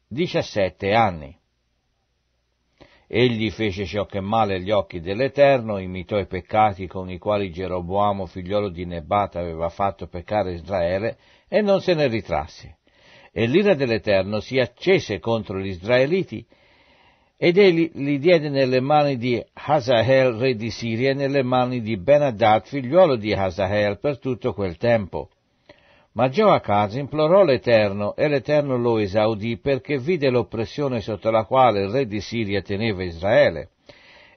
diciassette anni. Egli fece ciò che è male agli occhi dell'Eterno, imitò i peccati con i quali Geroboamo, figliolo di Nebat, aveva fatto peccare Israele, e non se ne ritrasse. E l'ira dell'Eterno si accese contro gli israeliti, ed egli li diede nelle mani di Hazael, re di Siria, e nelle mani di Benadad, figliuolo di Hazael, per tutto quel tempo. Ma Gioacaz implorò l'Eterno, e l'Eterno lo esaudì, perché vide l'oppressione sotto la quale il re di Siria teneva Israele.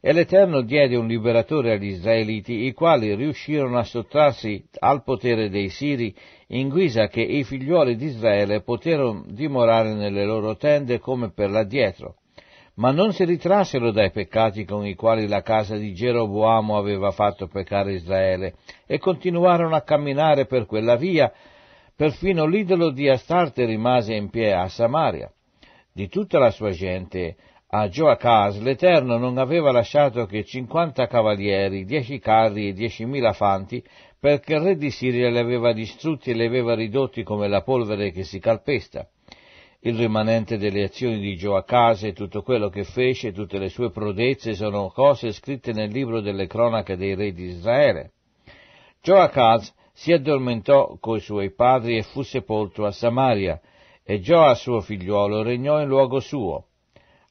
E l'Eterno diede un liberatore agli israeliti, i quali riuscirono a sottrarsi al potere dei siri, in guisa che i figliuoli di Israele poterono dimorare nelle loro tende come per l'addietro. Ma non si ritrassero dai peccati con i quali la casa di Geroboamo aveva fatto peccare Israele, e continuarono a camminare per quella via. Perfino l'idolo di Astarte rimase in piedi a Samaria. Di tutta la sua gente, a Gioacaz l'Eterno non aveva lasciato che cinquanta cavalieri, dieci carri e diecimila fanti, perché il re di Siria li aveva distrutti e li aveva ridotti come la polvere che si calpesta. Il rimanente delle azioni di Gioacaz e tutto quello che fece, tutte le sue prodezze, sono cose scritte nel libro delle cronache dei re di Israele. Gioacaz si addormentò coi suoi padri e fu sepolto a Samaria, e Gioa suo figliuolo regnò in luogo suo.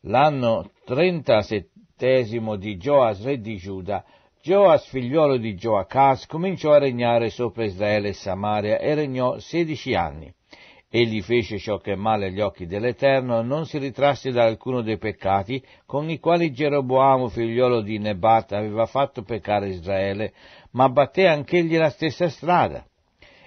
L'anno trentasettesimo di Gioas re di Giuda, Gioas figliuolo di Gioacas cominciò a regnare sopra Israele e Samaria e regnò sedici anni. Egli fece ciò che è male agli occhi dell'Eterno, non si ritrasse da alcuno dei peccati con i quali Geroboamo, figliolo di Nebat, aveva fatto peccare Israele, ma batté anch'egli la stessa strada.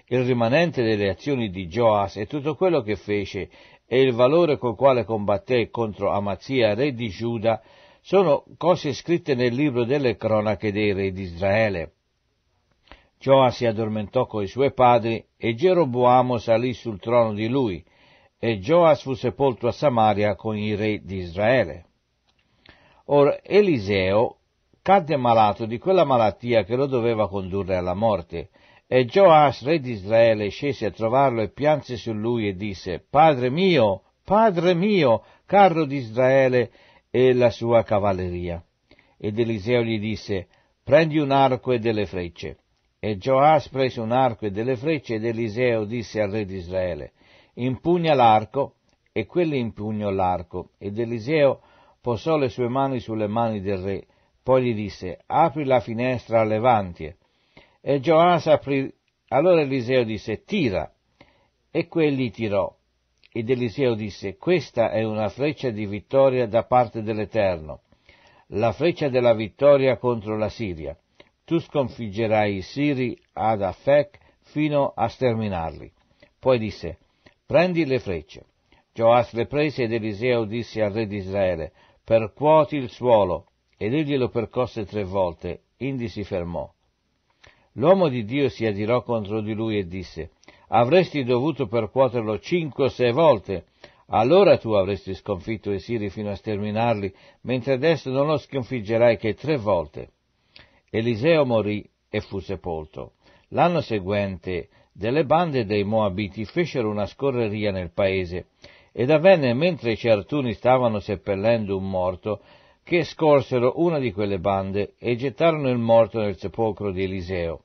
Il rimanente delle azioni di Gioas e tutto quello che fece e il valore col quale combatté contro Amazia, re di Giuda, sono cose scritte nel libro delle cronache dei re di Israele. Gioa si addormentò coi suoi padri, e Geroboamo salì sul trono di lui, e Gioa fu sepolto a Samaria con i re di Israele. Or Eliseo cadde malato di quella malattia che lo doveva condurre alla morte, e Gioas, re di Israele, scese a trovarlo e pianse su lui e disse: «Padre mio, padre mio, carro di Israele e la sua cavalleria!» Ed Eliseo gli disse: «Prendi un arco e delle frecce». E Gioas prese un arco e delle frecce, ed Eliseo disse al re di Israele: «Impugna l'arco», e quelli impugnò l'arco. Ed Eliseo posò le sue mani sulle mani del re, poi gli disse: «Apri la finestra a levante». E Gioas aprì. Allora Eliseo disse: «Tira», e quelli tirò. Ed Eliseo disse: «Questa è una freccia di vittoria da parte dell'Eterno, la freccia della vittoria contro la Siria. Tu sconfiggerai i Siri ad Afek fino a sterminarli». Poi disse: «Prendi le frecce». Gioas le prese, ed Eliseo disse al re di Israele: «Percuoti il suolo». Ed egli lo percosse tre volte, indi si fermò. L'uomo di Dio si adirò contro di lui e disse: «Avresti dovuto percuoterlo cinque o sei volte, allora tu avresti sconfitto i Siri fino a sterminarli, mentre adesso non lo sconfiggerai che tre volte». Eliseo morì e fu sepolto. L'anno seguente delle bande dei Moabiti fecero una scorreria nel paese, ed avvenne mentre i certuni stavano seppellendo un morto, che scorsero una di quelle bande e gettarono il morto nel sepolcro di Eliseo.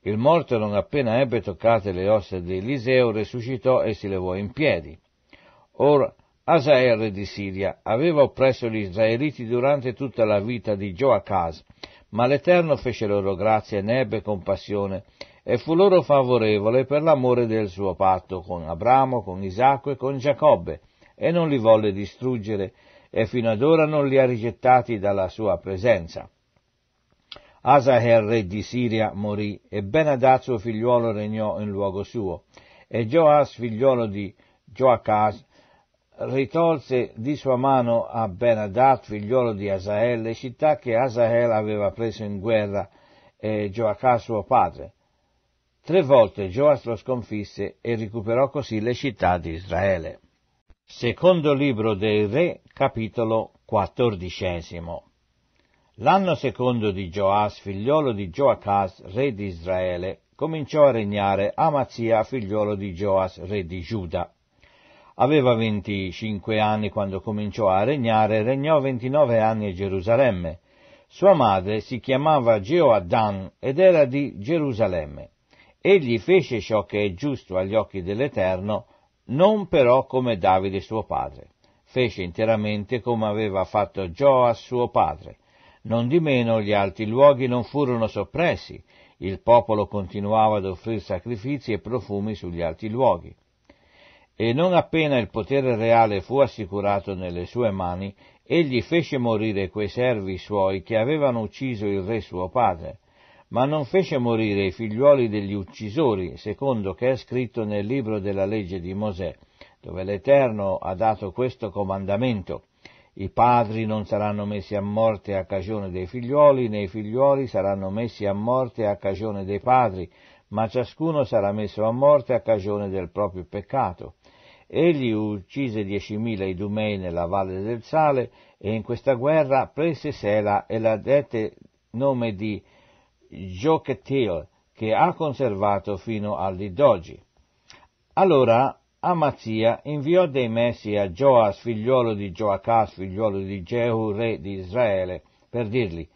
Il morto, non appena ebbe toccate le ossa di Eliseo, resuscitò e si levò in piedi. Or Hazael, re di Siria, aveva oppresso gli israeliti durante tutta la vita di Gioacas, ma l'Eterno fece loro grazia e ne ebbe compassione, e fu loro favorevole per l'amore del suo patto con Abramo, con Isacco e con Giacobbe, e non li volle distruggere, e fino ad ora non li ha rigettati dalla sua presenza. Hazael, re di Siria, morì, e Benadad, suo figliuolo, regnò in luogo suo, e Joas, figliuolo di Gioacas, ritolse di sua mano a Benadad, figliolo di Hazael, le città che Hazael aveva preso in guerra, e Gioacà suo padre. Tre volte Gioas lo sconfisse e recuperò così le città di Israele. Secondo libro dei Re, capitolo quattordicesimo. L'anno secondo di Gioas, figliolo di Gioacas, re di Israele, cominciò a regnare Amazia, figliolo di Gioas, re di Giuda. Aveva venticinque anni quando cominciò a regnare, e regnò ventinove anni a Gerusalemme. Sua madre si chiamava Geoadan ed era di Gerusalemme. Egli fece ciò che è giusto agli occhi dell'Eterno, non però come Davide suo padre. Fece interamente come aveva fatto Gioas suo padre. Nondimeno gli altri luoghi non furono soppressi, il popolo continuava ad offrire sacrifici e profumi sugli altri luoghi. E non appena il potere reale fu assicurato nelle sue mani, egli fece morire quei servi suoi che avevano ucciso il re suo padre, ma non fece morire i figliuoli degli uccisori, secondo che è scritto nel libro della legge di Mosè, dove l'Eterno ha dato questo comandamento: «I padri non saranno messi a morte a cagione dei figliuoli, né i figliuoli saranno messi a morte a cagione dei padri, ma ciascuno sarà messo a morte a cagione del proprio peccato». Egli uccise diecimila idumei nella valle del Sale, e in questa guerra prese Sela e la dette nome di Giochetil, che ha conservato fino all'id d'oggi. Allora Amazia inviò dei messi a Gioas, figliolo di Gioacas, figliolo di Jehu, re di Israele, per dirgli: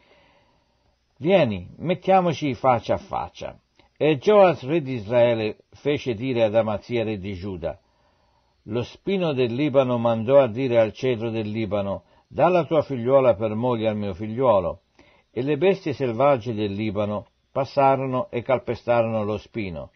«Vieni, mettiamoci faccia a faccia». E Gioas re di Israele fece dire ad Amazia re di Giuda: lo spino del Libano mandò a dire al cedro del Libano: dà la tua figliuola per moglie al mio figliuolo. E le bestie selvagge del Libano passarono e calpestarono lo spino.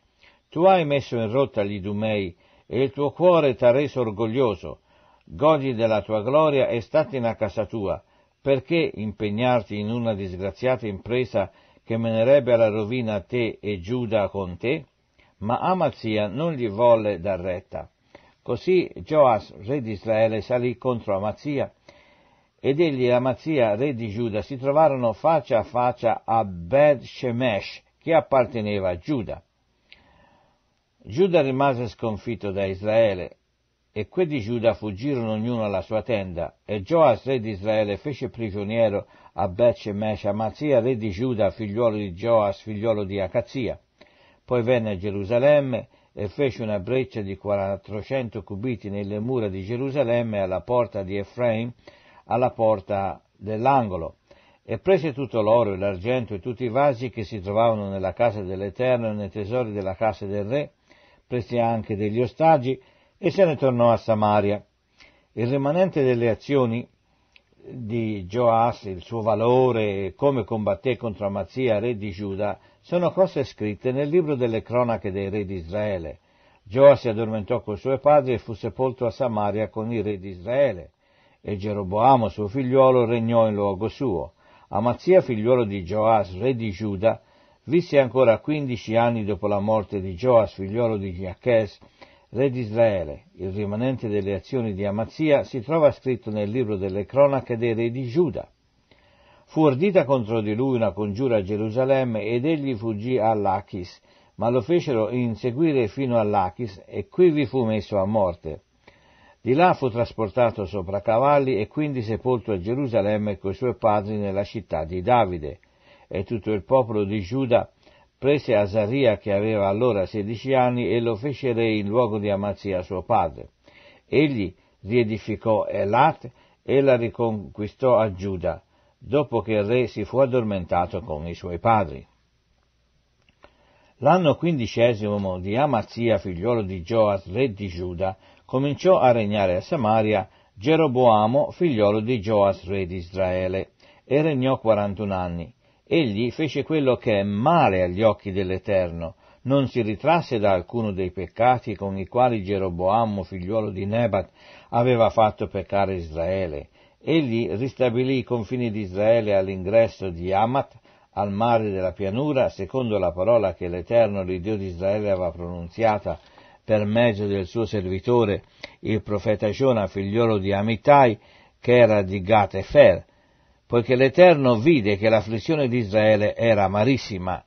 Tu hai messo in rotta gli Idumei e il tuo cuore t'ha reso orgoglioso. Godi della tua gloria e statene a casa tua, perché impegnarti in una disgraziata impresa che menerebbe alla rovina te e Giuda con te? Ma Amazia non gli volle dar retta. Così Gioas, re di Israele, salì contro Amazia, ed egli e Amazia, re di Giuda, si trovarono faccia a faccia a Beth Shemesh, che apparteneva a Giuda. Giuda rimase sconfitto da Israele, e quelli di Giuda fuggirono ognuno alla sua tenda, e Gioas re di Israele fece prigioniero a Beth Shemesh Amazia re di Giuda, figliuolo di Gioas, figliuolo di Acazia. Poi venne a Gerusalemme e fece una breccia di quattrocento cubiti nelle mura di Gerusalemme, alla porta di Efraim, alla porta dell'angolo, e prese tutto l'oro e l'argento e tutti i vasi che si trovavano nella casa dell'Eterno e nei tesori della casa del re, prese anche degli ostaggi, e se ne tornò a Samaria. Il rimanente delle azioni di Gioas, il suo valore e come combatté contro Amazia, re di Giuda, sono cose scritte nel libro delle cronache dei re di Israele. Gioas si addormentò con suo padre e fu sepolto a Samaria con i re di Israele, e Geroboamo, suo figliuolo, regnò in luogo suo. Amazia, figliuolo di Gioas, re di Giuda, visse ancora quindici anni dopo la morte di Gioas, figliuolo di Giaches, re di Israele. Il rimanente delle azioni di Amazia si trova scritto nel libro delle cronache dei re di Giuda. Fu ordita contro di lui una congiura a Gerusalemme ed egli fuggì a Lachis, ma lo fecero inseguire fino a Lachis e qui vi fu messo a morte. Di là fu trasportato sopra cavalli e quindi sepolto a Gerusalemme coi suoi padri nella città di Davide. E tutto il popolo di Giuda prese Azaria, che aveva allora sedici anni, e lo fece re in luogo di Amazia suo padre. Egli riedificò Elat e la riconquistò a Giuda, dopo che il re si fu addormentato con i suoi padri. L'anno quindicesimo di Amazia, figliolo di Gioas, re di Giuda, cominciò a regnare a Samaria Geroboamo, figliolo di Gioas, re di Israele, e regnò quarantuno anni. Egli fece quello che è male agli occhi dell'Eterno, non si ritrasse da alcuno dei peccati con i quali Geroboamo, figliuolo di Nebat, aveva fatto peccare Israele. Egli ristabilì i confini di Israele all'ingresso di Amat, al mare della pianura, secondo la parola che l'Eterno, l'Iddio di Israele, aveva pronunziata per mezzo del suo servitore, il profeta Giona, figliuolo di Amittai, che era di Gatefer. Poiché l'Eterno vide che l'afflizione di Israele era amarissima,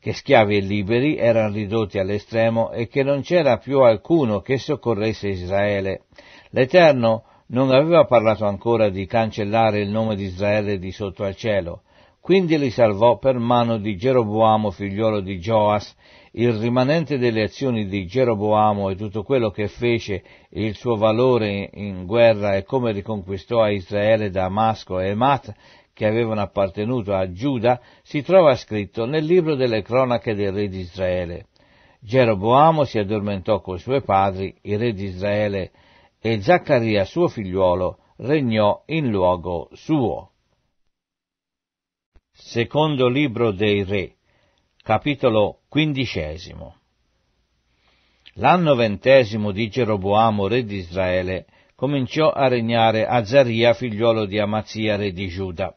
che schiavi e liberi erano ridotti all'estremo e che non c'era più alcuno che soccorresse Israele. L'Eterno non aveva parlato ancora di cancellare il nome di Israele di sotto al cielo, quindi li salvò per mano di Geroboamo, figliolo di Gioas. Il rimanente delle azioni di Geroboamo e tutto quello che fece, il suo valore in guerra e come riconquistò a Israele Damasco e Amat, che avevano appartenuto a Giuda, si trova scritto nel libro delle cronache dei re di Israele. Geroboamo si addormentò coi suoi padri, i re di Israele, e Zaccaria, suo figliuolo, regnò in luogo suo. Secondo libro dei re, capitolo quindicesimo. L'anno ventesimo di Geroboamo, re di Israele, cominciò a regnare Azaria, figliuolo di Amazia, re di Giuda.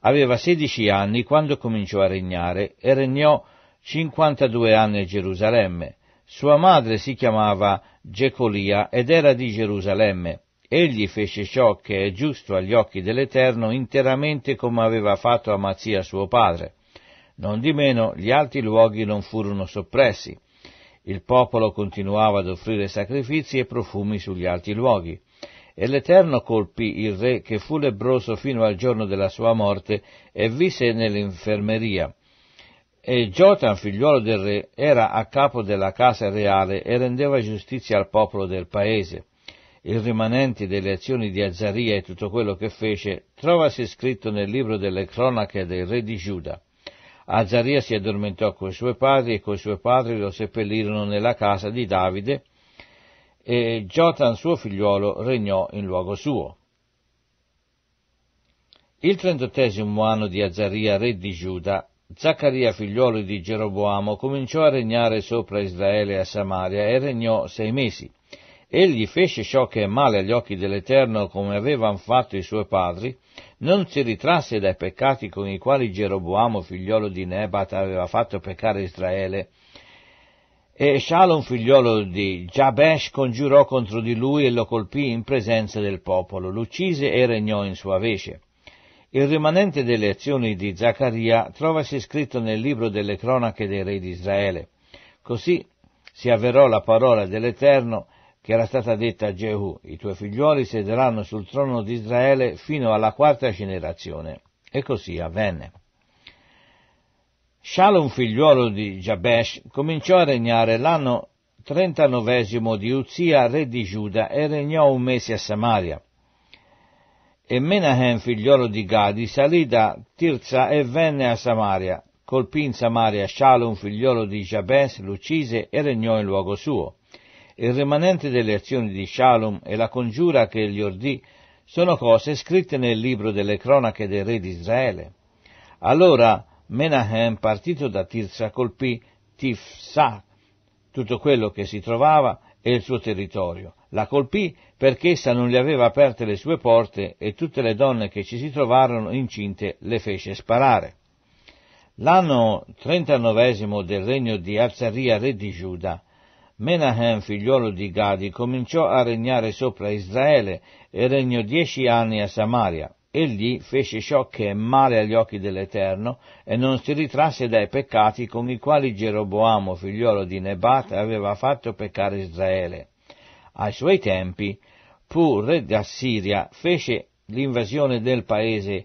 Aveva sedici anni quando cominciò a regnare e regnò cinquantadue anni a Gerusalemme. Sua madre si chiamava Gecolia ed era di Gerusalemme. Egli fece ciò che è giusto agli occhi dell'Eterno interamente come aveva fatto Amazia suo padre. Nondimeno gli alti luoghi non furono soppressi. Il popolo continuava ad offrire sacrifici e profumi sugli alti luoghi. E l'Eterno colpì il re che fu lebbroso fino al giorno della sua morte e visse nell'infermeria. E Jotam, figliuolo del re, era a capo della casa reale e rendeva giustizia al popolo del paese. Il rimanente delle azioni di Azaria e tutto quello che fece trovasi scritto nel libro delle cronache dei re di Giuda. Azaria si addormentò coi suoi padri e coi suoi padri lo seppellirono nella casa di Davide, e Jotam suo figliuolo regnò in luogo suo. Il trentottesimo anno di Azaria, re di Giuda, Zaccaria, figliuolo di Geroboamo, cominciò a regnare sopra Israele e a Samaria e regnò sei mesi. Egli fece ciò che è male agli occhi dell'Eterno, come avevano fatto i suoi padri, non si ritrasse dai peccati con i quali Geroboamo, figliolo di Nebat, aveva fatto peccare Israele. E Shalom, figliolo di Giabesh, congiurò contro di lui e lo colpì in presenza del popolo, l'uccise e regnò in sua vece. Il rimanente delle azioni di Zaccaria trovasi scritto nel libro delle cronache dei re di Israele. Così si avverò la parola dell'Eterno che era stata detta a Jehu: i tuoi figliuoli sederanno sul trono di Israele fino alla quarta generazione. E così avvenne. Shalom, figliuolo di Giabesh, cominciò a regnare l'anno trentanovesimo di Uzia, re di Giuda, e regnò un mese a Samaria. E Menahem, figliolo di Gadi, salì da Tirza e venne a Samaria. Colpì in Samaria Shalom, figliolo di Jabes, l'uccise e regnò in luogo suo. Il rimanente delle azioni di Shalom e la congiura che gli ordì sono cose scritte nel libro delle cronache dei re di Israele. Allora Menahem, partito da Tirza, colpì Tifsa, tutto quello che si trovava e il suo territorio. La colpì perché essa non gli aveva aperte le sue porte, e tutte le donne che ci si trovarono incinte le fece sparare. L'anno trentanovesimo del regno di Azaria, re di Giuda, Menahem, figliolo di Gadi, cominciò a regnare sopra Israele e regnò dieci anni a Samaria. Egli fece ciò che è male agli occhi dell'Eterno e non si ritrasse dai peccati con i quali Geroboamo, figliolo di Nebat, aveva fatto peccare Israele. Ai suoi tempi, Pu, re d'Assiria, fece l'invasione del paese,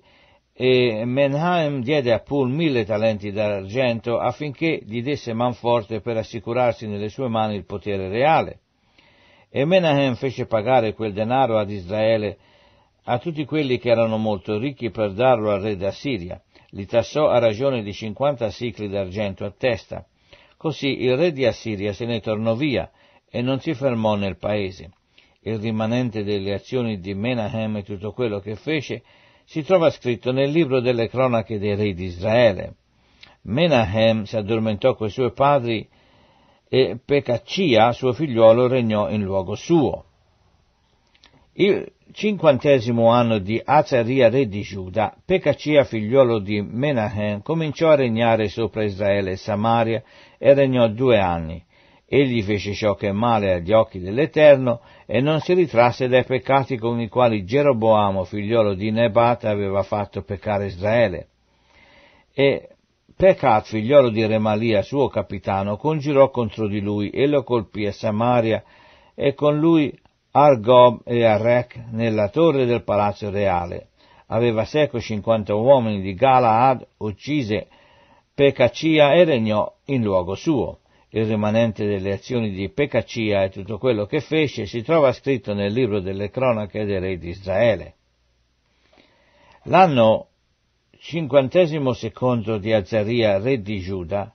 e Menahem diede a Pu mille talenti d'argento affinché gli desse manforte per assicurarsi nelle sue mani il potere reale. E Menahem fece pagare quel denaro ad Israele, a tutti quelli che erano molto ricchi, per darlo al re d'Assiria. Li tassò a ragione di cinquanta sicli d'argento a testa. Così il re di Assiria se ne tornò via e non si fermò nel paese. Il rimanente delle azioni di Menahem e tutto quello che fece si trova scritto nel libro delle cronache dei re di Israele. Menahem si addormentò coi suoi padri e Pecaccia, suo figliuolo, regnò in luogo suo. Il cinquantesimo anno di Azaria, re di Giuda, Pecaccia, figliuolo di Menahem, cominciò a regnare sopra Israele e Samaria e regnò due anni. Egli fece ciò che è male agli occhi dell'Eterno e non si ritrasse dai peccati con i quali Geroboamo, figliolo di Nebat, aveva fatto peccare Israele. E Pecat, figliolo di Remalia, suo capitano, congiurò contro di lui e lo colpì a Samaria, e con lui Argob e Arec nella torre del palazzo reale. Aveva seco cinquanta uomini di Galahad, uccise Pecaccia e regnò in luogo suo. Il rimanente delle azioni di Pecaccia e tutto quello che fece si trova scritto nel libro delle cronache dei re di Israele. L'anno cinquantesimo secondo di Azaria, re di Giuda,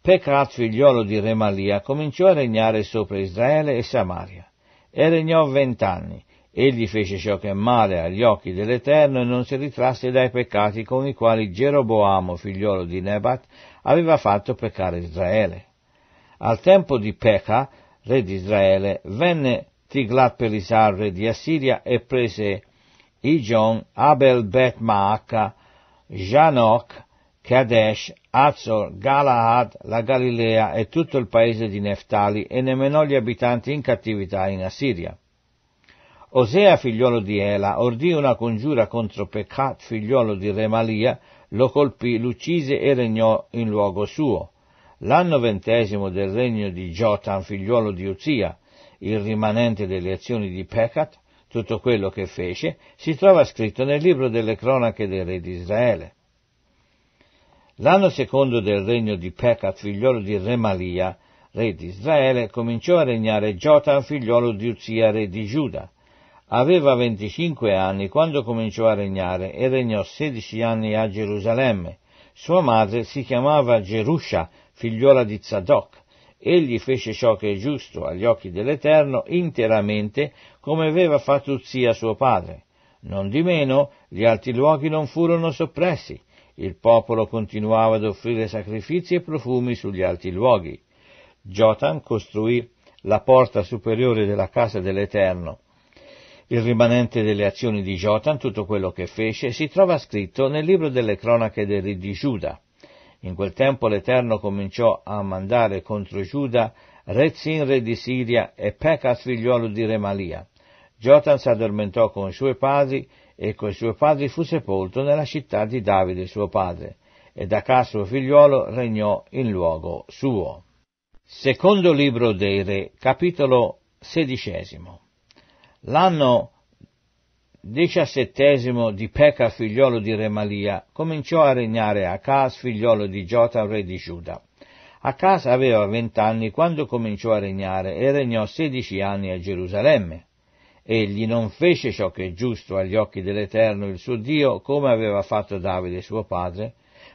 Pecat, figliolo di Remalia, cominciò a regnare sopra Israele e Samaria e regnò vent'anni. Egli fece ciò che è male agli occhi dell'Eterno e non si ritrasse dai peccati con i quali Geroboamo, figliolo di Nebat, aveva fatto peccare Israele. Al tempo di Peca, re di Israele, venne Tiglat-Pileser, re di Assiria, e prese Ijon, Abel Bet Maaca, Janoc, Kadesh, Azor, Galahad, la Galilea e tutto il paese di Neftali, e nemmeno gli abitanti in cattività in Assiria. Osea, figliolo di Ela, ordì una congiura contro Pecat, figliolo di Remalia, lo colpì, l'uccise e regnò in luogo suo. L'anno ventesimo del regno di Jotam, figliuolo di Uzia, il rimanente delle azioni di Pecat, tutto quello che fece, si trova scritto nel libro delle cronache dei re di Israele. L'anno secondo del regno di Pecat, figliuolo di Remalia, re di Israele, cominciò a regnare Jotam, figliuolo di Uzia, re di Giuda. Aveva venticinque anni quando cominciò a regnare e regnò sedici anni a Gerusalemme. Sua madre si chiamava Geruscia, figliuola di Zadok. Egli fece ciò che è giusto agli occhi dell'Eterno interamente, come aveva fatto Uzia suo padre. Nondimeno gli altri luoghi non furono soppressi. Il popolo continuava ad offrire sacrifici e profumi sugli alti luoghi. Jotam costruì la porta superiore della casa dell'Eterno. Il rimanente delle azioni di Jotam, tutto quello che fece, si trova scritto nel libro delle cronache dei re di Giuda. In quel tempo l'Eterno cominciò a mandare contro Giuda Rezin re di Siria e Pecas figliolo di Remalia. Jotam si addormentò con i suoi padri e coi suoi padri fu sepolto nella città di Davide suo padre, ed Acaz suo figliolo regnò in luogo suo. Secondo libro dei re, capitolo sedicesimo. L'anno diciassettesimo di Peca, figliolo di Remalia, cominciò a regnare Acaz, figliolo di Jotam, re di Giuda. Acaz aveva vent'anni quando cominciò a regnare e regnò sedici anni a Gerusalemme. Egli non fece ciò che è giusto agli occhi dell'Eterno, il suo Dio, come aveva fatto Davide, suo padre,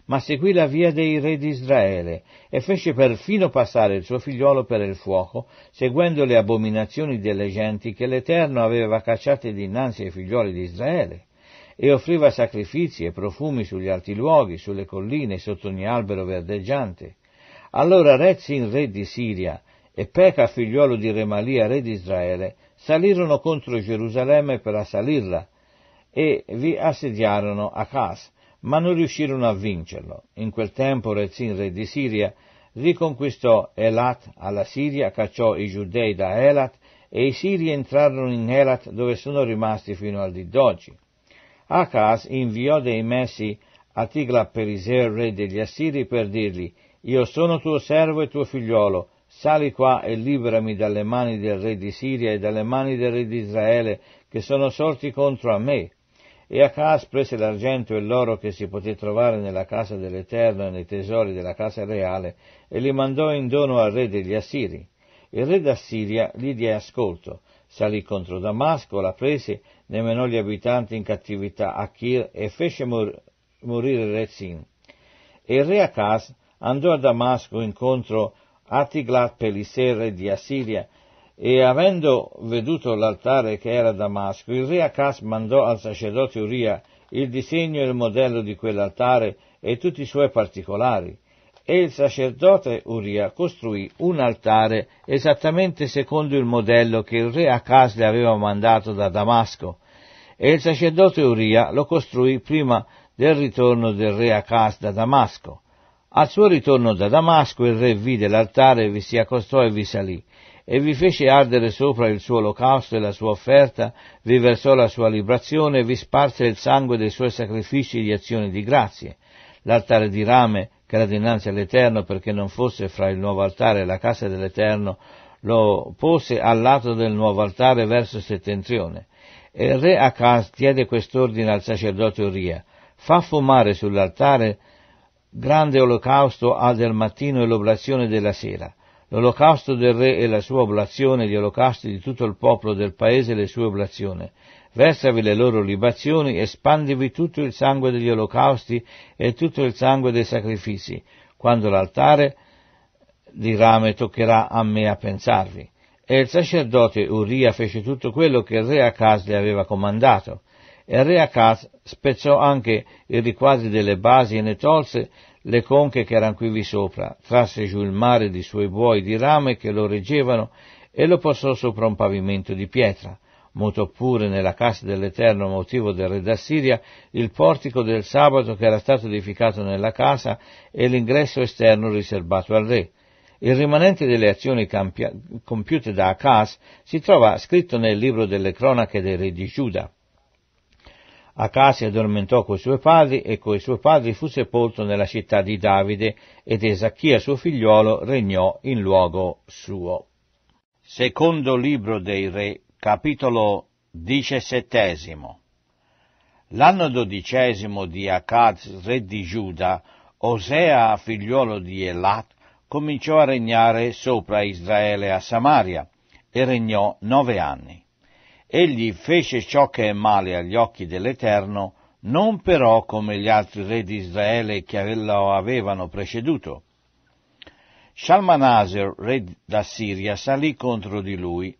ma seguì la via dei re di Israele e fece perfino passare il suo figliolo per il fuoco, seguendo le abominazioni delle genti che l'Eterno aveva cacciate dinanzi ai figlioli di Israele, e offriva sacrifici e profumi sugli alti luoghi, sulle colline, sotto ogni albero verdeggiante. Allora Rezin, re di Siria, e Peca, figliolo di Remalia, re di Israele, salirono contro Gerusalemme per assalirla, e vi assediarono Acaz, ma non riuscirono a vincerlo. In quel tempo Rezin, re di Siria, riconquistò Elat alla Siria, cacciò i Giudei da Elat, e i Siri entrarono in Elat, dove sono rimasti fino al dì d'oggi. Acaz inviò dei messi a Tiglat-Pileser, re degli Assiri, per dirgli: «Io sono tuo servo e tuo figliolo, sali qua e liberami dalle mani del re di Siria e dalle mani del re di Israele, che sono sorti contro a me». E Acaz prese l'argento e l'oro che si poté trovare nella casa dell'Eterno e nei tesori della casa reale, e li mandò in dono al re degli Assiri. Il re d'Assiria gli diede ascolto, salì contro Damasco, la prese, ne menò gli abitanti in cattività a Kir e fece mor- morire Rezin. E il re Acaz andò a Damasco incontro a Tiglat-Pileser, re di Assiria, e avendo veduto l'altare che era a Damasco, il re Acaz mandò al sacerdote Uria il disegno e il modello di quell'altare e tutti i suoi particolari, e il sacerdote Uria costruì un altare esattamente secondo il modello che il re Acaz le aveva mandato da Damasco, e il sacerdote Uria lo costruì prima del ritorno del re Acaz da Damasco. Al suo ritorno da Damasco il re vide l'altare, vi si accostò e vi salì, e vi fece ardere sopra il suo olocausto e la sua offerta, vi versò la sua libazione e vi sparse il sangue dei suoi sacrifici e di azioni di grazie. L'altare di rame, che era dinanzi all'Eterno, perché non fosse fra il nuovo altare e la casa dell'Eterno, lo pose al lato del nuovo altare verso settentrione. E il re Acaz diede quest'ordine al sacerdote Uria: «Fa fumare sull'altare grande olocausto al del mattino e l'oblazione della sera». L'olocausto del re e la sua oblazione, gli olocausti di tutto il popolo del paese e le sue oblazioni. Versavi le loro libazioni e spandivi tutto il sangue degli olocausti e tutto il sangue dei sacrifici, quando l'altare di rame toccherà a me a pensarvi. E il sacerdote Uria fece tutto quello che il re Acaz le aveva comandato. E il re Acaz spezzò anche i riquadri delle basi e ne tolse le conche che erano qui vi sopra, trasse giù il mare di suoi buoi di rame che lo reggevano e lo posò sopra un pavimento di pietra. Mutò pure nella casa dell'Eterno, motivo del re d'Assiria, il portico del sabato che era stato edificato nella casa e l'ingresso esterno riservato al re. Il rimanente delle azioni campia- compiute da Acaz si trova scritto nel libro delle cronache dei re di Giuda. Acaz si addormentò coi suoi padri e coi suoi padri fu sepolto nella città di Davide, ed Esachia suo figliolo regnò in luogo suo. Secondo libro dei re, capitolo diciassettesimo. L'anno dodicesimo di Acaz, re di Giuda, Osea, figliolo di Elat, cominciò a regnare sopra Israele a Samaria, e regnò nove anni. Egli fece ciò che è male agli occhi dell'Eterno, non però come gli altri re di Israele che lo avevano preceduto. Shalmaneser, re d'Assiria, salì contro di lui,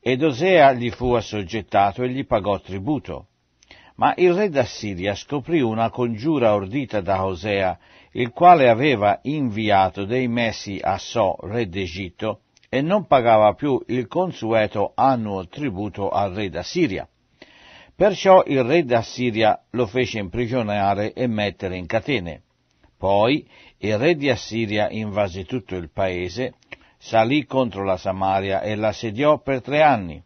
ed Osea gli fu assoggettato e gli pagò tributo. Ma il re d'Assiria scoprì una congiura ordita da Osea, il quale aveva inviato dei messi a So, re d'Egitto, e non pagava più il consueto annuo tributo al re d'Assiria. Perciò il re d'Assiria lo fece imprigionare e mettere in catene. Poi il re di Assiria invase tutto il paese, salì contro la Samaria e la assediò per tre anni.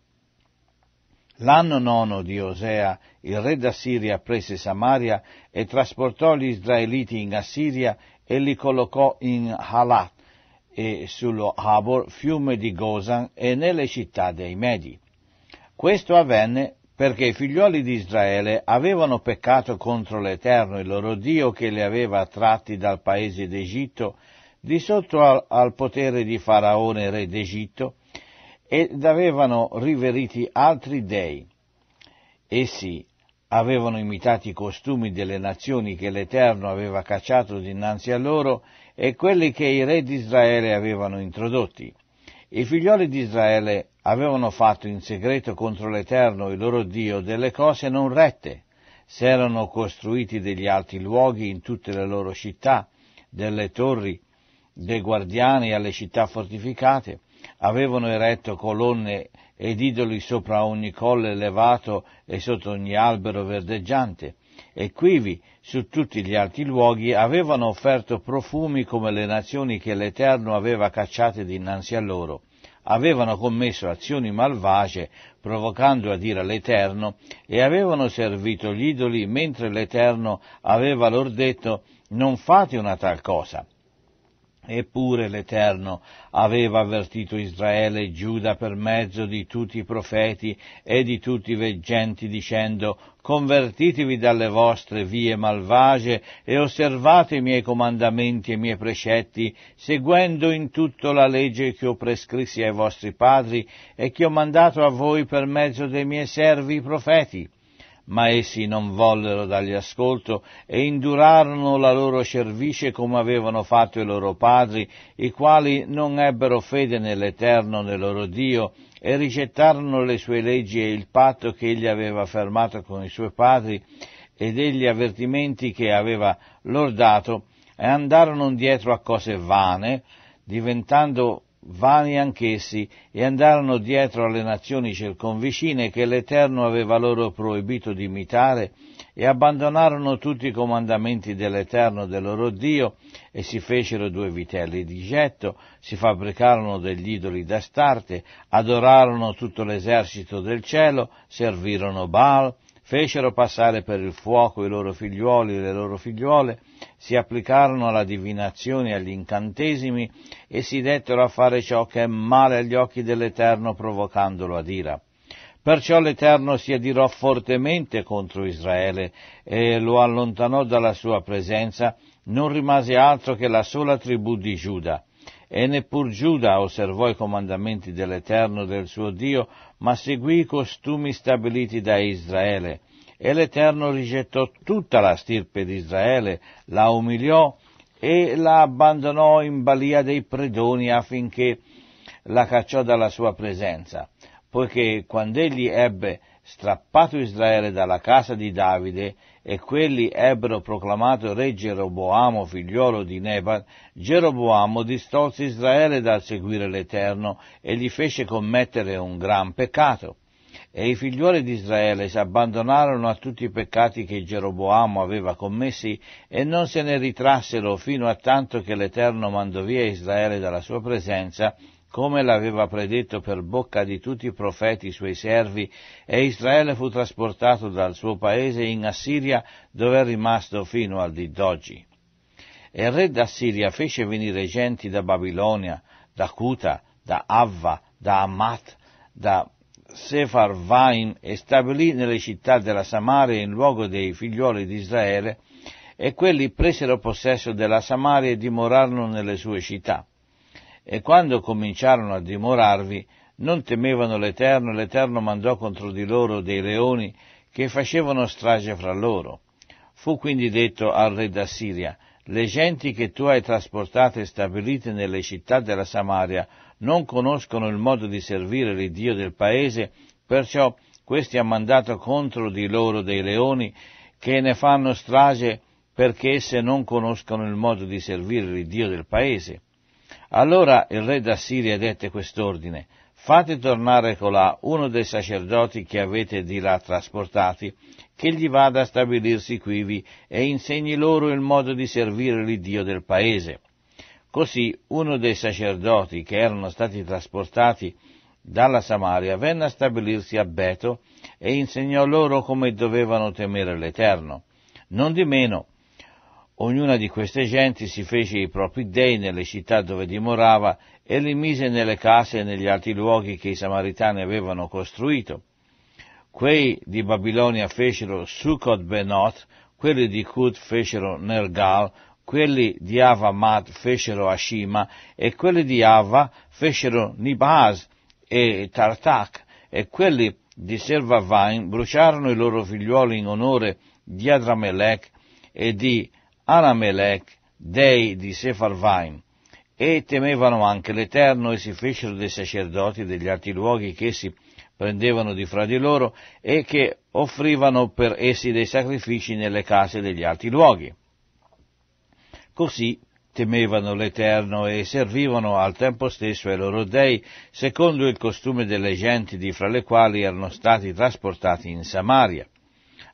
L'anno nono di Osea, il re d'Assiria prese Samaria e trasportò gli israeliti in Assiria e li collocò in Halat e sullo Habor, fiume di Gosan, e nelle città dei Medi. Questo avvenne perché i figlioli di Israele avevano peccato contro l'Eterno, il loro Dio, che li aveva tratti dal paese d'Egitto, di sotto al, al potere di Faraone, re d'Egitto, ed avevano riveriti altri dei. Essi avevano imitato i costumi delle nazioni che l'Eterno aveva cacciato dinanzi a loro, e quelli che i re di Israele avevano introdotti. I figlioli di Israele avevano fatto in segreto contro l'Eterno, il loro Dio, delle cose non rette. Si erano costruiti degli alti luoghi in tutte le loro città, delle torri, dei guardiani alle città fortificate. Avevano eretto colonne ed idoli sopra ogni colle elevato e sotto ogni albero verdeggiante. E quivi su tutti gli alti luoghi avevano offerto profumi come le nazioni che l'Eterno aveva cacciate dinanzi a loro. Avevano commesso azioni malvagie, provocando ad ira l'Eterno, e avevano servito gli idoli, mentre l'Eterno aveva loro detto: non fate una tal cosa. Eppure l'Eterno aveva avvertito Israele e Giuda per mezzo di tutti i profeti e di tutti i veggenti, dicendo: convertitevi dalle vostre vie malvagie e osservate i miei comandamenti e i miei precetti, seguendo in tutto la legge che ho prescrissi ai vostri padri e che ho mandato a voi per mezzo dei miei servi i profeti. Ma essi non vollero dargli ascolto e indurarono la loro cervice come avevano fatto i loro padri, i quali non ebbero fede nell'Eterno, nel loro Dio, e rigettarono le sue leggi e il patto che egli aveva fermato con i suoi padri e degli avvertimenti che aveva loro dato, e andarono dietro a cose vane, diventando vani anch'essi, e andarono dietro alle nazioni circonvicine che l'Eterno aveva loro proibito di imitare, e abbandonarono tutti i comandamenti dell'Eterno del loro Dio, e si fecero due vitelli di getto, si fabbricarono degli idoli d'Astarte, adorarono tutto l'esercito del cielo, servirono Baal, fecero passare per il fuoco i loro figliuoli e le loro figliuole, si applicarono alla divinazione e agli incantesimi e si dettero a fare ciò che è male agli occhi dell'Eterno, provocandolo ad ira. Perciò l'Eterno si adirò fortemente contro Israele e lo allontanò dalla sua presenza, non rimase altro che la sola tribù di Giuda. E neppur Giuda osservò i comandamenti dell'Eterno del suo Dio, ma seguì i costumi stabiliti da Israele. E l'Eterno rigettò tutta la stirpe di Israele, la umiliò e la abbandonò in balia dei predoni affinché la cacciò dalla sua presenza. Poiché quando egli ebbe strappato Israele dalla casa di Davide, e quelli ebbero proclamato re Geroboamo, figliolo di Nebat, Geroboamo distolse Israele dal seguire l'Eterno e gli fece commettere un gran peccato. E i figliuoli di Israele si abbandonarono a tutti i peccati che Geroboamo aveva commessi e non se ne ritrassero fino a tanto che l'Eterno mandò via Israele dalla sua presenza, come l'aveva predetto per bocca di tutti i profeti suoi servi, e Israele fu trasportato dal suo paese in Assiria, dove è rimasto fino al dì d'oggi. E il re d'Assiria fece venire genti da Babilonia, da Cuta, da Avva, da Amat, da Sefarvain, e stabilì nelle città della Samaria in luogo dei figlioli di Israele, e quelli presero possesso della Samaria e dimorarono nelle sue città. E quando cominciarono a dimorarvi, non temevano l'Eterno, e l'Eterno mandò contro di loro dei leoni che facevano strage fra loro. Fu quindi detto al re d'Assiria: «Le genti che tu hai trasportate e stabilite nelle città della Samaria non conoscono il modo di servire l'Iddio del paese, perciò questi ha mandato contro di loro dei leoni che ne fanno strage perché esse non conoscono il modo di servire l'Iddio del paese». Allora il re d'Assiria dette quest'ordine: «Fate tornare colà uno dei sacerdoti che avete di là trasportati, che gli vada a stabilirsi quivi e insegni loro il modo di servire l'Iddio del paese». Così uno dei sacerdoti che erano stati trasportati dalla Samaria venne a stabilirsi a Beto e insegnò loro come dovevano temere l'Eterno. Nondimeno, ognuna di queste genti si fece i propri dei nelle città dove dimorava e li mise nelle case e negli altri luoghi che i samaritani avevano costruito. Quei di Babilonia fecero Sukkot Benot, quelli di Kut fecero Nergal, quelli di Avamat fecero Ashima e quelli di Ava fecero Nibaz e Tartak, e quelli di Sefarvain bruciarono i loro figliuoli in onore di Adramelech e di Aramelech, dei di Sefarvain, e temevano anche l'Eterno, e si fecero dei sacerdoti degli altri luoghi che essi prendevano di fra di loro, e che offrivano per essi dei sacrifici nelle case degli altri luoghi. Così temevano l'Eterno e servivano al tempo stesso ai loro dei, secondo il costume delle genti di fra le quali erano stati trasportati in Samaria.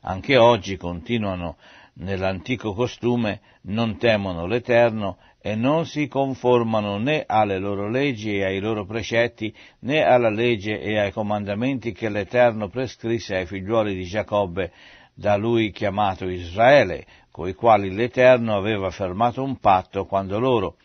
Anche oggi continuano nell'antico costume, non temono l'Eterno e non si conformano né alle loro leggi e ai loro precetti, né alla legge e ai comandamenti che l'Eterno prescrisse ai figliuoli di Giacobbe, da lui chiamato Israele, coi quali l'Eterno aveva fermato un patto quando loro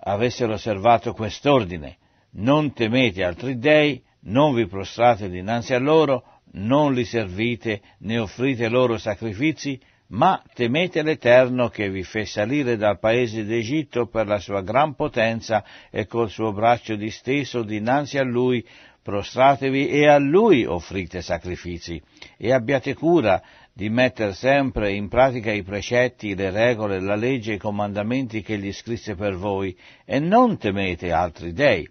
avessero osservato quest'ordine: «Non temete altri dei, non vi prostrate dinanzi a loro, non li servite, né offrite loro sacrifici, ma temete l'Eterno che vi fe salire dal paese d'Egitto per la sua gran potenza e col suo braccio disteso dinanzi a Lui, prostratevi e a Lui offrite sacrifici, e abbiate cura di mettere sempre in pratica i precetti, le regole, la legge e i comandamenti che gli scrisse per voi, e non temete altri dei.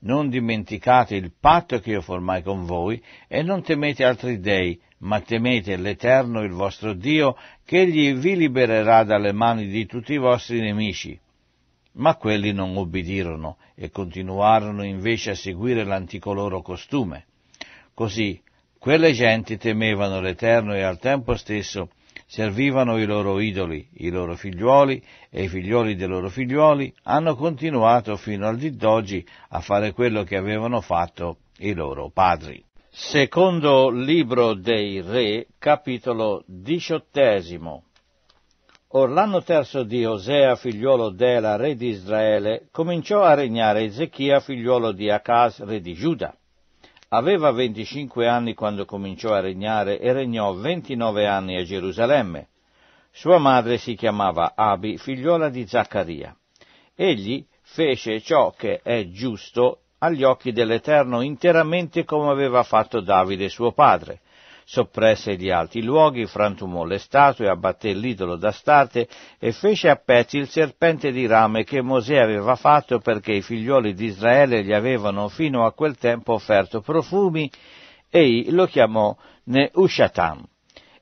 Non dimenticate il patto che io formai con voi, e non temete altri dei, ma temete l'Eterno il vostro Dio, che egli vi libererà dalle mani di tutti i vostri nemici». Ma quelli non ubbidirono, e continuarono invece a seguire l'antico loro costume. Così quelle genti temevano l'Eterno e al tempo stesso servivano i loro idoli. I loro figliuoli e i figlioli dei loro figliuoli hanno continuato fino al dì d'oggi a fare quello che avevano fatto i loro padri. Secondo libro dei Re, capitolo diciottesimo. Or l'anno terzo di Osea, figliuolo d'Ela, re di Israele, cominciò a regnare Ezechia, figliuolo di Acaz, re di Giuda. Aveva venticinque anni quando cominciò a regnare e regnò ventinove anni a Gerusalemme. Sua madre si chiamava Abi, figliola di Zaccaria. Egli fece ciò che è giusto agli occhi dell'Eterno, interamente come aveva fatto Davide suo padre. Soppresse gli alti luoghi, frantumò le statue, abbatté l'idolo d'Astarte e fece a pezzi il serpente di rame che Mosè aveva fatto, perché i figlioli di Israele gli avevano fino a quel tempo offerto profumi. Ei lo chiamò Neushatam.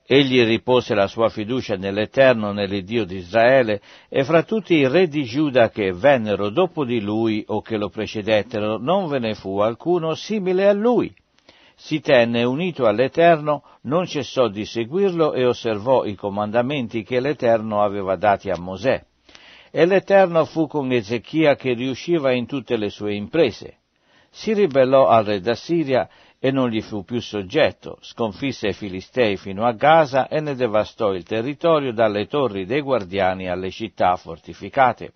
Egli ripose la sua fiducia nell'Eterno, nell'Iddio di Israele, e fra tutti i re di Giuda che vennero dopo di lui o che lo precedettero non ve ne fu alcuno simile a lui. Si tenne unito all'Eterno, non cessò di seguirlo e osservò i comandamenti che l'Eterno aveva dati a Mosè. E l'Eterno fu con Ezechia che riusciva in tutte le sue imprese. Si ribellò al re d'Assiria e non gli fu più soggetto, sconfisse i Filistei fino a Gaza e ne devastò il territorio dalle torri dei guardiani alle città fortificate.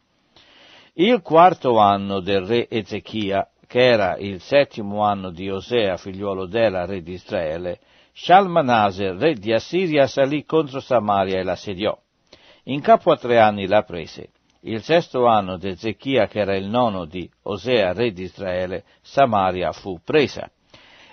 Il quarto anno del re Ezechia, che era il settimo anno di Osea, figliuolo d'Ela, re di Israele, Shalmaneser, re di Assiria, salì contro Samaria e la assediò. In capo a tre anni la prese. Il sesto anno di Ezechia, che era il nono di Osea, re di Israele, Samaria fu presa.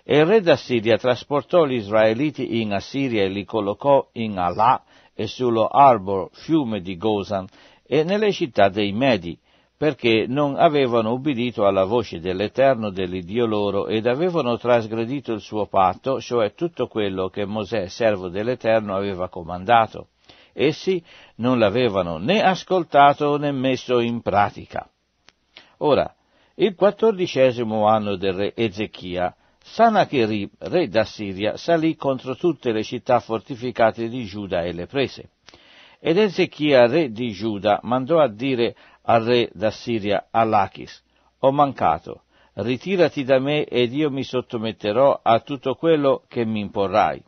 E il re d'Assiria trasportò gli israeliti in Assiria e li collocò in Alà, e sullo Arbor, fiume di Gosan, e nelle città dei Medi, perché non avevano ubbidito alla voce dell'Eterno, dell'Iddio loro, ed avevano trasgredito il suo patto, cioè tutto quello che Mosè, servo dell'Eterno, aveva comandato. Essi non l'avevano né ascoltato né messo in pratica. Ora, il quattordicesimo anno del re Ezechia, Sanacherib, re d'Assiria, salì contro tutte le città fortificate di Giuda e le prese. Ed Ezechia, re di Giuda, mandò a dire al re d'Assiria Alachis: «Ho mancato, ritirati da me ed io mi sottometterò a tutto quello che mi imporrai».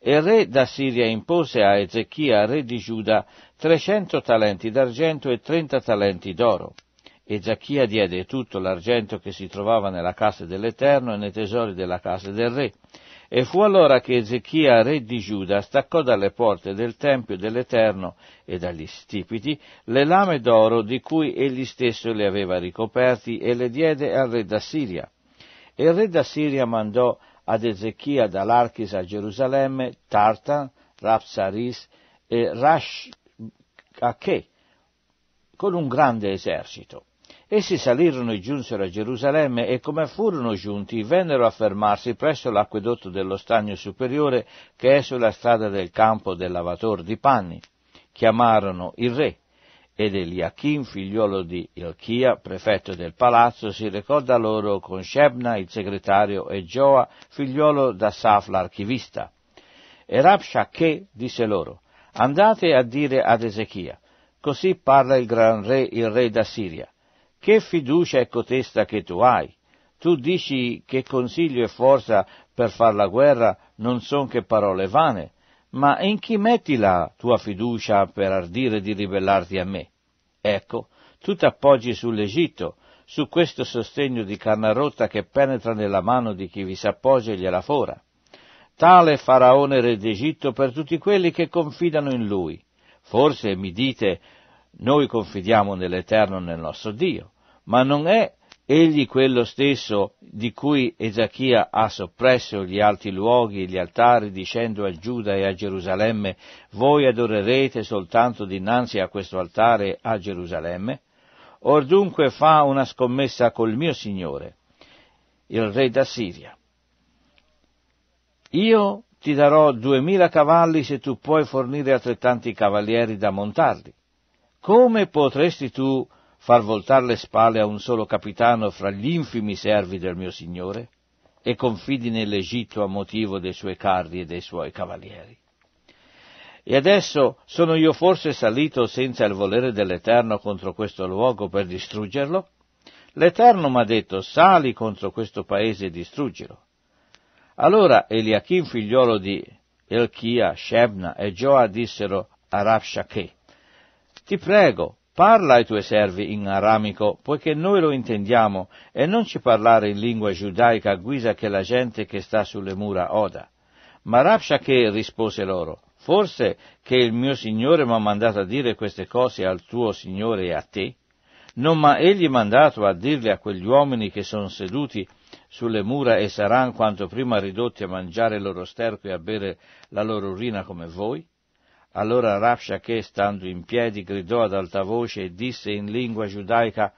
E il re d'Assiria impose a Ezechia, re di Giuda, trecento talenti d'argento e trenta talenti d'oro. Ezechia diede tutto l'argento che si trovava nella casa dell'Eterno e nei tesori della casa del re. E fu allora che Ezechia, re di Giuda, staccò dalle porte del Tempio dell'Eterno e dagli stipiti le lame d'oro di cui egli stesso le aveva ricoperti e le diede al re d'Assiria. E il re d'Assiria mandò ad Ezechia dall'Archis a Gerusalemme Tartan, Rapsaris e Rashakeh con un grande esercito. Essi salirono e giunsero a Gerusalemme e come furono giunti vennero a fermarsi presso l'acquedotto dello stagno superiore che è sulla strada del campo del lavator di panni. Chiamarono il re ed Eliachim, figliuolo di Ilchia, prefetto del palazzo, si recò da loro con Shebna, il segretario, e Gioa, figliuolo da Saf, l'archivista. E Rabshakeh disse loro: «Andate a dire ad Ezechia, così parla il gran re, il re d'Assiria. Che fiducia è cotesta che tu hai? Tu dici che consiglio e forza per far la guerra non son che parole vane, ma in chi metti la tua fiducia per ardire di ribellarti a me? Ecco, tu t'appoggi sull'Egitto, su questo sostegno di canna rotta che penetra nella mano di chi vi s'appoggia e gliela fora. Tale Faraone re d'Egitto per tutti quelli che confidano in lui. Forse mi dite: noi confidiamo nell'Eterno, nel nostro Dio, ma non è egli quello stesso di cui Ezechia ha soppresso gli alti luoghi, gli altari, dicendo a Giuda e a Gerusalemme: voi adorerete soltanto dinanzi a questo altare a Gerusalemme? Or dunque fa una scommessa col mio Signore, il re d'Assiria. Io ti darò duemila cavalli se tu puoi fornire altrettanti cavalieri da montarli. Come potresti tu far voltare le spalle a un solo capitano fra gli infimi servi del mio Signore? E confidi nell'Egitto a motivo dei suoi carri e dei suoi cavalieri. E adesso sono io forse salito senza il volere dell'Eterno contro questo luogo per distruggerlo? L'Eterno m'ha detto: sali contro questo paese e distruggilo. Allora Eliachim, figliolo di Elchia, Shebna e Gioa dissero a Rabshakeh: ti prego, parla ai tuoi servi in aramico, poiché noi lo intendiamo, e non ci parlare in lingua giudaica a guisa che la gente che sta sulle mura oda. Ma Rabshakeh rispose loro: forse che il mio Signore m'ha mandato a dire queste cose al tuo Signore e a te? Non m'ha egli mandato a dirle a quegli uomini che sono seduti sulle mura e saranno quanto prima ridotti a mangiare il loro sterco e a bere la loro urina come voi? Allora Rabshakeh, stando in piedi, gridò ad alta voce e disse in lingua giudaica: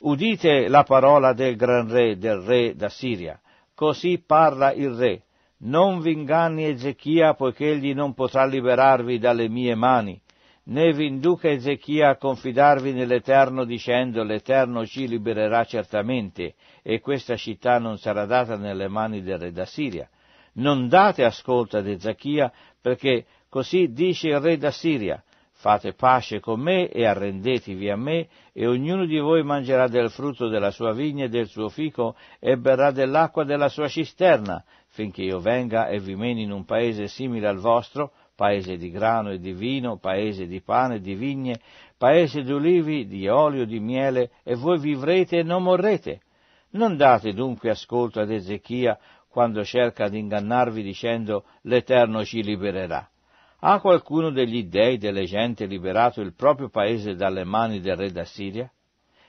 udite la parola del gran re, del re d'Assiria. Così parla il re: non vi inganni Ezechia, poiché egli non potrà liberarvi dalle mie mani, né vi induca Ezechia a confidarvi nell'Eterno dicendo: l'Eterno ci libererà certamente, e questa città non sarà data nelle mani del re d'Assiria. Non date ascolto ad Ezechia, perché così dice il re d'Assiria: fate pace con me e arrendetevi a me, e ognuno di voi mangerà del frutto della sua vigna e del suo fico, e berrà dell'acqua della sua cisterna, finché io venga e vi meni in un paese simile al vostro, paese di grano e di vino, paese di pane e di vigne, paese di olivi, di olio e di miele, e voi vivrete e non morrete. Non date dunque ascolto ad Ezechia, quando cerca di ingannarvi dicendo: l'Eterno ci libererà. Ha qualcuno degli dei delle gente liberato il proprio paese dalle mani del re d'Assiria?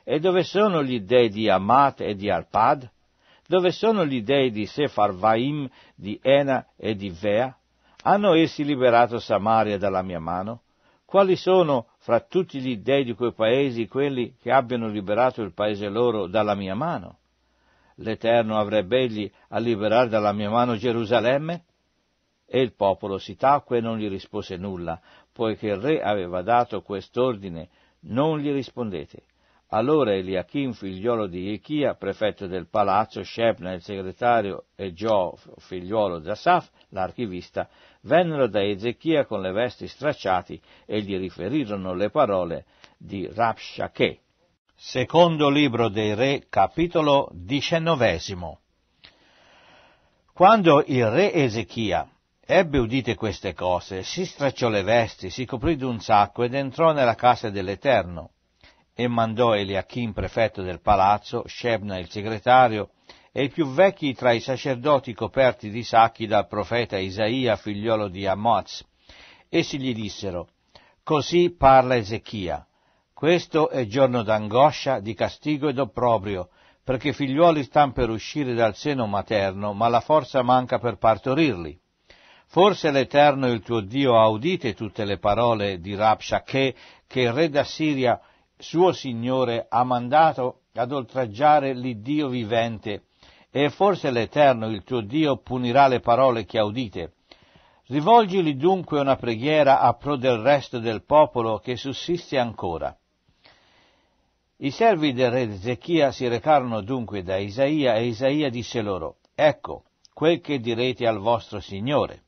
E dove sono gli dei di Amat e di Arpad? Dove sono gli dei di Sefarvaim, di Ena e di Vea? Hanno essi liberato Samaria dalla mia mano? Quali sono fra tutti gli dèi di quei paesi quelli che abbiano liberato il paese loro dalla mia mano? L'Eterno avrebbe egli a liberare dalla mia mano Gerusalemme? E il popolo si tacque e non gli rispose nulla, poiché il re aveva dato quest'ordine, non gli rispondete. Allora Eliachim, figliolo di Ichia, prefetto del palazzo, Shebna, il segretario, e Gio, figliolo di Asaf, l'archivista, vennero da Ezechia con le vesti stracciate e gli riferirono le parole di Rabshakeh. Secondo libro dei re, capitolo diciannovesimo. Quando il re Ezechia ebbe udite queste cose, si stracciò le vesti, si coprì d'un sacco ed entrò nella casa dell'Eterno. E mandò Eliachim, prefetto del palazzo, Shebna il segretario, e i più vecchi tra i sacerdoti coperti di sacchi dal profeta Isaia, figliolo di Amoz. Essi gli dissero, «Così parla Ezechia, questo è giorno d'angoscia, di castigo ed opprobrio, perché figliuoli stan per uscire dal seno materno, ma la forza manca per partorirli. Forse l'Eterno il tuo Dio ha udite tutte le parole di Rabshakeh, che il re d'Assiria suo signore ha mandato ad oltraggiare l'Iddio vivente, e forse l'Eterno, il tuo Dio, punirà le parole che udite. Rivolgili dunque una preghiera a pro del resto del popolo che sussiste ancora». I servi del re Ezechia si recarono dunque da Isaia, e Isaia disse loro, «Ecco, quel che direte al vostro signore.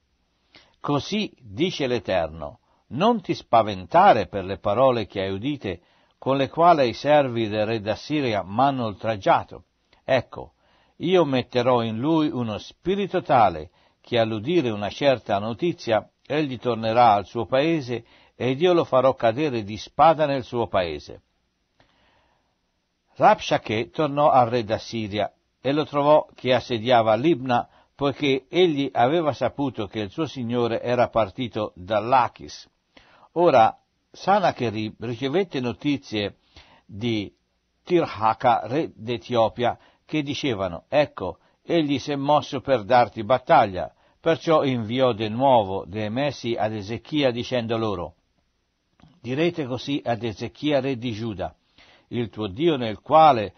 Così dice l'Eterno, non ti spaventare per le parole che hai udite, con le quali i servi del re d'Assiria m'hanno oltraggiato. Ecco, io metterò in lui uno spirito tale che all'udire una certa notizia egli tornerà al suo paese ed io lo farò cadere di spada nel suo paese». Rabshakeh tornò al re d'Assiria e lo trovò che assediava Libna, poiché egli aveva saputo che il suo signore era partito dall'Achis. Ora, Sanacherib ricevette notizie di Tirhaka, re d'Etiopia, che dicevano, «Ecco, egli si è mosso per darti battaglia», perciò inviò di nuovo dei messi ad Ezechia, dicendo loro, «Direte così ad Ezechia, re di Giuda, il tuo Dio nel quale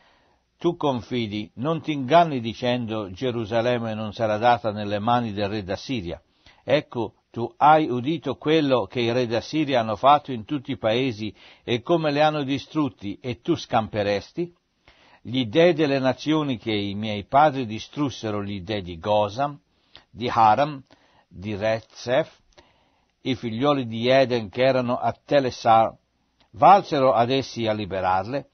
tu confidi, non ti inganni dicendo, Gerusalemme non sarà data nelle mani del re d'Assiria. Ecco, tu hai udito quello che i re d'Assiria hanno fatto in tutti i paesi e come li hanno distrutti, e tu scamperesti? Gli dei delle nazioni che i miei padri distrussero, gli dei di Gozam, di Haram, di Rezef, i figlioli di Eden che erano a Telesar, valsero ad essi a liberarle?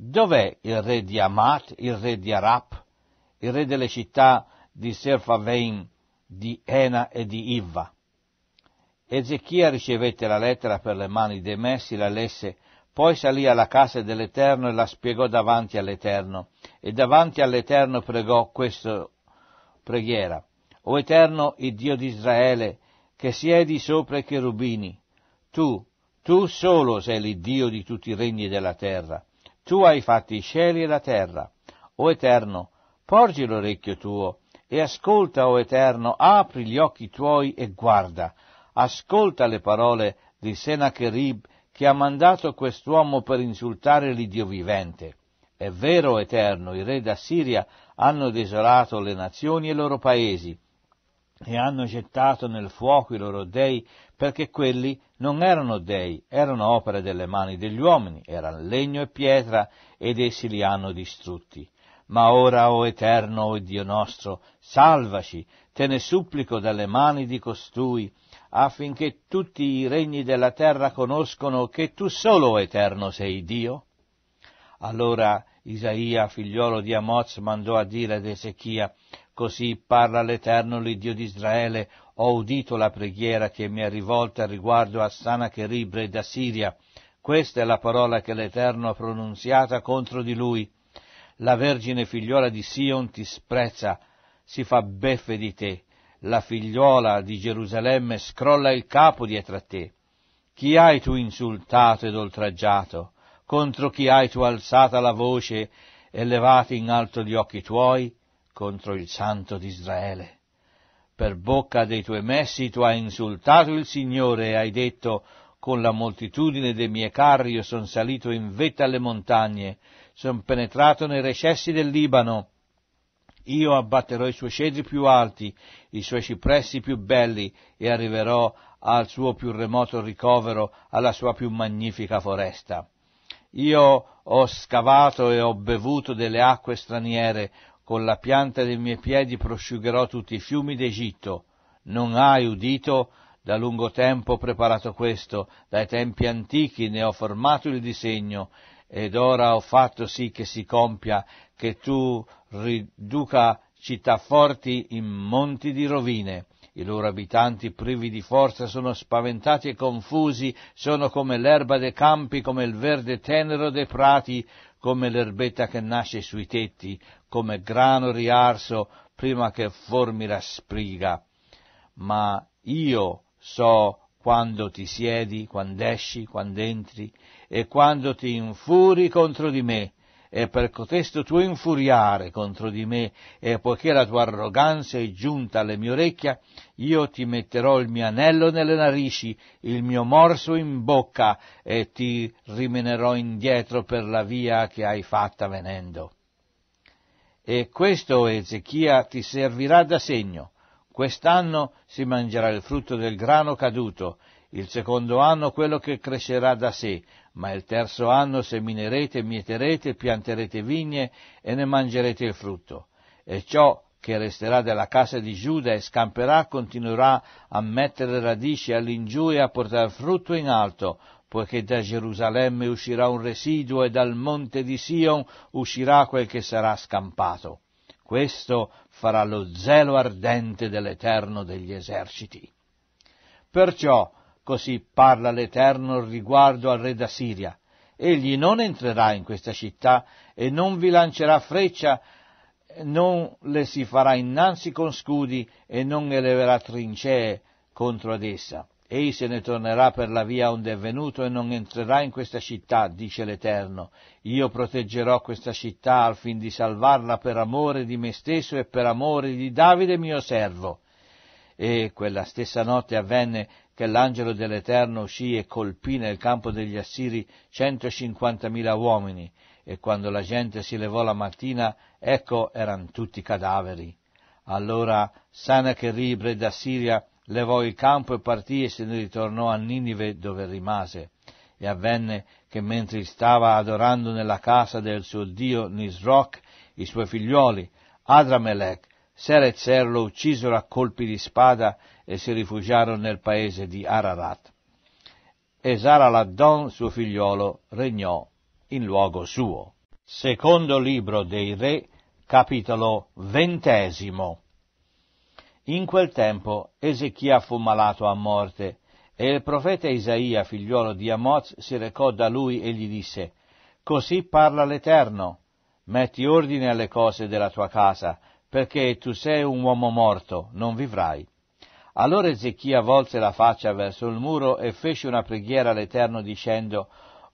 Dov'è il re di Amat, il re di Arap, il re delle città di Sefarvain, di Ena e di Ivva?» Ezechia ricevette la lettera per le mani dei messi, la lesse, poi salì alla casa dell'Eterno e la spiegò davanti all'Eterno, e davanti all'Eterno pregò questa preghiera. «O Eterno, il Dio di Israele, che siedi sopra i cherubini, tu, tu solo sei l'Iddio di tutti i regni della terra, tu hai fatto i cieli e la terra. O Eterno, porgi l'orecchio tuo, e ascolta, o Eterno, apri gli occhi tuoi e guarda, ascolta le parole di Senacherib che ha mandato quest'uomo per insultare l'Iddio vivente. È vero, Eterno, i re d'Assiria hanno desolato le nazioni e i loro paesi, e hanno gettato nel fuoco i loro dei, perché quelli non erano dei, erano opere delle mani degli uomini, erano legno e pietra, ed essi li hanno distrutti. Ma ora, o Eterno, o Dio nostro, salvaci, te ne supplico dalle mani di costui, affinché tutti i regni della terra conoscono che tu solo, o Eterno, sei Dio». Allora Isaia, figliolo di Amoz, mandò a dire ad Ezechia, «Così parla l'Eterno, l'Iddio di Israele, ho udito la preghiera che mi è rivolta riguardo a Sanacherib, re d'Assiria. Questa è la parola che l'Eterno ha pronunziata contro di lui. La vergine figliola di Sion ti sprezza, si fa beffe di te, la figliola di Gerusalemme scrolla il capo dietro a te. Chi hai tu insultato ed oltraggiato? Contro chi hai tu alzata la voce e levati in alto gli occhi tuoi? Contro il Santo di Israele. Per bocca dei tuoi messi tu hai insultato il Signore e hai detto: con la moltitudine dei miei carri io sono salito in vetta alle montagne, sono penetrato nei recessi del Libano. Io abbatterò i suoi cedri più alti, i suoi cipressi più belli, e arriverò al suo più remoto ricovero, alla sua più magnifica foresta. Io ho scavato e ho bevuto delle acque straniere, con la pianta dei miei piedi prosciugherò tutti i fiumi d'Egitto. Non hai udito? Da lungo tempo ho preparato questo, dai tempi antichi ne ho formato il disegno, ed ora ho fatto sì che si compia, che tu riduca città forti in monti di rovine. I loro abitanti privi di forza sono spaventati e confusi, sono come l'erba dei campi, come il verde tenero dei prati, come l'erbetta che nasce sui tetti, come grano riarso prima che formi la spriga. Ma io so quando ti siedi, quando esci, quando entri, e quando ti infuri contro di me, e per cotesto tuo infuriare contro di me, e poiché la tua arroganza è giunta alle mie orecchie, io ti metterò il mio anello nelle narici, il mio morso in bocca, e ti rimenerò indietro per la via che hai fatta venendo. E questo, Ezechia, ti servirà da segno. Quest'anno si mangerà il frutto del grano caduto, il secondo anno quello che crescerà da sé, ma il terzo anno seminerete, mieterete, pianterete vigne e ne mangerete il frutto. E ciò che resterà della casa di Giuda e scamperà continuerà a mettere radici all'ingiù e a portare frutto in alto, poiché da Gerusalemme uscirà un residuo e dal monte di Sion uscirà quel che sarà scampato. Questo farà lo zelo ardente dell'Eterno degli eserciti. Perciò così parla l'Eterno riguardo al re d'Assiria. Egli non entrerà in questa città e non vi lancerà freccia, non le si farà innanzi con scudi e non eleverà trincee contro ad essa. Ei se ne tornerà per la via onde è venuto e non entrerà in questa città, dice l'Eterno. Io proteggerò questa città al fin di salvarla per amore di me stesso e per amore di Davide mio servo. E quella stessa notte avvenne che l'angelo dell'Eterno uscì e colpì nel campo degli Assiri centocinquantamila uomini, e quando la gente si levò la mattina, ecco, eran tutti cadaveri. Allora Sanacherib, re d'Assiria, levò il campo e partì e se ne ritornò a Ninive, dove rimase. E avvenne che mentre stava adorando nella casa del suo dio Nisroch, i suoi figlioli, Adramelech, Serezzer lo uccisero a colpi di spada e si rifugiarono nel paese di Ararat. E Saraladdon, suo figliolo, regnò in luogo suo. Secondo libro dei Re, capitolo ventesimo. In quel tempo Ezechia fu malato a morte, e il profeta Isaia, figliuolo di Amoz, si recò da lui e gli disse: «Così parla l'Eterno, metti ordine alle cose della tua casa, perché tu sei un uomo morto, non vivrai». Allora Ezechia volse la faccia verso il muro e fece una preghiera all'Eterno dicendo: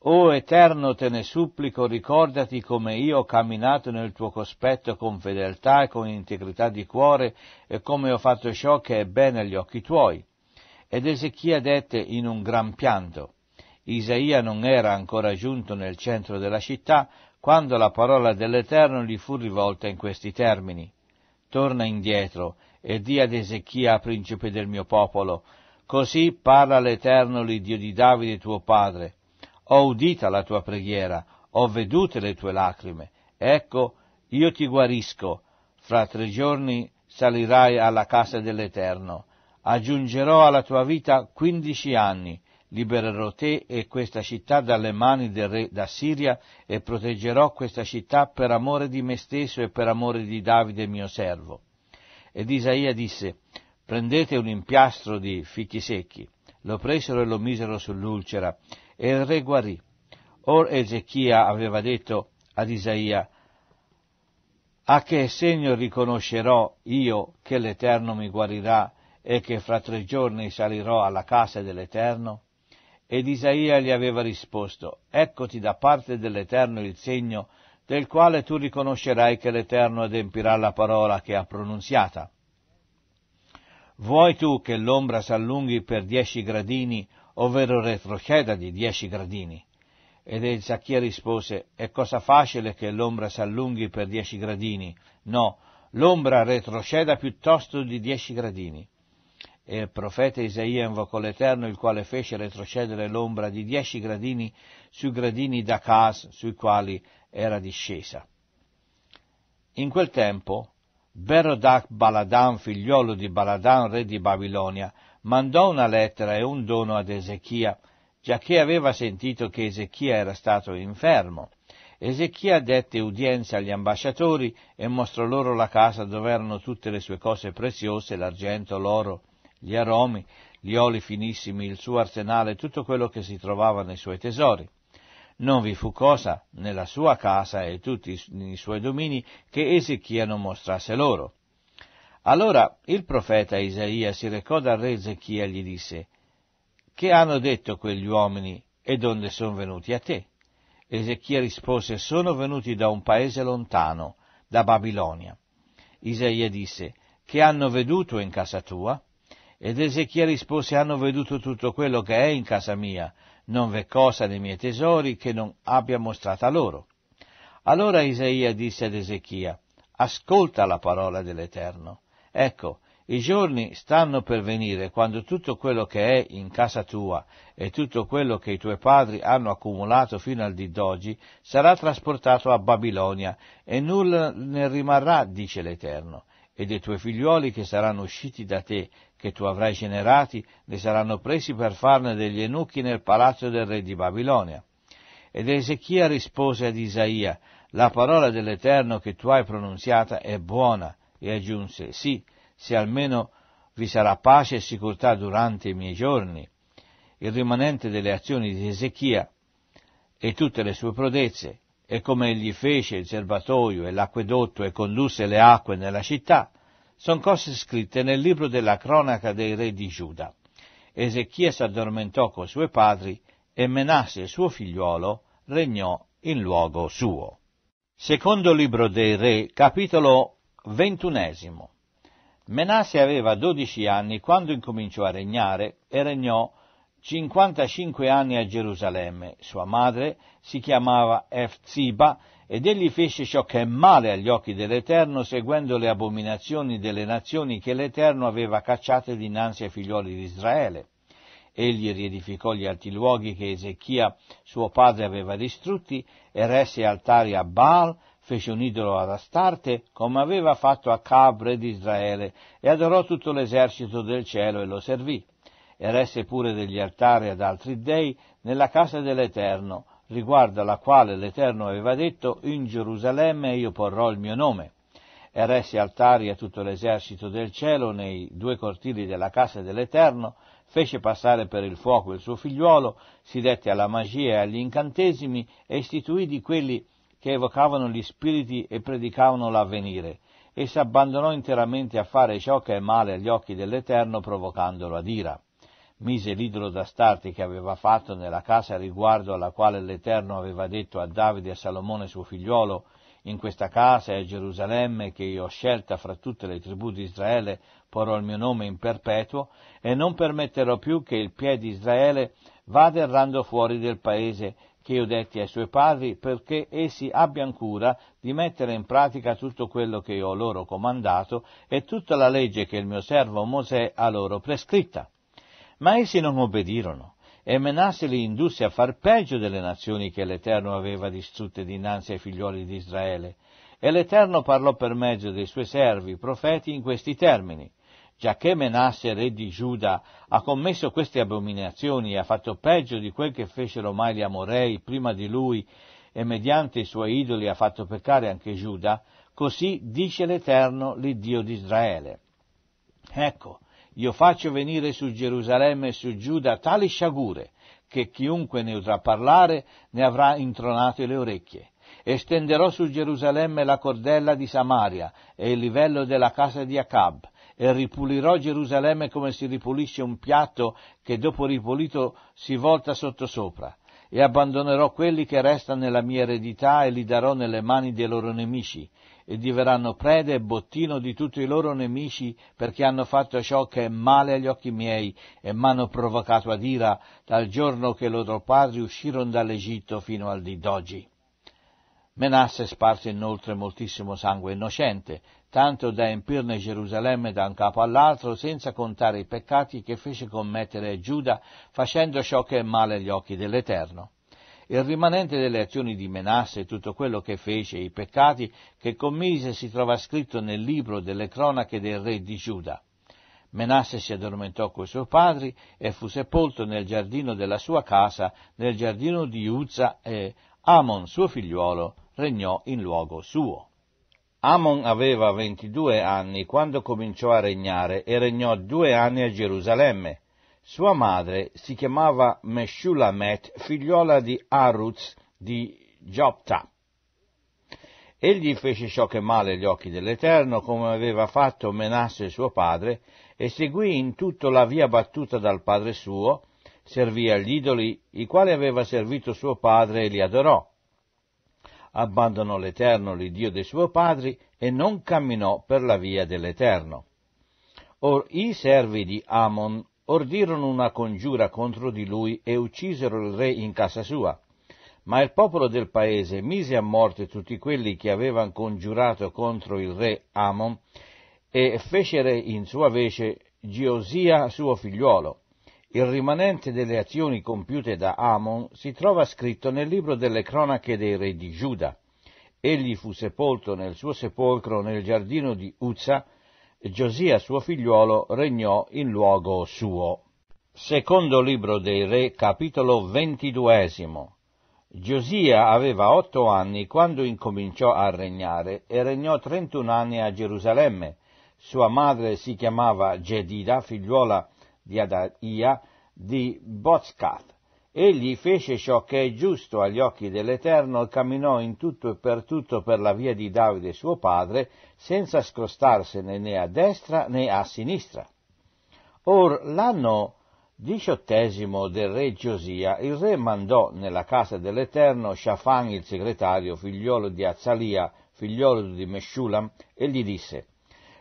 «O Eterno, te ne supplico, ricordati come io ho camminato nel tuo cospetto con fedeltà e con integrità di cuore e come ho fatto ciò che è bene agli occhi tuoi». Ed Ezechia dette in un gran pianto. Isaia non era ancora giunto nel centro della città quando la parola dell'Eterno gli fu rivolta in questi termini: «Torna indietro e di ad Ezechia, principe del mio popolo, così parla l'Eterno, l'Iddio di Davide tuo padre. Ho udita la tua preghiera, ho vedute le tue lacrime. Ecco, io ti guarisco. Fra tre giorni salirai alla casa dell'Eterno. Aggiungerò alla tua vita quindici anni. Libererò te e questa città dalle mani del re d'Assiria e proteggerò questa città per amore di me stesso e per amore di Davide mio servo». Ed Isaia disse: «Prendete un impiastro di fichi secchi». Lo presero e lo misero sull'ulcera, e il re guarì. Or Ezechia aveva detto ad Isaia: «A che segno riconoscerò io che l'Eterno mi guarirà e che fra tre giorni salirò alla casa dell'Eterno?» Ed Isaia gli aveva risposto: «Eccoti da parte dell'Eterno il segno del quale tu riconoscerai che l'Eterno adempirà la parola che ha pronunziata. vuoi tu che l'ombra s'allunghi per dieci gradini, ovvero retroceda di dieci gradini? Ed il Zacchia rispose, è cosa facile che l'ombra s'allunghi per dieci gradini, no, l'ombra retroceda piuttosto di dieci gradini. E il profeta Isaia invocò l'Eterno, il quale fece retrocedere l'ombra di dieci gradini sui gradini d'Acaz, sui quali era discesa. In quel tempo, Berodach Baladan, figliolo di Baladan, re di Babilonia, mandò una lettera e un dono ad Ezechia, giacché aveva sentito che Ezechia era stato infermo. Ezechia dette udienza agli ambasciatori e mostrò loro la casa dove erano tutte le sue cose preziose, l'argento, l'oro, gli aromi, gli oli finissimi, il suo arsenale, tutto quello che si trovava nei suoi tesori. Non vi fu cosa nella sua casa e tutti i suoi domini che Ezechia non mostrasse loro. Allora il profeta Isaia si recò dal re Ezechia e gli disse, «Che hanno detto quegli uomini e donde sono venuti a te?» Ezechia rispose, «Sono venuti da un paese lontano, da Babilonia». Isaia disse, «Che hanno veduto in casa tua?» Ed Ezechia rispose, «Hanno veduto tutto quello che è in casa mia». Non v'è cosa nei miei tesori che non abbia mostrata loro. Allora Isaia disse ad Ezechia, ascolta la parola dell'Eterno. Ecco, i giorni stanno per venire quando tutto quello che è in casa tua e tutto quello che i tuoi padri hanno accumulato fino al dì d'oggi sarà trasportato a Babilonia e nulla ne rimarrà, dice l'Eterno. E dei tuoi figliuoli che saranno usciti da te, che tu avrai generati, ne saranno presi per farne degli eunuchi nel palazzo del re di Babilonia. Ed Ezechia rispose ad Isaia, la parola dell'Eterno che tu hai pronunziata è buona, e aggiunse, sì, se almeno vi sarà pace e sicurezza durante i miei giorni. Il rimanente delle azioni di Ezechia e tutte le sue prodezze, e come egli fece il serbatoio e l'acquedotto e condusse le acque nella città, sono cose scritte nel libro della cronaca dei re di Giuda. Ezechia si addormentò coi suoi padri e Menasse, suo figliuolo, regnò in luogo suo. Secondo libro dei re, capitolo ventunesimo. Menasse aveva dodici anni quando incominciò a regnare e regnò cinquantacinque anni a Gerusalemme. Sua madre si chiamava Efziba, ed egli fece ciò che è male agli occhi dell'Eterno, seguendo le abominazioni delle nazioni che l'Eterno aveva cacciate dinanzi ai figlioli di Israele. Egli riedificò gli alti luoghi che Ezechia, suo padre, aveva distrutti, eresse altari a Baal, fece un idolo ad Astarte, come aveva fatto Achab, re di Israele, e adorò tutto l'esercito del cielo e lo servì. Eresse pure degli altari ad altri dei nella casa dell'Eterno, riguardo alla quale l'Eterno aveva detto, in Gerusalemme io porrò il mio nome. Eresse altari a tutto l'esercito del cielo nei due cortili della casa dell'Eterno, fece passare per il fuoco il suo figliuolo, si dette alla magia e agli incantesimi e istituì di quelli che evocavano gli spiriti e predicavano l'avvenire, e si abbandonò interamente a fare ciò che è male agli occhi dell'Eterno, provocandolo ad ira. Mise l'idolo d'Astarte che aveva fatto nella casa riguardo alla quale l'Eterno aveva detto a Davide e a Salomone suo figliuolo, in questa casa e a Gerusalemme che io ho scelta fra tutte le tribù di Israele porrò il mio nome in perpetuo e non permetterò più che il piede di Israele vada errando fuori del paese che io detti ai suoi padri perché essi abbiano cura di mettere in pratica tutto quello che io ho loro comandato e tutta la legge che il mio servo Mosè ha loro prescritta. Ma essi non obbedirono, e Menasse li indusse a far peggio delle nazioni che l'Eterno aveva distrutte dinanzi ai figlioli di Israele. E l'Eterno parlò per mezzo dei suoi servi, i profeti, in questi termini. Giacché Menasse, re di Giuda, ha commesso queste abominazioni e ha fatto peggio di quel che fecero mai gli Amorei prima di lui, e mediante i suoi idoli ha fatto peccare anche Giuda, così dice l'Eterno, l'Iddio di Israele. Ecco, io faccio venire su Gerusalemme e su Giuda tali sciagure, che chiunque ne udrà parlare ne avrà intronate le orecchie. E stenderò su Gerusalemme la cordella di Samaria e il livello della casa di Achab, e ripulirò Gerusalemme come si ripulisce un piatto che dopo ripulito si volta sottosopra. E abbandonerò quelli che restano nella mia eredità e li darò nelle mani dei loro nemici. e diverranno preda e bottino di tutti i loro nemici, perché hanno fatto ciò che è male agli occhi miei e m'hanno provocato ad ira dal giorno che loro padri uscirono dall'Egitto fino al dì d'oggi. Menasse sparse inoltre moltissimo sangue innocente, tanto da empirne Gerusalemme da un capo all'altro, senza contare i peccati che fece commettere Giuda, facendo ciò che è male agli occhi dell'Eterno. Il rimanente delle azioni di Menasse, tutto quello che fece, i peccati che commise, si trova scritto nel libro delle cronache del re di Giuda. Menasse si addormentò coi suoi padri e fu sepolto nel giardino della sua casa, nel giardino di Uzza, e Amon, suo figliuolo, regnò in luogo suo. Amon aveva ventidue anni quando cominciò a regnare e regnò due anni a Gerusalemme. Sua madre si chiamava Meshulamet, figliuola di Aruz di Jopta. Egli fece ciò che male agli occhi dell'Eterno, come aveva fatto Menasse suo padre, e seguì in tutto la via battuta dal padre suo, servì agli idoli, i quali aveva servito suo padre, e li adorò. Abbandonò l'Eterno, l'Iddio dei suoi padri, e non camminò per la via dell'Eterno. Or i servi di Amon ordirono una congiura contro di lui e uccisero il re in casa sua. Ma il popolo del paese mise a morte tutti quelli che avevano congiurato contro il re Amon e fecero in sua vece Giosia suo figliuolo. Il rimanente delle azioni compiute da Amon si trova scritto nel libro delle cronache dei re di Giuda. Egli fu sepolto nel suo sepolcro nel giardino di Uzza. Giosia, suo figliuolo, regnò in luogo suo. Secondo libro dei re, capitolo ventiduesimo. Giosia aveva otto anni quando incominciò a regnare e regnò trentuno anni a Gerusalemme. Sua madre si chiamava Gedida, figliuola di Adaia di Bozcath. Egli fece ciò che è giusto agli occhi dell'Eterno e camminò in tutto e per tutto per la via di Davide suo padre, senza scostarsene né a destra né a sinistra. Or l'anno diciottesimo del re Giosia, il re mandò nella casa dell'Eterno Shafan il segretario, figliolo di Azzalia, figliolo di Meshulam, e gli disse: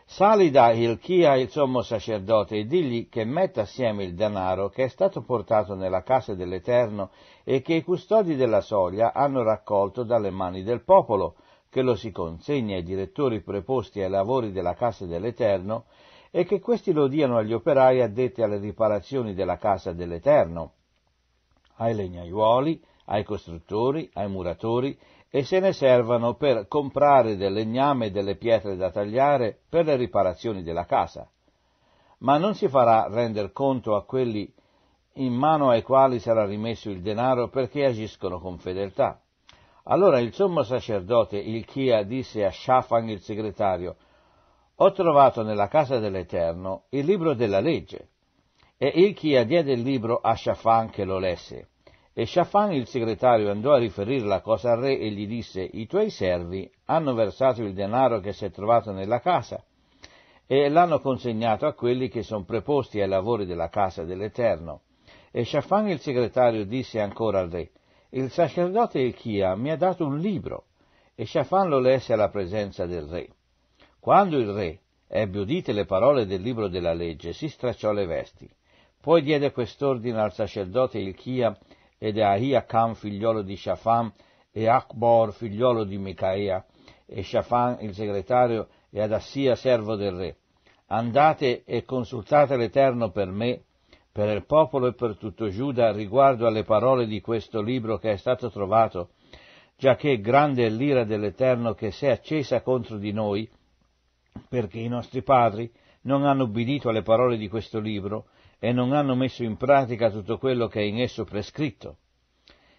«Sali da Ilchia, il sommo sacerdote, e digli che metta assieme il denaro che è stato portato nella casa dell'Eterno e che i custodi della soglia hanno raccolto dalle mani del popolo, che lo si consegni ai direttori preposti ai lavori della casa dell'Eterno, e che questi lo diano agli operai addetti alle riparazioni della casa dell'Eterno, ai legnaiuoli, ai costruttori, ai muratori, e se ne servano per comprare del legname e delle pietre da tagliare per le riparazioni della casa. Ma non si farà render conto a quelli in mano ai quali sarà rimesso il denaro, perché agiscono con fedeltà». Allora il sommo sacerdote Ilchia disse a Shafan il segretario: «Ho trovato nella casa dell'Eterno il libro della legge». E Ilchia diede il libro a Shafan che lo lesse. E Shafan il segretario andò a riferire la cosa al re e gli disse: «I tuoi servi hanno versato il denaro che si è trovato nella casa e l'hanno consegnato a quelli che sono preposti ai lavori della casa dell'Eterno». E Shafan il segretario disse ancora al re: «Il sacerdote Elchia mi ha dato un libro». E Shafan lo lesse alla presenza del re. Quando il re ebbe udite le parole del libro della legge, si stracciò le vesti. Poi diede quest'ordine al sacerdote Elchia ed Ahiacam, figliolo di Shafan, e Akbor, figliolo di Micaea, e Shafan il segretario, e Adassia, servo del re: «Andate e consultate l'Eterno per me, per il popolo e per tutto Giuda, riguardo alle parole di questo libro che è stato trovato, giacché grande è l'ira dell'Eterno che si è accesa contro di noi, perché i nostri padri non hanno ubbidito alle parole di questo libro, e non hanno messo in pratica tutto quello che è in esso prescritto».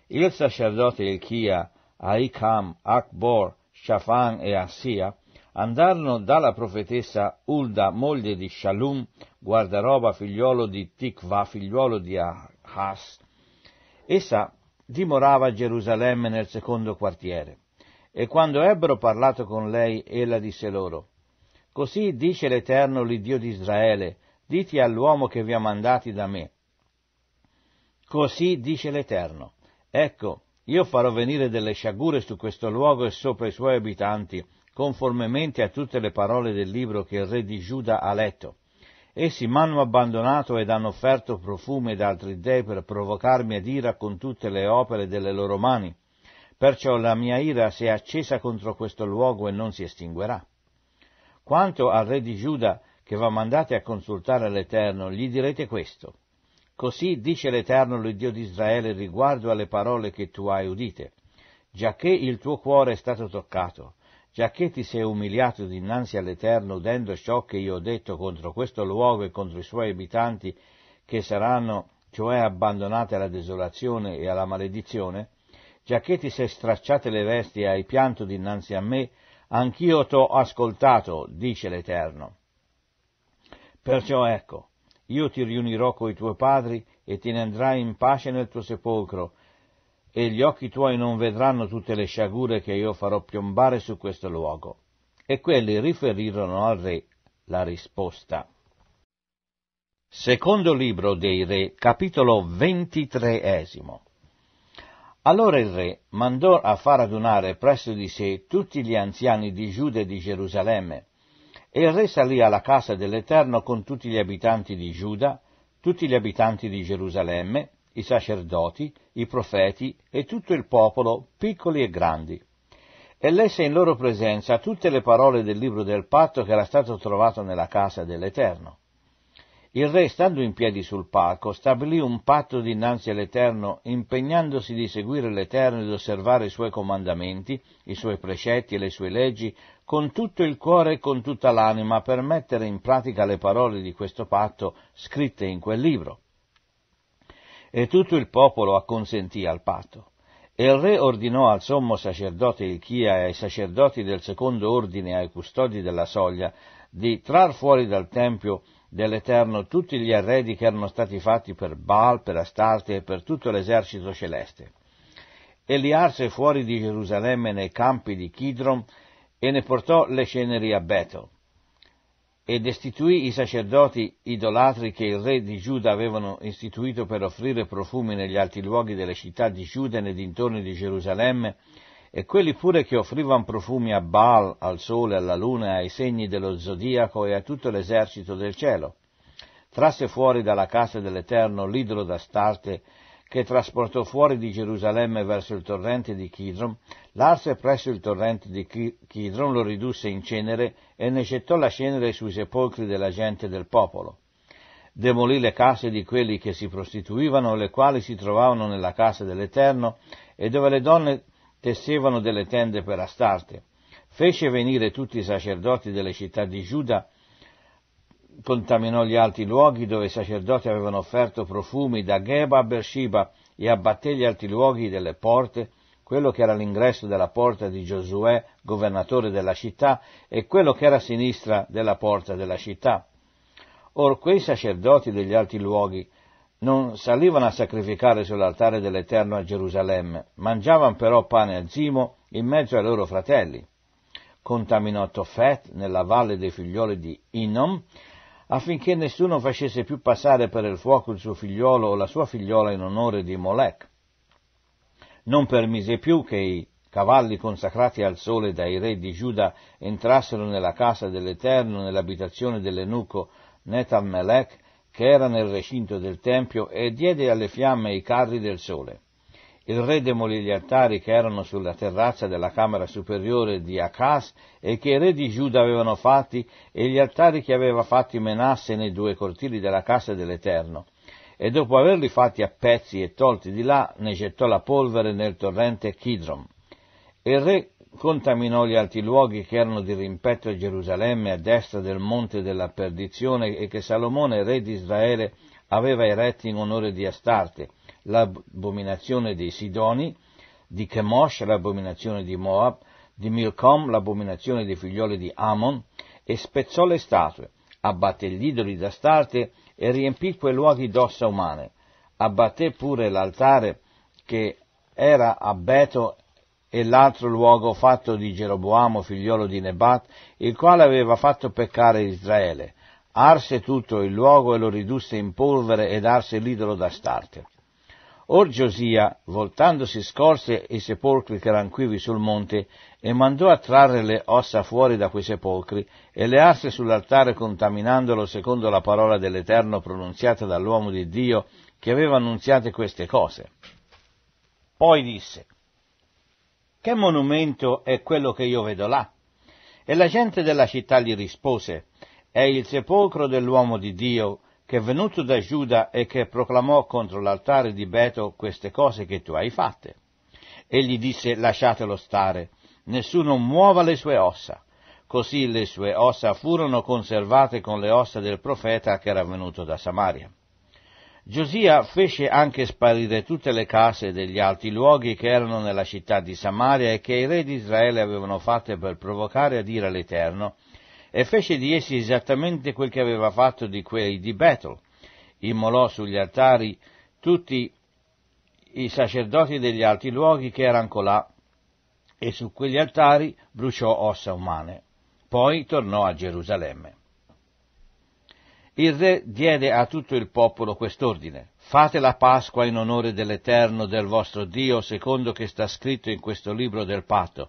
Il sacerdote Elchia, Ahikam, Akbor, Shafan e Assia andarono dalla profetessa Ulda, moglie di Shalum, guardaroba, figliolo di Tikva, figliolo di Ahas. Essa dimorava a Gerusalemme nel secondo quartiere. E quando ebbero parlato con lei, ella disse loro: «Così dice l'Eterno, l'Iddio di Israele, dite all'uomo che vi ha mandati da me: così dice l'Eterno, ecco, io farò venire delle sciagure su questo luogo e sopra i suoi abitanti, conformemente a tutte le parole del libro che il re di Giuda ha letto. Essi m'hanno abbandonato ed hanno offerto profumi ad altri dei per provocarmi ad ira con tutte le opere delle loro mani. Perciò la mia ira si è accesa contro questo luogo e non si estinguerà. Quanto al re di Giuda, che va mandate a consultare l'Eterno, gli direte questo. Così dice l'Eterno, il Dio di Israele, riguardo alle parole che tu hai udite. Giacché il tuo cuore è stato toccato, giacché ti sei umiliato dinanzi all'Eterno, udendo ciò che io ho detto contro questo luogo e contro i suoi abitanti, che saranno, cioè, abbandonati alla desolazione e alla maledizione, giacché ti sei stracciate le vesti e hai pianto dinanzi a me, anch'io t'ho ascoltato, dice l'Eterno. Perciò ecco, io ti riunirò coi tuoi padri e te ne andrai in pace nel tuo sepolcro, e gli occhi tuoi non vedranno tutte le sciagure che io farò piombare su questo luogo. E quelli riferirono al re la risposta. Secondo libro dei Re, capitolo ventitreesimo. Allora il re mandò a far adunare presso di sé tutti gli anziani di Giuda e di Gerusalemme, e il re salì alla casa dell'Eterno con tutti gli abitanti di Giuda, tutti gli abitanti di Gerusalemme, i sacerdoti, i profeti e tutto il popolo, piccoli e grandi. E lesse in loro presenza tutte le parole del libro del patto che era stato trovato nella casa dell'Eterno. Il re, stando in piedi sul palco, stabilì un patto dinanzi all'Eterno, impegnandosi di seguire l'Eterno ed osservare i suoi comandamenti, i suoi precetti e le sue leggi, con tutto il cuore e con tutta l'anima, per mettere in pratica le parole di questo patto scritte in quel libro. E tutto il popolo acconsentì al patto. E il re ordinò al sommo sacerdote Ilchia e ai sacerdoti del secondo ordine e ai custodi della soglia di trar fuori dal tempio dell'Eterno tutti gli arredi che erano stati fatti per Baal, per Astarte e per tutto l'esercito celeste. E li arse fuori di Gerusalemme nei campi di Kidron e ne portò le ceneri a Bethel. E destituì i sacerdoti idolatri che il re di Giuda avevano istituito per offrire profumi negli alti luoghi delle città di Giuda e nei dintorni di Gerusalemme, e quelli pure che offrivano profumi a Baal, al sole, alla luna, ai segni dello zodiaco e a tutto l'esercito del cielo. Trasse fuori dalla casa dell'Eterno l'idolo d'Astarte, che trasportò fuori di Gerusalemme verso il torrente di Kidron, l'arse presso il torrente di Kidron, lo ridusse in cenere e ne gettò la cenere sui sepolcri della gente del popolo. Demolì le case di quelli che si prostituivano, le quali si trovavano nella casa dell'Eterno, e dove le donne tessevano delle tende per Astarte. Fece venire tutti i sacerdoti delle città di Giuda, contaminò gli alti luoghi dove i sacerdoti avevano offerto profumi da Geba a Bershiba, e abbatté gli alti luoghi delle porte, quello che era l'ingresso della porta di Giosuè, governatore della città, e quello che era a sinistra della porta della città. Or quei sacerdoti degli alti luoghi non salivano a sacrificare sull'altare dell'Eterno a Gerusalemme, mangiavano però pane a Zimo in mezzo ai loro fratelli. Contaminò Tofet nella valle dei figlioli di Inom, affinché nessuno facesse più passare per il fuoco il suo figliolo o la sua figliola in onore di Molec. Non permise più che i cavalli consacrati al sole dai re di Giuda entrassero nella casa dell'Eterno, nell'abitazione dell'Enuco Netan-Melech, che era nel recinto del Tempio, e diede alle fiamme i carri del sole. Il re demolì gli altari che erano sulla terrazza della camera superiore di Acaz e che i re di Giuda avevano fatti, e gli altari che aveva fatti Menasse nei due cortili della casa dell'Eterno. E dopo averli fatti a pezzi e tolti di là, ne gettò la polvere nel torrente Kidron. Il re contaminò gli alti luoghi che erano di rimpetto a Gerusalemme, a destra del monte della perdizione, e che Salomone, re di Israele, aveva eretti in onore di Astarte, l'abominazione dei Sidoni, di Chemosh, l'abominazione di Moab, di Milcom, l'abominazione dei figlioli di Amon, e spezzò le statue, abbatté gli idoli d'Astarte e riempì quei luoghi d'ossa umane. Abbatté pure l'altare che era a Beto e l'altro luogo fatto di Geroboamo, figliolo di Nebat, il quale aveva fatto peccare Israele. Arse tutto il luogo e lo ridusse in polvere ed arse l'idolo d'Astarte. Or Giosia, voltandosi, scorse i sepolcri che erano quivi sul monte e mandò a trarre le ossa fuori da quei sepolcri e le arse sull'altare, contaminandolo secondo la parola dell'Eterno pronunziata dall'uomo di Dio che aveva annunziate queste cose. Poi disse: «Che monumento è quello che io vedo là?» E la gente della città gli rispose: «È il sepolcro dell'uomo di Dio, che è venuto da Giuda e che proclamò contro l'altare di Beto queste cose che tu hai fatte». Egli disse: «Lasciatelo stare, nessuno muova le sue ossa». Così le sue ossa furono conservate con le ossa del profeta che era venuto da Samaria. Giosia fece anche sparire tutte le case degli alti luoghi che erano nella città di Samaria e che i re di Israele avevano fatte per provocare ad ira l'Eterno, e fece di essi esattamente quel che aveva fatto di quelli di Bethel. Immolò sugli altari tutti i sacerdoti degli alti luoghi che erano colà, e su quegli altari bruciò ossa umane. Poi tornò a Gerusalemme. Il re diede a tutto il popolo quest'ordine: «Fate la Pasqua in onore dell'Eterno, del vostro Dio, secondo che sta scritto in questo libro del patto»,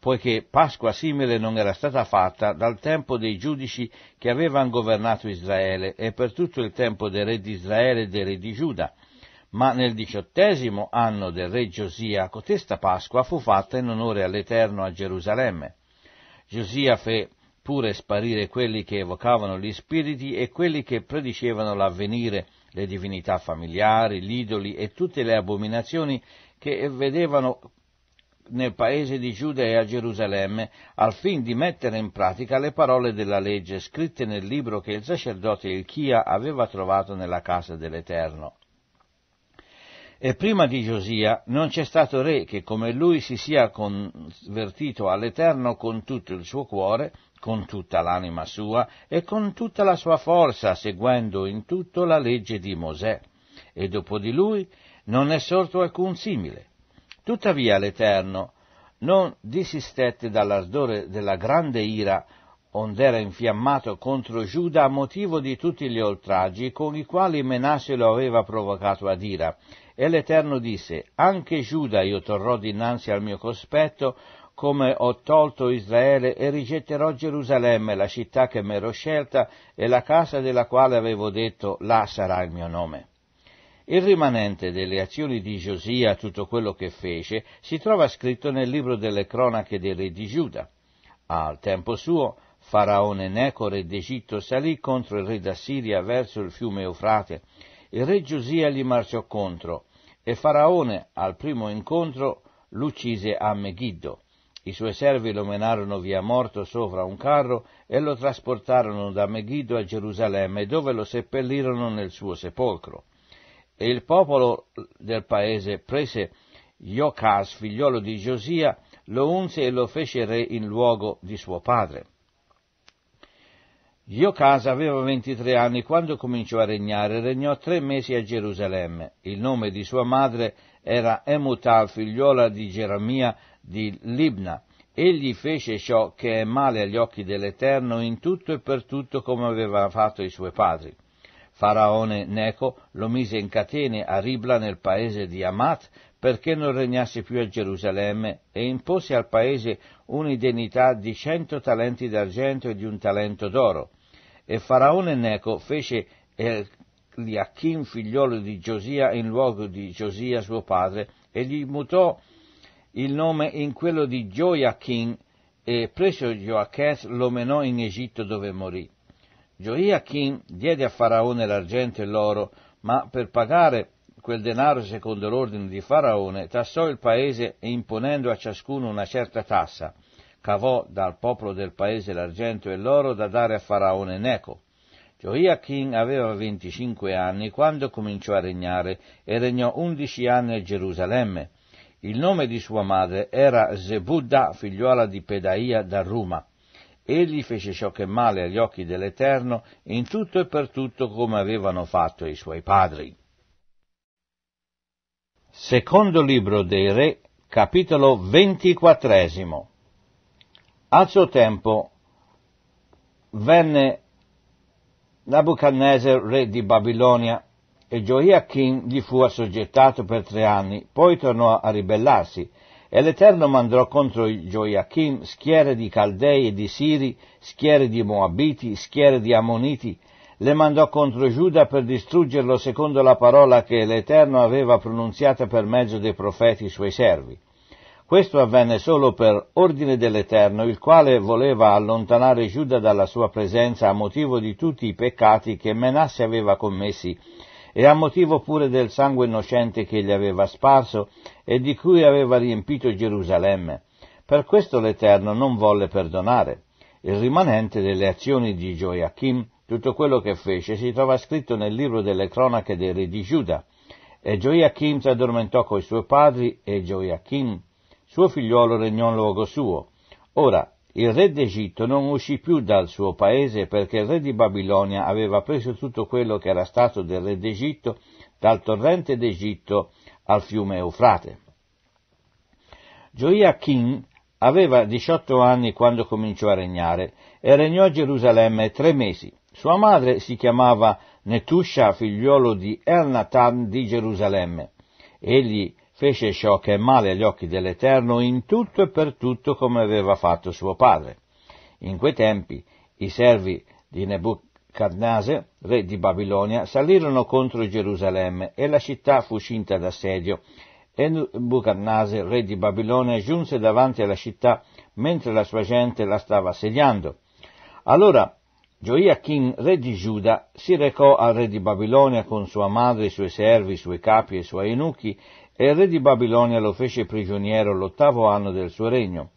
poiché Pasqua simile non era stata fatta dal tempo dei giudici che avevano governato Israele e per tutto il tempo dei re di Israele e dei re di Giuda. Ma nel diciottesimo anno del re Giosia, cotesta Pasqua fu fatta in onore all'Eterno a Gerusalemme. Giosia fe pure sparire quelli che evocavano gli spiriti e quelli che predicevano l'avvenire, le divinità familiari, gli idoli e tutte le abominazioni che vedevano nel paese di Giuda e a Gerusalemme, al fin di mettere in pratica le parole della legge scritte nel libro che il sacerdote Ilchia aveva trovato nella casa dell'Eterno. E prima di Giosia non c'è stato re che come lui si sia convertito all'Eterno con tutto il suo cuore, con tutta l'anima sua e con tutta la sua forza, seguendo in tutto la legge di Mosè. E dopo di lui non è sorto alcun simile. Tuttavia l'Eterno non disistette dall'ardore della grande ira, ond'era infiammato contro Giuda a motivo di tutti gli oltraggi con i quali Menasse lo aveva provocato ad ira. E l'Eterno disse: «Anche Giuda io torrò dinanzi al mio cospetto, come ho tolto Israele, e rigetterò Gerusalemme, la città che m'ero scelta, e la casa della quale avevo detto: là sarà il mio nome». Il rimanente delle azioni di Giosia, tutto quello che fece, si trova scritto nel libro delle cronache dei re di Giuda. Al tempo suo, Faraone Neco, re d'Egitto, salì contro il re d'Assiria verso il fiume Eufrate. Il re Giosia gli marciò contro, e Faraone, al primo incontro, l'uccise a Megiddo. I suoi servi lo menarono via morto sopra un carro e lo trasportarono da Megiddo a Gerusalemme, dove lo seppellirono nel suo sepolcro. E il popolo del paese prese Iocas, figliolo di Giosia, lo unse e lo fece re in luogo di suo padre. Iocas aveva ventitré anni quando cominciò a regnare, regnò tre mesi a Gerusalemme. Il nome di sua madre era Emutal, figliuola di Geremia di Libna. Egli fece ciò che è male agli occhi dell'Eterno in tutto e per tutto, come aveva fatto i suoi padri. Faraone Neco lo mise in catene a Ribla nel paese di Amat, perché non regnasse più a Gerusalemme, e impose al paese un'indennità di cento talenti d'argento e di un talento d'oro. E Faraone Neco fece Eliachim, figliolo di Giosia, in luogo di Giosia suo padre, e gli mutò il nome in quello di Gioiachin, e preso Joachès lo menò in Egitto, dove morì. Gioiachin diede a Faraone l'argento e l'oro, ma per pagare quel denaro secondo l'ordine di Faraone tassò il paese, imponendo a ciascuno una certa tassa. Cavò dal popolo del paese l'argento e l'oro da dare a Faraone Neco. Gioiachin aveva venticinque anni quando cominciò a regnare e regnò undici anni a Gerusalemme. Il nome di sua madre era Zebudda, figliuola di Pedaia da Ruma. Egli fece ciò che è male agli occhi dell'Eterno in tutto e per tutto, come avevano fatto i suoi padri. Secondo libro dei Re, capitolo ventiquattresimo. Al suo tempo venne Nabucodonosor, re di Babilonia, e Gioiachim gli fu assoggettato per tre anni, poi tornò a ribellarsi, e l'Eterno mandò contro Gioiachim schiere di Caldei e di Siri, schiere di Moabiti, schiere di Ammoniti, le mandò contro Giuda per distruggerlo secondo la parola che l'Eterno aveva pronunziata per mezzo dei profeti suoi servi. Questo avvenne solo per ordine dell'Eterno, il quale voleva allontanare Giuda dalla sua presenza a motivo di tutti i peccati che Menasse aveva commessi e a motivo pure del sangue innocente che gli aveva sparso e di cui aveva riempito Gerusalemme. Per questo l'Eterno non volle perdonare. Il rimanente delle azioni di Gioiachim, tutto quello che fece, si trova scritto nel libro delle cronache dei re di Giuda. E Gioiachim si addormentò coi suoi padri, e Gioiachim, suo figliuolo, regnò in luogo suo. Ora, il re d'Egitto non uscì più dal suo paese, perché il re di Babilonia aveva preso tutto quello che era stato del re d'Egitto, dal torrente d'Egitto al fiume Eufrate. Gioiachim aveva diciotto anni quando cominciò a regnare, e regnò a Gerusalemme tre mesi. Sua madre si chiamava Netuscia, figliuolo di Elnatan di Gerusalemme. Egli fece ciò che è male agli occhi dell'Eterno in tutto e per tutto, come aveva fatto suo padre. In quei tempi i servi di Nebuchadnezzar, re di Babilonia, salirono contro Gerusalemme, e la città fu cinta d'assedio. E Nebuchadnezzar, re di Babilonia, giunse davanti alla città mentre la sua gente la stava assediando. Allora Gioiachim, re di Giuda, si recò al re di Babilonia con sua madre, i suoi servi, i suoi capi e i suoi eunuchi, e il re di Babilonia lo fece prigioniero l'ottavo anno del suo regno.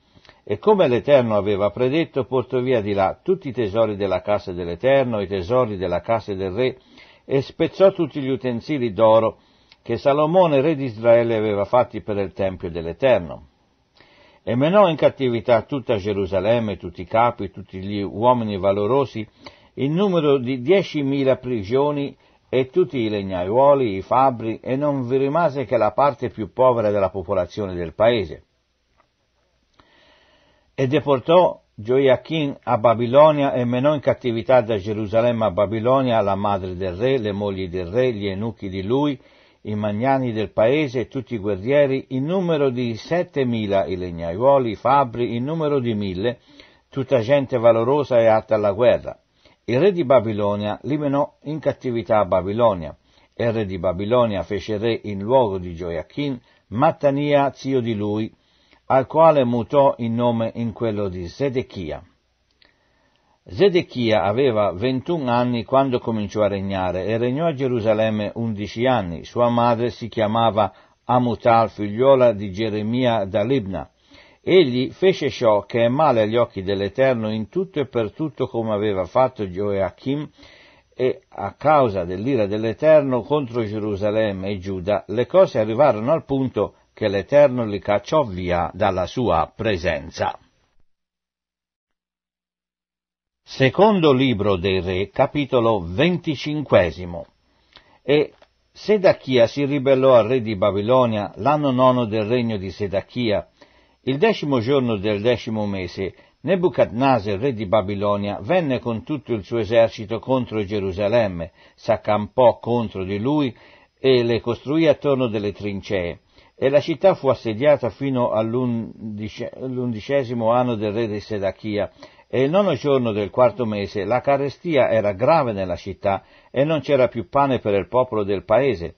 E come l'Eterno aveva predetto, portò via di là tutti i tesori della casa dell'Eterno, i tesori della casa del re, e spezzò tutti gli utensili d'oro che Salomone, re di Israele, aveva fatti per il Tempio dell'Eterno. E menò in cattività tutta Gerusalemme, tutti i capi, tutti gli uomini valorosi, in numero di diecimila prigioni, e tutti i legnaiuoli, i fabbri, e non vi rimase che la parte più povera della popolazione del paese. E deportò Gioiachim a Babilonia, e menò in cattività da Gerusalemme a Babilonia la madre del re, le mogli del re, gli eunuchi di lui, i magnani del paese e tutti i guerrieri, in numero di settemila, i legnaiuoli, i fabbri, in numero di mille, tutta gente valorosa e atta alla guerra. Il re di Babilonia li menò in cattività a Babilonia, e il re di Babilonia fece re in luogo di Gioiachim Mattania, zio di lui, al quale mutò il nome in quello di Sedechia. Sedechia aveva ventuno anni quando cominciò a regnare, e regnò a Gerusalemme undici anni. Sua madre si chiamava Amutal, figliuola di Geremia da Libna. Egli fece ciò che è male agli occhi dell'Eterno in tutto e per tutto, come aveva fatto Gioiachim, e a causa dell'ira dell'Eterno contro Gerusalemme e Giuda le cose arrivarono al punto che l'Eterno li cacciò via dalla sua presenza. Secondo libro dei re, capitolo venticinquesimo. E Sedachia si ribellò al re di Babilonia l'anno nono del regno di Sedachia. Il decimo giorno del decimo mese, Nebuchadnezzar, re di Babilonia, venne con tutto il suo esercito contro Gerusalemme, s'accampò contro di lui e le costruì attorno delle trincee. E la città fu assediata fino all'undice, all'undicesimo anno del re di Sedachia. E il nono giorno del quarto mese la carestia era grave nella città, e non c'era più pane per il popolo del paese.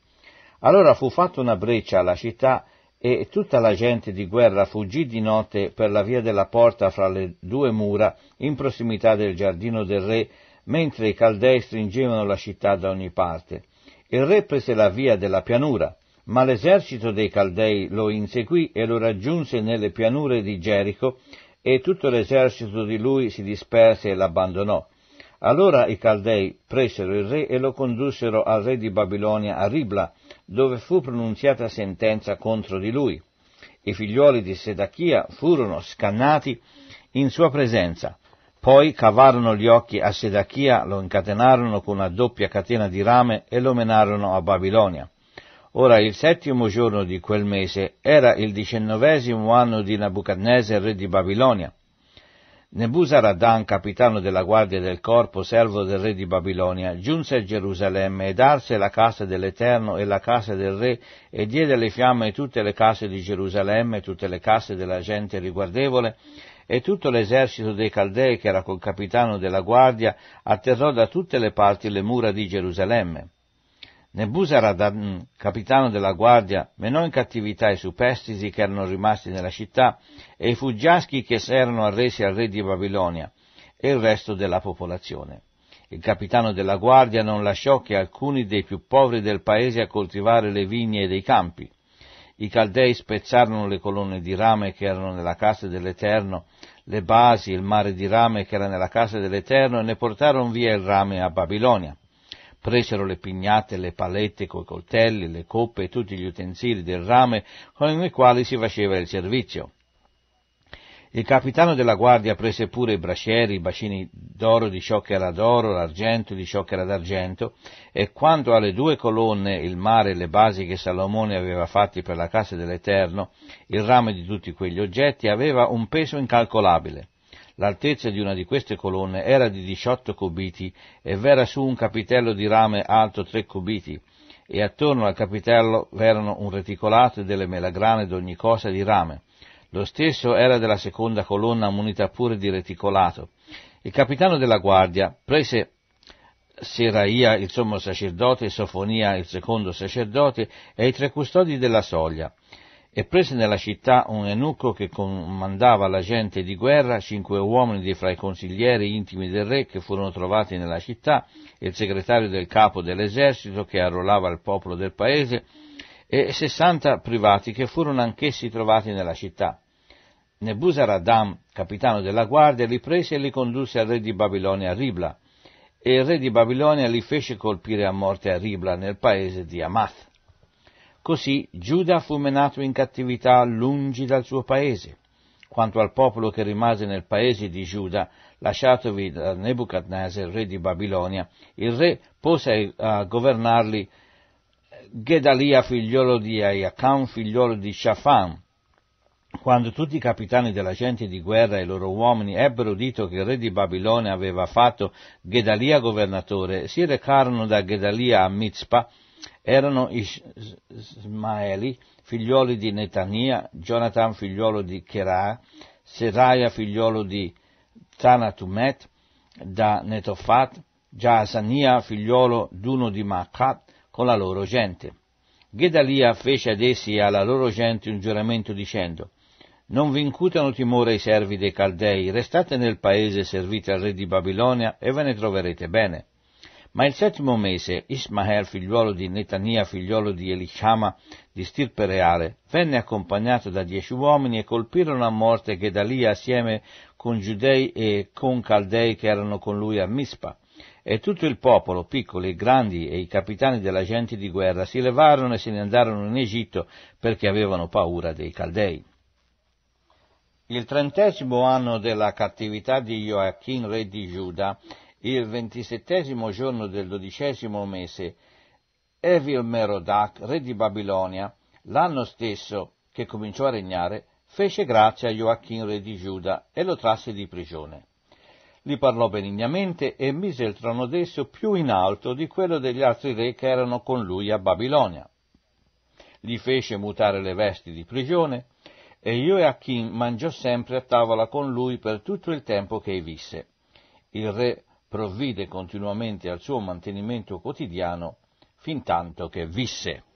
Allora fu fatta una breccia alla città, e tutta la gente di guerra fuggì di notte per la via della porta fra le due mura, in prossimità del giardino del re, mentre i Caldei stringevano la città da ogni parte. Il re prese la via della pianura, ma l'esercito dei Caldei lo inseguì e lo raggiunse nelle pianure di Gerico, e tutto l'esercito di lui si disperse e l'abbandonò. Allora i Caldei presero il re e lo condussero al re di Babilonia a Ribla, dove fu pronunziata sentenza contro di lui. I figliuoli di Sedachia furono scannati in sua presenza. Poi cavarono gli occhi a Sedachia, lo incatenarono con una doppia catena di rame e lo menarono a Babilonia. Ora il settimo giorno di quel mese era il diciannovesimo anno di Nebuchadnezzar, re di Babilonia. Nebuzaradan, capitano della guardia del corpo, servo del re di Babilonia, giunse a Gerusalemme ed arse la casa dell'Eterno e la casa del re e diede alle fiamme tutte le case di Gerusalemme, tutte le case della gente riguardevole, e tutto l'esercito dei Caldei che era col capitano della guardia atterrò da tutte le parti le mura di Gerusalemme. Nebuzaradan, capitano della guardia, menò in cattività i superstiti che erano rimasti nella città e i fuggiaschi che si erano arresi al re di Babilonia e il resto della popolazione. Il capitano della guardia non lasciò che alcuni dei più poveri del paese a coltivare le vigne dei campi. I Caldei spezzarono le colonne di rame che erano nella casa dell'Eterno, le basi, il mare di rame che era nella casa dell'Eterno, e ne portarono via il rame a Babilonia. Presero le pignate, le palette coi coltelli, le coppe e tutti gli utensili del rame con i quali si faceva il servizio. Il capitano della guardia prese pure i bracieri, i bacini d'oro di ciò che era d'oro, l'argento di ciò che era d'argento, e quanto alle due colonne, il mare e le basi che Salomone aveva fatti per la casa dell'Eterno, il rame di tutti quegli oggetti aveva un peso incalcolabile. L'altezza di una di queste colonne era di diciotto cubiti e v'era su un capitello di rame alto tre cubiti, e attorno al capitello v'erano un reticolato e delle melagrane d'ogni cosa di rame. Lo stesso era della seconda colonna munita pure di reticolato. Il capitano della guardia prese Seraia il sommo sacerdote, Sofonia il secondo sacerdote e i tre custodi della soglia. E prese nella città un eunuco che comandava la gente di guerra, cinque uomini di fra i consiglieri intimi del re che furono trovati nella città, il segretario del capo dell'esercito che arruolava il popolo del paese, e sessanta privati che furono anch'essi trovati nella città. Nebuzaradan, capitano della guardia, li prese e li condusse al re di Babilonia a Ribla, e il re di Babilonia li fece colpire a morte a Ribla nel paese di Amat. Così Giuda fu menato in cattività lungi dal suo paese. Quanto al popolo che rimase nel paese di Giuda, lasciatovi da Nebuchadnezzar, re di Babilonia, il re pose a governarli Gedalia, figliolo di Aiacam, figliolo di Shafan. Quando tutti i capitani della gente di guerra e i loro uomini ebbero udito che il re di Babilonia aveva fatto Gedalia governatore, si recarono da Gedalia a Mizpa. Erano Ismaeli, figlioli di Netania, Jonathan, figliolo di Chera, Seraia, figliolo di Tanatumet, da Netofat, Jaasania, figliolo d'uno di Maaccat, con la loro gente. Gedalia fece ad essi e alla loro gente un giuramento dicendo: «Non vi incutano timore i servi dei Caldei, restate nel paese e servite al re di Babilonia e ve ne troverete bene». Ma il settimo mese, Ismael, figliuolo di Netania, figliuolo di Elishama, di stirpe reale, venne accompagnato da dieci uomini e colpirono a morte Gedalia assieme con Giudei e con Caldei che erano con lui a Mizpa. E tutto il popolo, piccoli e grandi, e i capitani della gente di guerra si levarono e se ne andarono in Egitto perché avevano paura dei Caldei. Il trentesimo anno della cattività di Joachim, re di Giuda, il ventisettesimo giorno del dodicesimo mese, Evil-Merodach, re di Babilonia, l'anno stesso che cominciò a regnare, fece grazia a Joachim, re di Giuda, e lo trasse di prigione. Gli parlò benignamente e mise il trono d'esso più in alto di quello degli altri re che erano con lui a Babilonia. Gli fece mutare le vesti di prigione, e Joachim mangiò sempre a tavola con lui per tutto il tempo che visse. Il re provvide continuamente al suo mantenimento quotidiano fin tanto che visse.